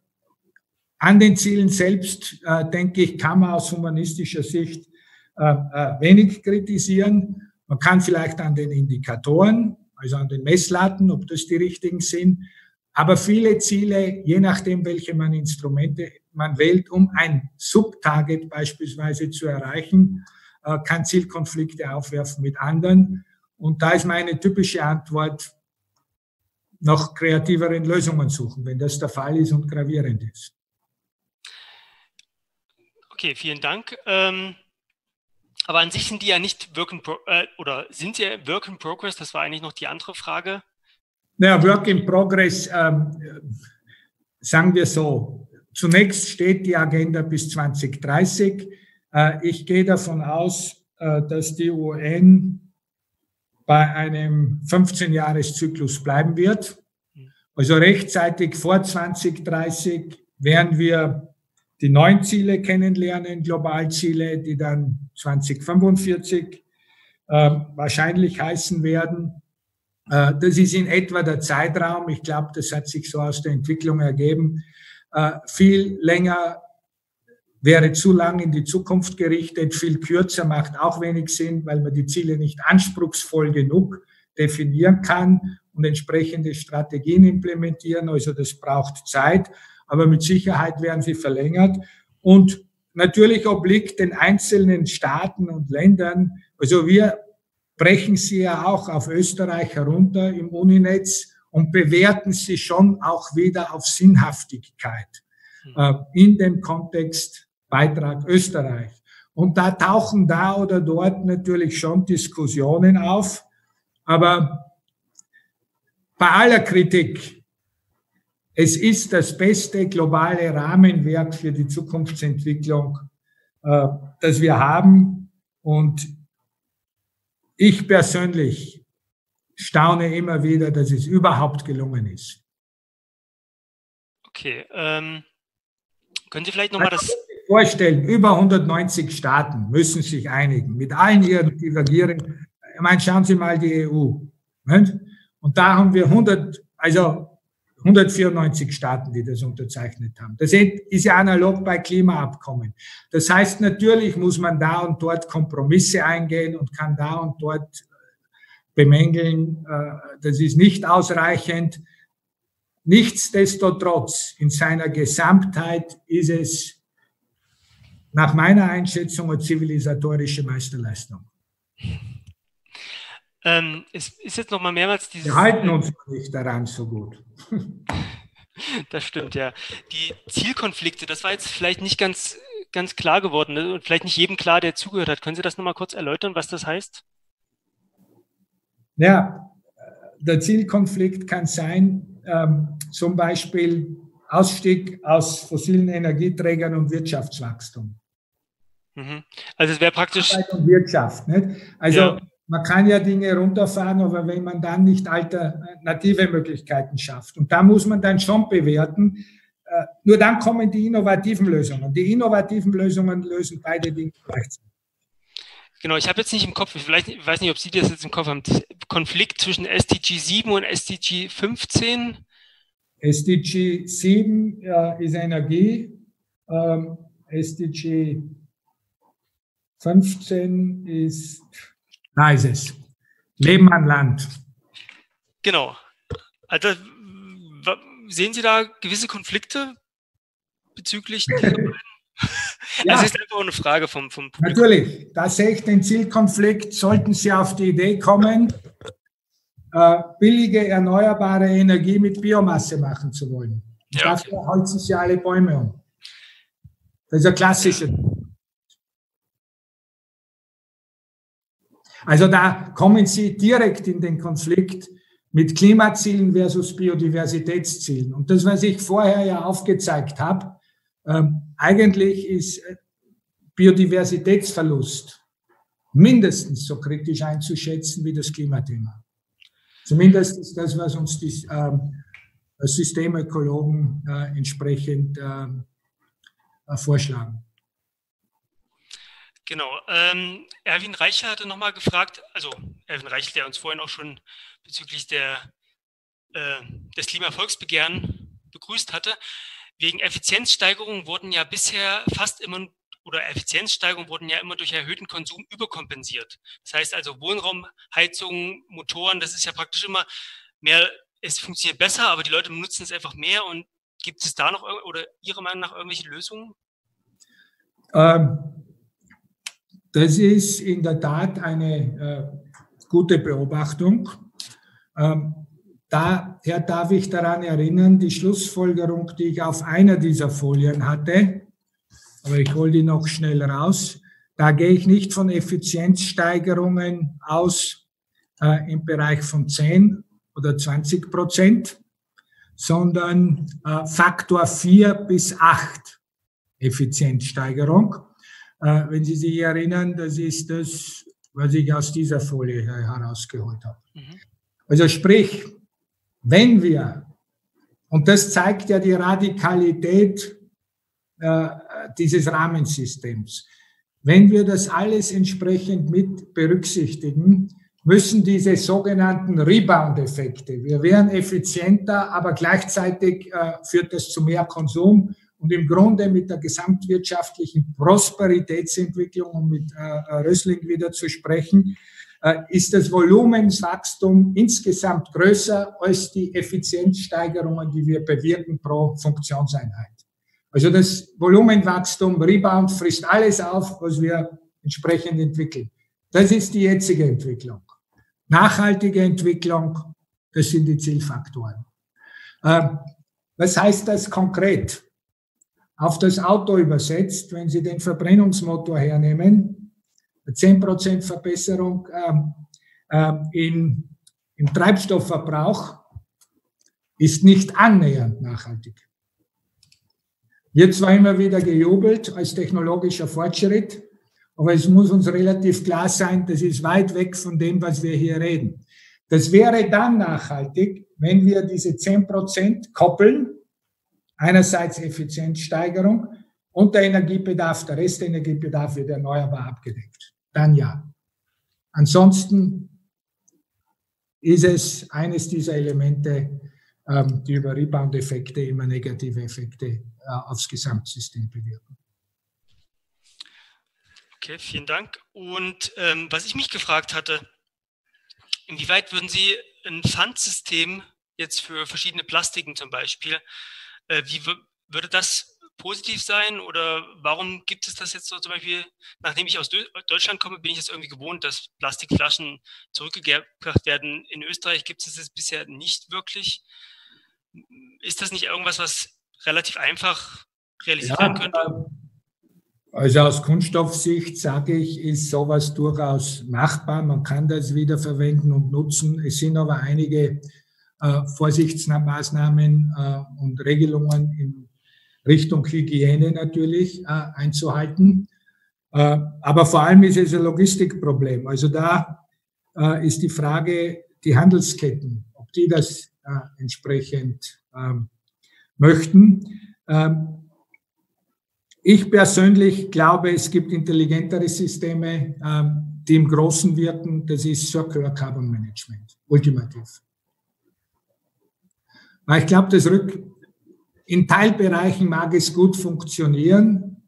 an den Zielen selbst, äh, denke ich, kann man aus humanistischer Sicht äh, äh, wenig kritisieren. Man kann vielleicht an den Indikatoren, also an den Messlatten, ob das die richtigen sind. Aber viele Ziele, je nachdem, welche man Instrumente man wählt, um ein Subtarget beispielsweise zu erreichen, kann Zielkonflikte aufwerfen mit anderen. Und da ist meine typische Antwort, nach kreativeren Lösungen suchen, wenn das der Fall ist und gravierend ist. Okay, vielen Dank. Ähm, aber an sich sind die ja nicht Work in Pro äh, oder sind sie Work in Progress? Das war eigentlich noch die andere Frage. Naja, Work in Progress, ähm, sagen wir so. Zunächst steht die Agenda bis zwanzig dreißig. Ich gehe davon aus, dass die U N bei einem fünfzehn-Jahres-Zyklus bleiben wird. Also rechtzeitig vor zwanzig dreißig werden wir die neuen Ziele kennenlernen, Globalziele, die dann zwanzig fünfundvierzig wahrscheinlich heißen werden. Das ist in etwa der Zeitraum. Ich glaube, das hat sich so aus der Entwicklung ergeben. Viel länger wäre zu lang in die Zukunft gerichtet, viel kürzer macht auch wenig Sinn, weil man die Ziele nicht anspruchsvoll genug definieren kann und entsprechende Strategien implementieren. Also das braucht Zeit, aber mit Sicherheit werden sie verlängert. Und natürlich obliegt den einzelnen Staaten und Ländern, also wir brechen sie ja auch auf Österreich herunter im Uninetz und bewerten sie schon auch wieder auf Sinnhaftigkeit äh, in dem Kontext Beitrag Österreich. Und da tauchen da oder dort natürlich schon Diskussionen auf, aber bei aller Kritik, es ist das beste globale Rahmenwerk für die Zukunftsentwicklung, äh, das wir haben, und ich persönlich staune immer wieder, dass es überhaupt gelungen ist. Okay, ähm, können Sie vielleicht nochmal das... vorstellen, über hundertneunzig Staaten müssen sich einigen, mit allen ihren Divergierenden. Ich meine, schauen Sie mal die E U. Nicht? Und da haben wir hundert, also hundertvierundneunzig Staaten, die das unterzeichnet haben. Das ist ja analog bei Klimaabkommen. Das heißt, natürlich muss man da und dort Kompromisse eingehen und kann da und dort bemängeln, das ist nicht ausreichend. Nichtsdestotrotz, in seiner Gesamtheit ist es nach meiner Einschätzung eine zivilisatorische Meisterleistung. Ähm, es ist jetzt noch mal mehrmals dieses... Wir halten uns nicht daran so gut. Das stimmt, ja. Die Zielkonflikte, das war jetzt vielleicht nicht ganz, ganz klar geworden, ne? Und vielleicht nicht jedem klar, der zugehört hat. Können Sie das noch mal kurz erläutern, was das heißt? Ja, der Zielkonflikt kann sein, ähm, zum Beispiel... Ausstieg aus fossilen Energieträgern und Wirtschaftswachstum. Also es wäre praktisch... Arbeit und Wirtschaft, nicht? Also ja. Man kann ja Dinge runterfahren, aber wenn man dann nicht alternative Möglichkeiten schafft, und da muss man dann schon bewerten, nur dann kommen die innovativen Lösungen. Die innovativen Lösungen lösen beide Dinge gleichzeitig. Genau, ich habe jetzt nicht im Kopf, ich weiß nicht, ob Sie das jetzt im Kopf haben, Konflikt zwischen S D G sieben und S D G fünfzehn... S D G sieben äh, ist Energie, ähm, S D G fünfzehn ist, da ist es, Leben an Land. Genau. Also sehen Sie da gewisse Konflikte bezüglich dieser beiden? Ja. Das ist einfach eine Frage vom, vom Publikum. Natürlich, da sehe ich den Zielkonflikt, sollten Sie auf die Idee kommen, billige erneuerbare Energie mit Biomasse machen zu wollen. Ja, okay. Dafür holzen sie alle Bäume um. Das ist ein klassischer. Also da kommen sie direkt in den Konflikt mit Klimazielen versus Biodiversitätszielen. Und das, was ich vorher ja aufgezeigt habe, eigentlich ist Biodiversitätsverlust mindestens so kritisch einzuschätzen wie das Klimathema. Zumindest ist das, was uns die äh, Systemökologen äh, entsprechend äh, äh, vorschlagen. Genau. Ähm, Erwin Reichel hatte nochmal gefragt, also Erwin Reichel, der uns vorhin auch schon bezüglich der, äh, des Klimavolksbegehren begrüßt hatte, wegen Effizienzsteigerung wurden ja bisher fast immer, oder Effizienzsteigerungen wurden ja immer durch erhöhten Konsum überkompensiert. Das heißt also Wohnraum, Heizungen, Motoren, das ist ja praktisch immer mehr, es funktioniert besser, aber die Leute benutzen es einfach mehr. Und gibt es da noch, oder Ihrer Meinung nach, irgendwelche Lösungen? Das ist in der Tat eine äh, gute Beobachtung. Ähm, daher darf ich daran erinnern, die Schlussfolgerung, die ich auf einer dieser Folien hatte, aber ich hole die noch schnell raus. Da gehe ich nicht von Effizienzsteigerungen aus äh, im Bereich von zehn oder zwanzig Prozent, sondern äh, Faktor vier bis acht Effizienzsteigerung. Äh, wenn Sie sich erinnern, das ist das, was ich aus dieser Folie herausgeholt habe. Mhm. Also sprich, wenn wir, und das zeigt ja die Radikalität äh, dieses Rahmensystems. Wenn wir das alles entsprechend mit berücksichtigen, müssen diese sogenannten Rebound-Effekte, wir wären effizienter, aber gleichzeitig äh, führt das zu mehr Konsum, und im Grunde mit der gesamtwirtschaftlichen Prosperitätsentwicklung, um mit äh, Rösling wieder zu sprechen, äh, ist das Volumenswachstum insgesamt größer als die Effizienzsteigerungen, die wir bewirken pro Funktionseinheit. Also das Volumenwachstum, Rebound, frisst alles auf, was wir entsprechend entwickeln. Das ist die jetzige Entwicklung. Nachhaltige Entwicklung Das sind die Zielfaktoren. Äh, was heißt das konkret? Auf das Auto übersetzt, wenn Sie den Verbrennungsmotor hernehmen, zehn Prozent Verbesserung äh, äh, in, im Treibstoffverbrauch ist nicht annähernd nachhaltig. Wird zwar immer wieder gejubelt als technologischer Fortschritt, aber es muss uns relativ klar sein, das ist weit weg von dem, was wir hier reden. Das wäre dann nachhaltig, wenn wir diese zehn Prozent koppeln, einerseits Effizienzsteigerung und der Energiebedarf, der Restenergiebedarf wird erneuerbar abgedeckt. Dann ja. Ansonsten ist es eines dieser Elemente, die über Rebound-Effekte immer negative Effekte aufs Gesamtsystem bewirken. Okay, vielen Dank. Und ähm, was ich mich gefragt hatte, inwieweit würden Sie ein Pfandsystem jetzt für verschiedene Plastiken zum Beispiel, äh, wie würde das positiv sein oder warum gibt es das jetzt so zum Beispiel, nachdem ich aus Deutschland komme, bin ich jetzt irgendwie gewohnt, dass Plastikflaschen zurückgebracht werden. In Österreich gibt es das bisher nicht wirklich. Ist das nicht irgendwas, was relativ einfach realisiert werden könnte? Ja, also aus Kunststoffsicht sage ich, ist sowas durchaus machbar. Man kann das wiederverwenden und nutzen. Es sind aber einige äh, Vorsichtsmaßnahmen äh, und Regelungen in Richtung Hygiene natürlich äh, einzuhalten. Äh, aber vor allem ist es ein Logistikproblem. Also da äh, ist die Frage, die Handelsketten, ob die das äh, entsprechend äh, möchten. Ähm, Ich persönlich glaube, es gibt intelligentere Systeme, die im Großen wirken. Das ist Circular Carbon Management, ultimativ. Weil ich glaube, das rück in Teilbereichen mag es gut funktionieren.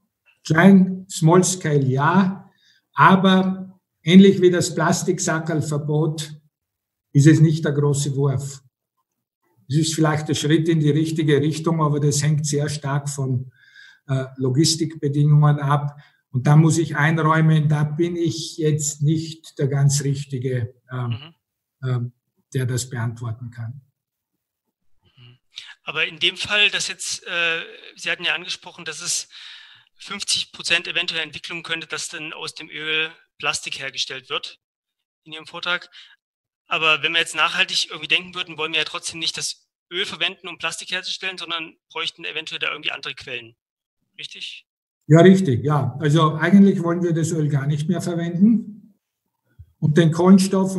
Klein, Small Scale, ja. Aber ähnlich wie das Plastiksackerlverbot ist es nicht der große Wurf. Es ist vielleicht der Schritt in die richtige Richtung, aber das hängt sehr stark von Logistikbedingungen ab. Und da muss ich einräumen, da bin ich jetzt nicht der ganz Richtige, ähm, mhm. der das beantworten kann. Aber in dem Fall, dass jetzt, äh, Sie hatten ja angesprochen, dass es fünfzig Prozent eventuell Entwicklung könnte, dass dann aus dem Öl Plastik hergestellt wird in Ihrem Vortrag. Aber wenn wir jetzt nachhaltig irgendwie denken würden, wollen wir ja trotzdem nicht das Öl verwenden, um Plastik herzustellen, sondern bräuchten eventuell da irgendwie andere Quellen. Richtig? Ja, richtig, ja. Also eigentlich wollen wir das Öl gar nicht mehr verwenden. Und den Kohlenstoff,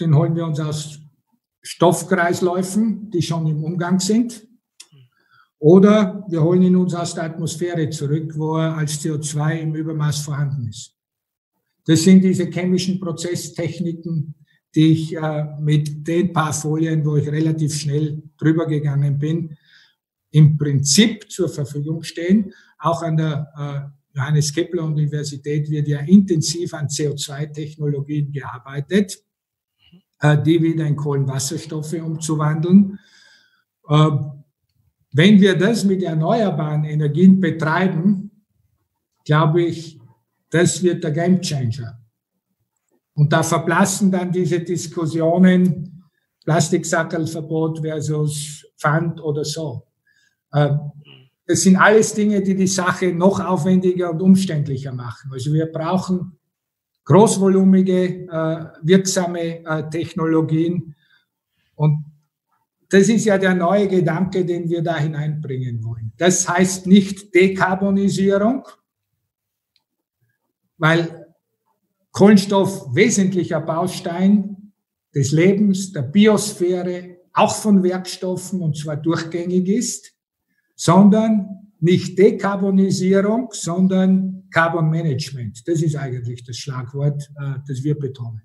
den holen wir uns aus Stoffkreisläufen, die schon im Umgang sind. Oder wir holen ihn uns aus der Atmosphäre zurück, wo er als C O zwei im Übermaß vorhanden ist. Das sind diese chemischen Prozesstechniken, die ich äh, mit den paar Folien, wo ich relativ schnell drüber gegangen bin, im Prinzip zur Verfügung stehen. Auch an der äh, Johannes Kepler Universität wird ja intensiv an C O zwei Technologien gearbeitet, äh, die wieder in Kohlenwasserstoffe umzuwandeln. Äh, wenn wir das mit erneuerbaren Energien betreiben, glaube ich, das wird der Gamechanger. Und da verblassen dann diese Diskussionen Plastiksackerlverbot versus Pfand oder so. Das sind alles Dinge, die die Sache noch aufwendiger und umständlicher machen. Also wir brauchen großvolumige, wirksame Technologien. Und das ist ja der neue Gedanke, den wir da hineinbringen wollen. Das heißt nicht Dekarbonisierung, weil Kohlenstoff wesentlicher Baustein des Lebens, der Biosphäre, auch von Werkstoffen und zwar durchgängig ist, sondern nicht Dekarbonisierung, sondern Carbon Management. Das ist eigentlich das Schlagwort, das wir betonen.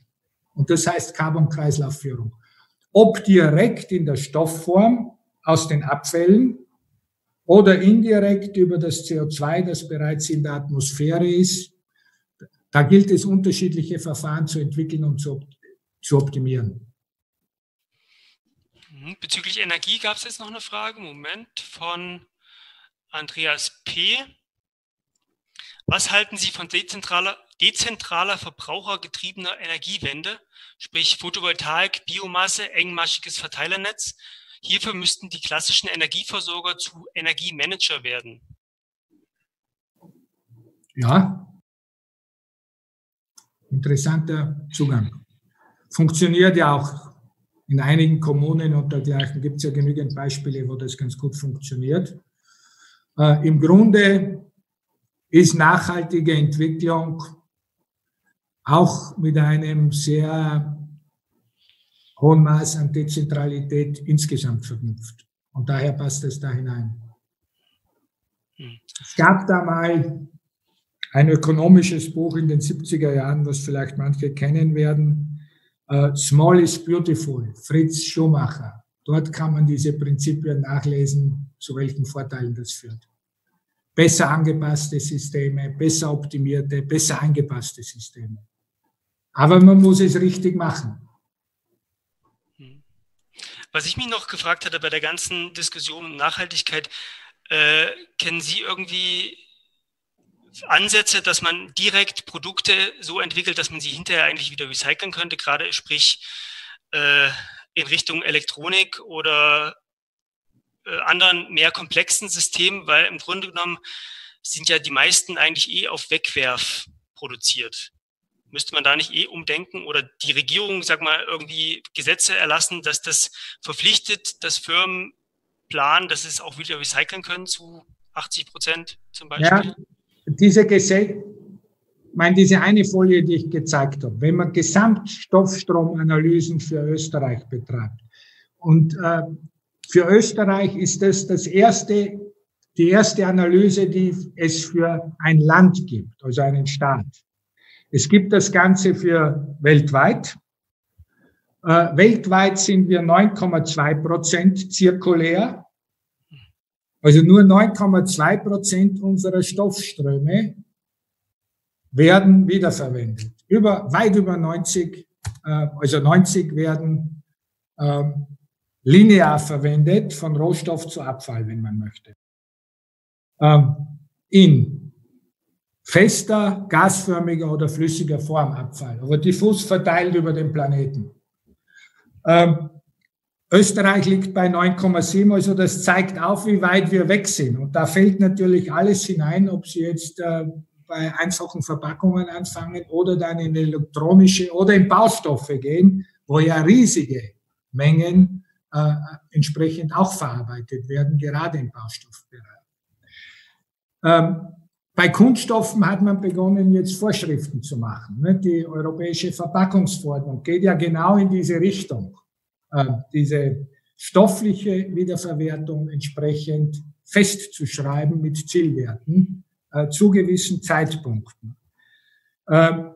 Und das heißt Carbon-Kreislaufführung. Ob direkt in der Stoffform aus den Abfällen oder indirekt über das C O zwei, das bereits in der Atmosphäre ist, da gilt es, unterschiedliche Verfahren zu entwickeln und zu, zu optimieren. Bezüglich Energie gab es jetzt noch eine Frage, Moment, von Andreas P. Was halten Sie von dezentraler, dezentraler verbrauchergetriebener Energiewende, sprich Photovoltaik, Biomasse, engmaschiges Verteilernetz. Hierfür müssten die klassischen Energieversorger zu Energiemanager werden. Ja, interessanter Zugang. Funktioniert ja auch in einigen Kommunen und dergleichen, gibt es ja genügend Beispiele, wo das ganz gut funktioniert. Äh, im Grunde ist nachhaltige Entwicklung auch mit einem sehr hohen Maß an Dezentralität insgesamt verknüpft. Und daher passt es da hinein. Es gab da mal ein ökonomisches Buch in den siebziger Jahren, was vielleicht manche kennen werden, Small is Beautiful, Fritz Schumacher. Dort kann man diese Prinzipien nachlesen, zu welchen Vorteilen das führt. Besser angepasste Systeme, besser optimierte, besser angepasste Systeme. Aber man muss es richtig machen. Was ich mich noch gefragt hatte bei der ganzen Diskussion um Nachhaltigkeit, äh, kennen Sie irgendwie Ansätze, dass man direkt Produkte so entwickelt, dass man sie hinterher eigentlich wieder recyceln könnte, gerade sprich äh, in Richtung Elektronik oder äh, anderen mehr komplexen Systemen, weil im Grunde genommen sind ja die meisten eigentlich eh auf Wegwerf produziert. Müsste man da nicht eh umdenken oder die Regierung, sag mal, irgendwie Gesetze erlassen, dass das verpflichtet, dass Firmen planen, dass sie es auch wieder recyceln können zu achtzig Prozent zum Beispiel? Ja. Diese, Gese meine, diese eine Folie, die ich gezeigt habe, wenn man Gesamtstoffstromanalysen für Österreich betreibt, und äh, für Österreich ist das, das erste, die erste Analyse, die es für ein Land gibt, also einen Staat. Es gibt das Ganze für weltweit. Äh, weltweit sind wir neun Komma zwei Prozent zirkulär. Also nur neun Komma zwei Prozent unserer Stoffströme werden wiederverwendet. Über, weit über neunzig, äh, also neunzig werden äh, linear verwendet, von Rohstoff zu Abfall, wenn man möchte. Ähm, in fester, gasförmiger oder flüssiger Form Abfall, aber diffus verteilt über den Planeten. Ähm, Österreich liegt bei neun Komma sieben, also das zeigt auf, wie weit wir weg sind. Und da fällt natürlich alles hinein, ob Sie jetzt äh, bei einfachen Verpackungen anfangen oder dann in elektronische oder in Baustoffe gehen, wo ja riesige Mengen äh, entsprechend auch verarbeitet werden, gerade im Baustoffbereich. Ähm, bei Kunststoffen hat man begonnen, jetzt Vorschriften zu machen. Ne? Die europäische Verpackungsverordnung geht ja genau in diese Richtung, diese stoffliche Wiederverwertung entsprechend festzuschreiben mit Zielwerten äh, zu gewissen Zeitpunkten. Ähm,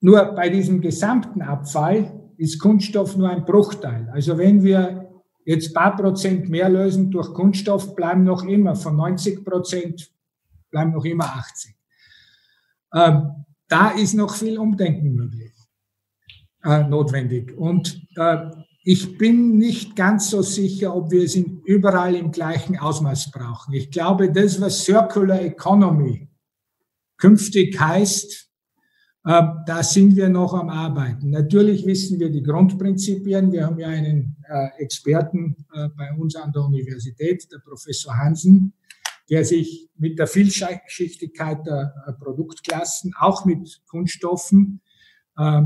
nur bei diesem gesamten Abfall ist Kunststoff nur ein Bruchteil. Also wenn wir jetzt ein paar Prozent mehr lösen durch Kunststoff, bleiben noch immer von neunzig Prozent, bleiben noch immer achtzig. Ähm, da ist noch viel Umdenken möglich. Äh, notwendig. Und äh, ich bin nicht ganz so sicher, ob wir es in, überall im gleichen Ausmaß brauchen. Ich glaube, das, was Circular Economy künftig heißt, äh, da sind wir noch am Arbeiten. Natürlich wissen wir die Grundprinzipien. Wir haben ja einen äh, Experten äh, bei uns an der Universität, der Professor Hansen, der sich mit der Vielschichtigkeit der äh, Produktklassen, auch mit Kunststoffen, äh,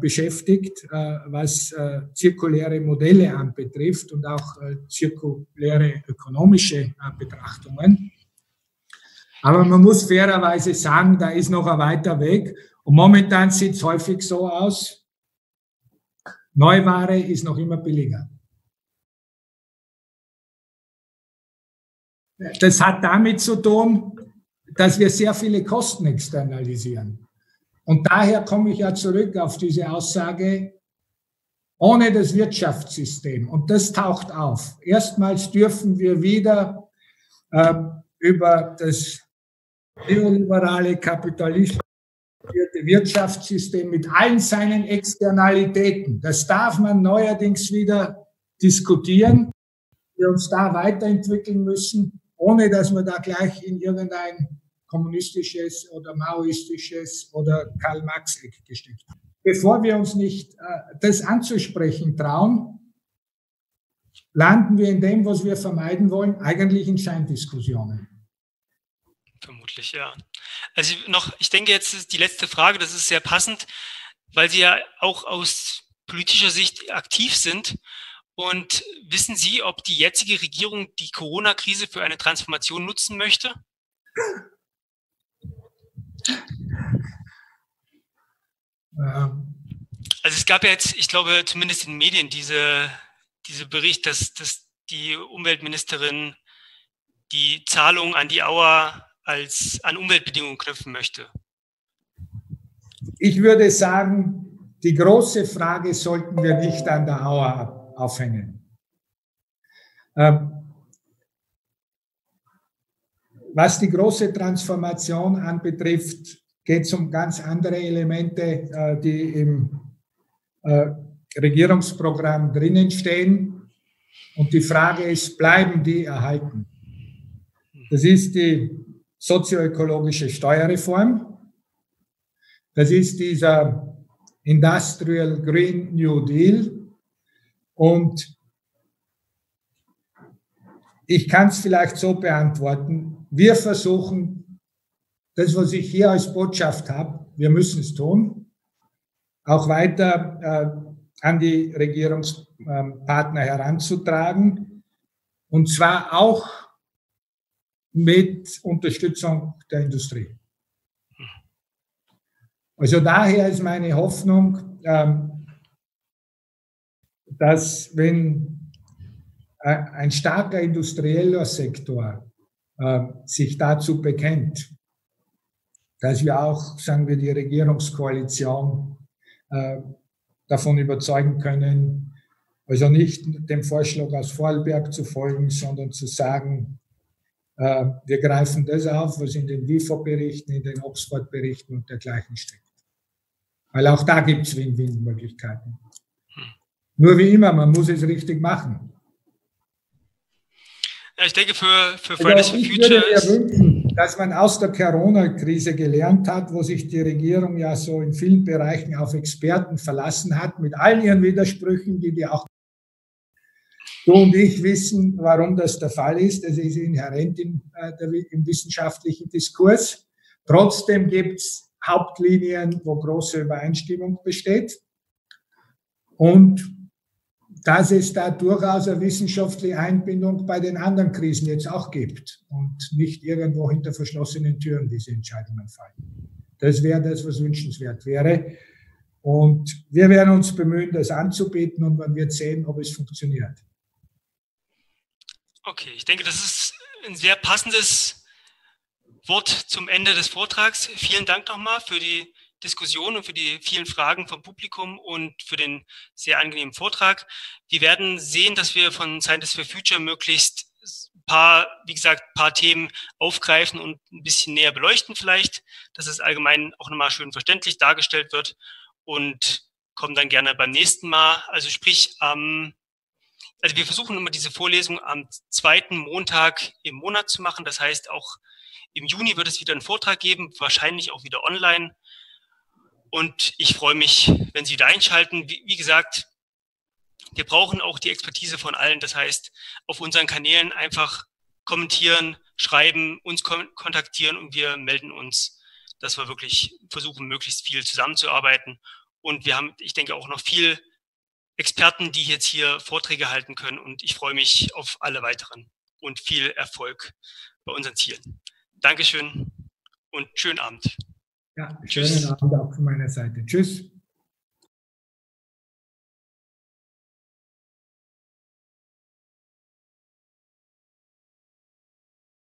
beschäftigt, was zirkuläre Modelle anbetrifft und auch zirkuläre ökonomische Betrachtungen. Aber man muss fairerweise sagen, da ist noch ein weiter Weg. Und momentan sieht es häufig so aus, Neuware ist noch immer billiger. Das hat damit zu tun, dass wir sehr viele Kosten externalisieren. Und daher komme ich ja zurück auf diese Aussage, ohne das Wirtschaftssystem. Und das taucht auf. Erstmals dürfen wir wieder äh, über das neoliberale kapitalistische Wirtschaftssystem mit allen seinen Externalitäten, das darf man neuerdings wieder diskutieren, wir uns da weiterentwickeln müssen, ohne dass wir da gleich in irgendein kommunistisches oder maoistisches oder Karl-Marx-Eck gesteckt haben. Bevor wir uns nicht äh, das anzusprechen trauen, landen wir in dem, was wir vermeiden wollen, eigentlich in Scheindiskussionen. Vermutlich, ja. Also noch, ich denke jetzt ist die letzte Frage, das ist sehr passend, weil Sie ja auch aus politischer Sicht aktiv sind. Und wissen Sie, ob die jetzige Regierung die Corona-Krise für eine Transformation nutzen möchte? Ähm. Also es gab ja jetzt, ich glaube, zumindest in den Medien diese, diese Bericht, dass, dass die Umweltministerin die Zahlung an die Auer als an Umweltbedingungen knüpfen möchte. Ich würde sagen, die große Frage sollten wir nicht an der Auer aufhängen. Was die große Transformation anbetrifft, geht es um ganz andere Elemente, die im Regierungsprogramm drinnen stehen. Und die Frage ist, bleiben die erhalten? Das ist die sozioökologische Steuerreform. Das ist dieser Industrial Green New Deal. Und ich kann es vielleicht so beantworten, wir versuchen, das, was ich hier als Botschaft habe, wir müssen es tun, auch weiter äh, an die Regierungspartner heranzutragen. Und zwar auch mit Unterstützung der Industrie. Also daher ist meine Hoffnung, ähm, dass wenn äh, ein starker industrieller Sektor äh, sich dazu bekennt, dass wir auch, sagen wir, die Regierungskoalition äh, davon überzeugen können, also nicht dem Vorschlag aus Vorarlberg zu folgen, sondern zu sagen, wir greifen das auf, was in den W I F O-Berichten, in den Oxford-Berichten und dergleichen steckt. Weil auch da gibt es Win-Win-Möglichkeiten. Nur wie immer, man muss es richtig machen. Ja, ich denke, für, für Fridays for Future ist... Ich würde mir wünschen, dass man aus der Corona-Krise gelernt hat, wo sich die Regierung ja so in vielen Bereichen auf Experten verlassen hat, mit all ihren Widersprüchen, die die auch... Du und ich wissen, warum das der Fall ist. Das ist inhärent im, äh, der, im wissenschaftlichen Diskurs. Trotzdem gibt es Hauptlinien, wo große Übereinstimmung besteht. Und dass es da durchaus eine wissenschaftliche Einbindung bei den anderen Krisen jetzt auch gibt und nicht irgendwo hinter verschlossenen Türen diese Entscheidungen fallen. Das wäre das, was wünschenswert wäre. Und wir werden uns bemühen, das anzubieten und man wird sehen, ob es funktioniert. Okay, ich denke, das ist ein sehr passendes Wort zum Ende des Vortrags. Vielen Dank nochmal für die Diskussion und für die vielen Fragen vom Publikum und für den sehr angenehmen Vortrag. Wir werden sehen, dass wir von Scientists for Future möglichst ein paar, wie gesagt, ein paar Themen aufgreifen und ein bisschen näher beleuchten vielleicht, dass es allgemein auch nochmal schön verständlich dargestellt wird und kommen dann gerne beim nächsten Mal. Also sprich am... Ähm, Also wir versuchen immer diese Vorlesung am zweiten Montag im Monat zu machen. Das heißt, auch im Juni wird es wieder einen Vortrag geben, wahrscheinlich auch wieder online. Und ich freue mich, wenn Sie wieder einschalten. Wie, wie gesagt, wir brauchen auch die Expertise von allen. Das heißt, auf unseren Kanälen einfach kommentieren, schreiben, uns kontaktieren und wir melden uns, dass wir wirklich versuchen, möglichst viel zusammenzuarbeiten. Und wir haben, ich denke, auch noch viel Experten, die jetzt hier Vorträge halten können und ich freue mich auf alle weiteren und viel Erfolg bei unseren Zielen. Dankeschön und schönen Abend. Ja, schönen Abend auch von meiner Seite. Tschüss.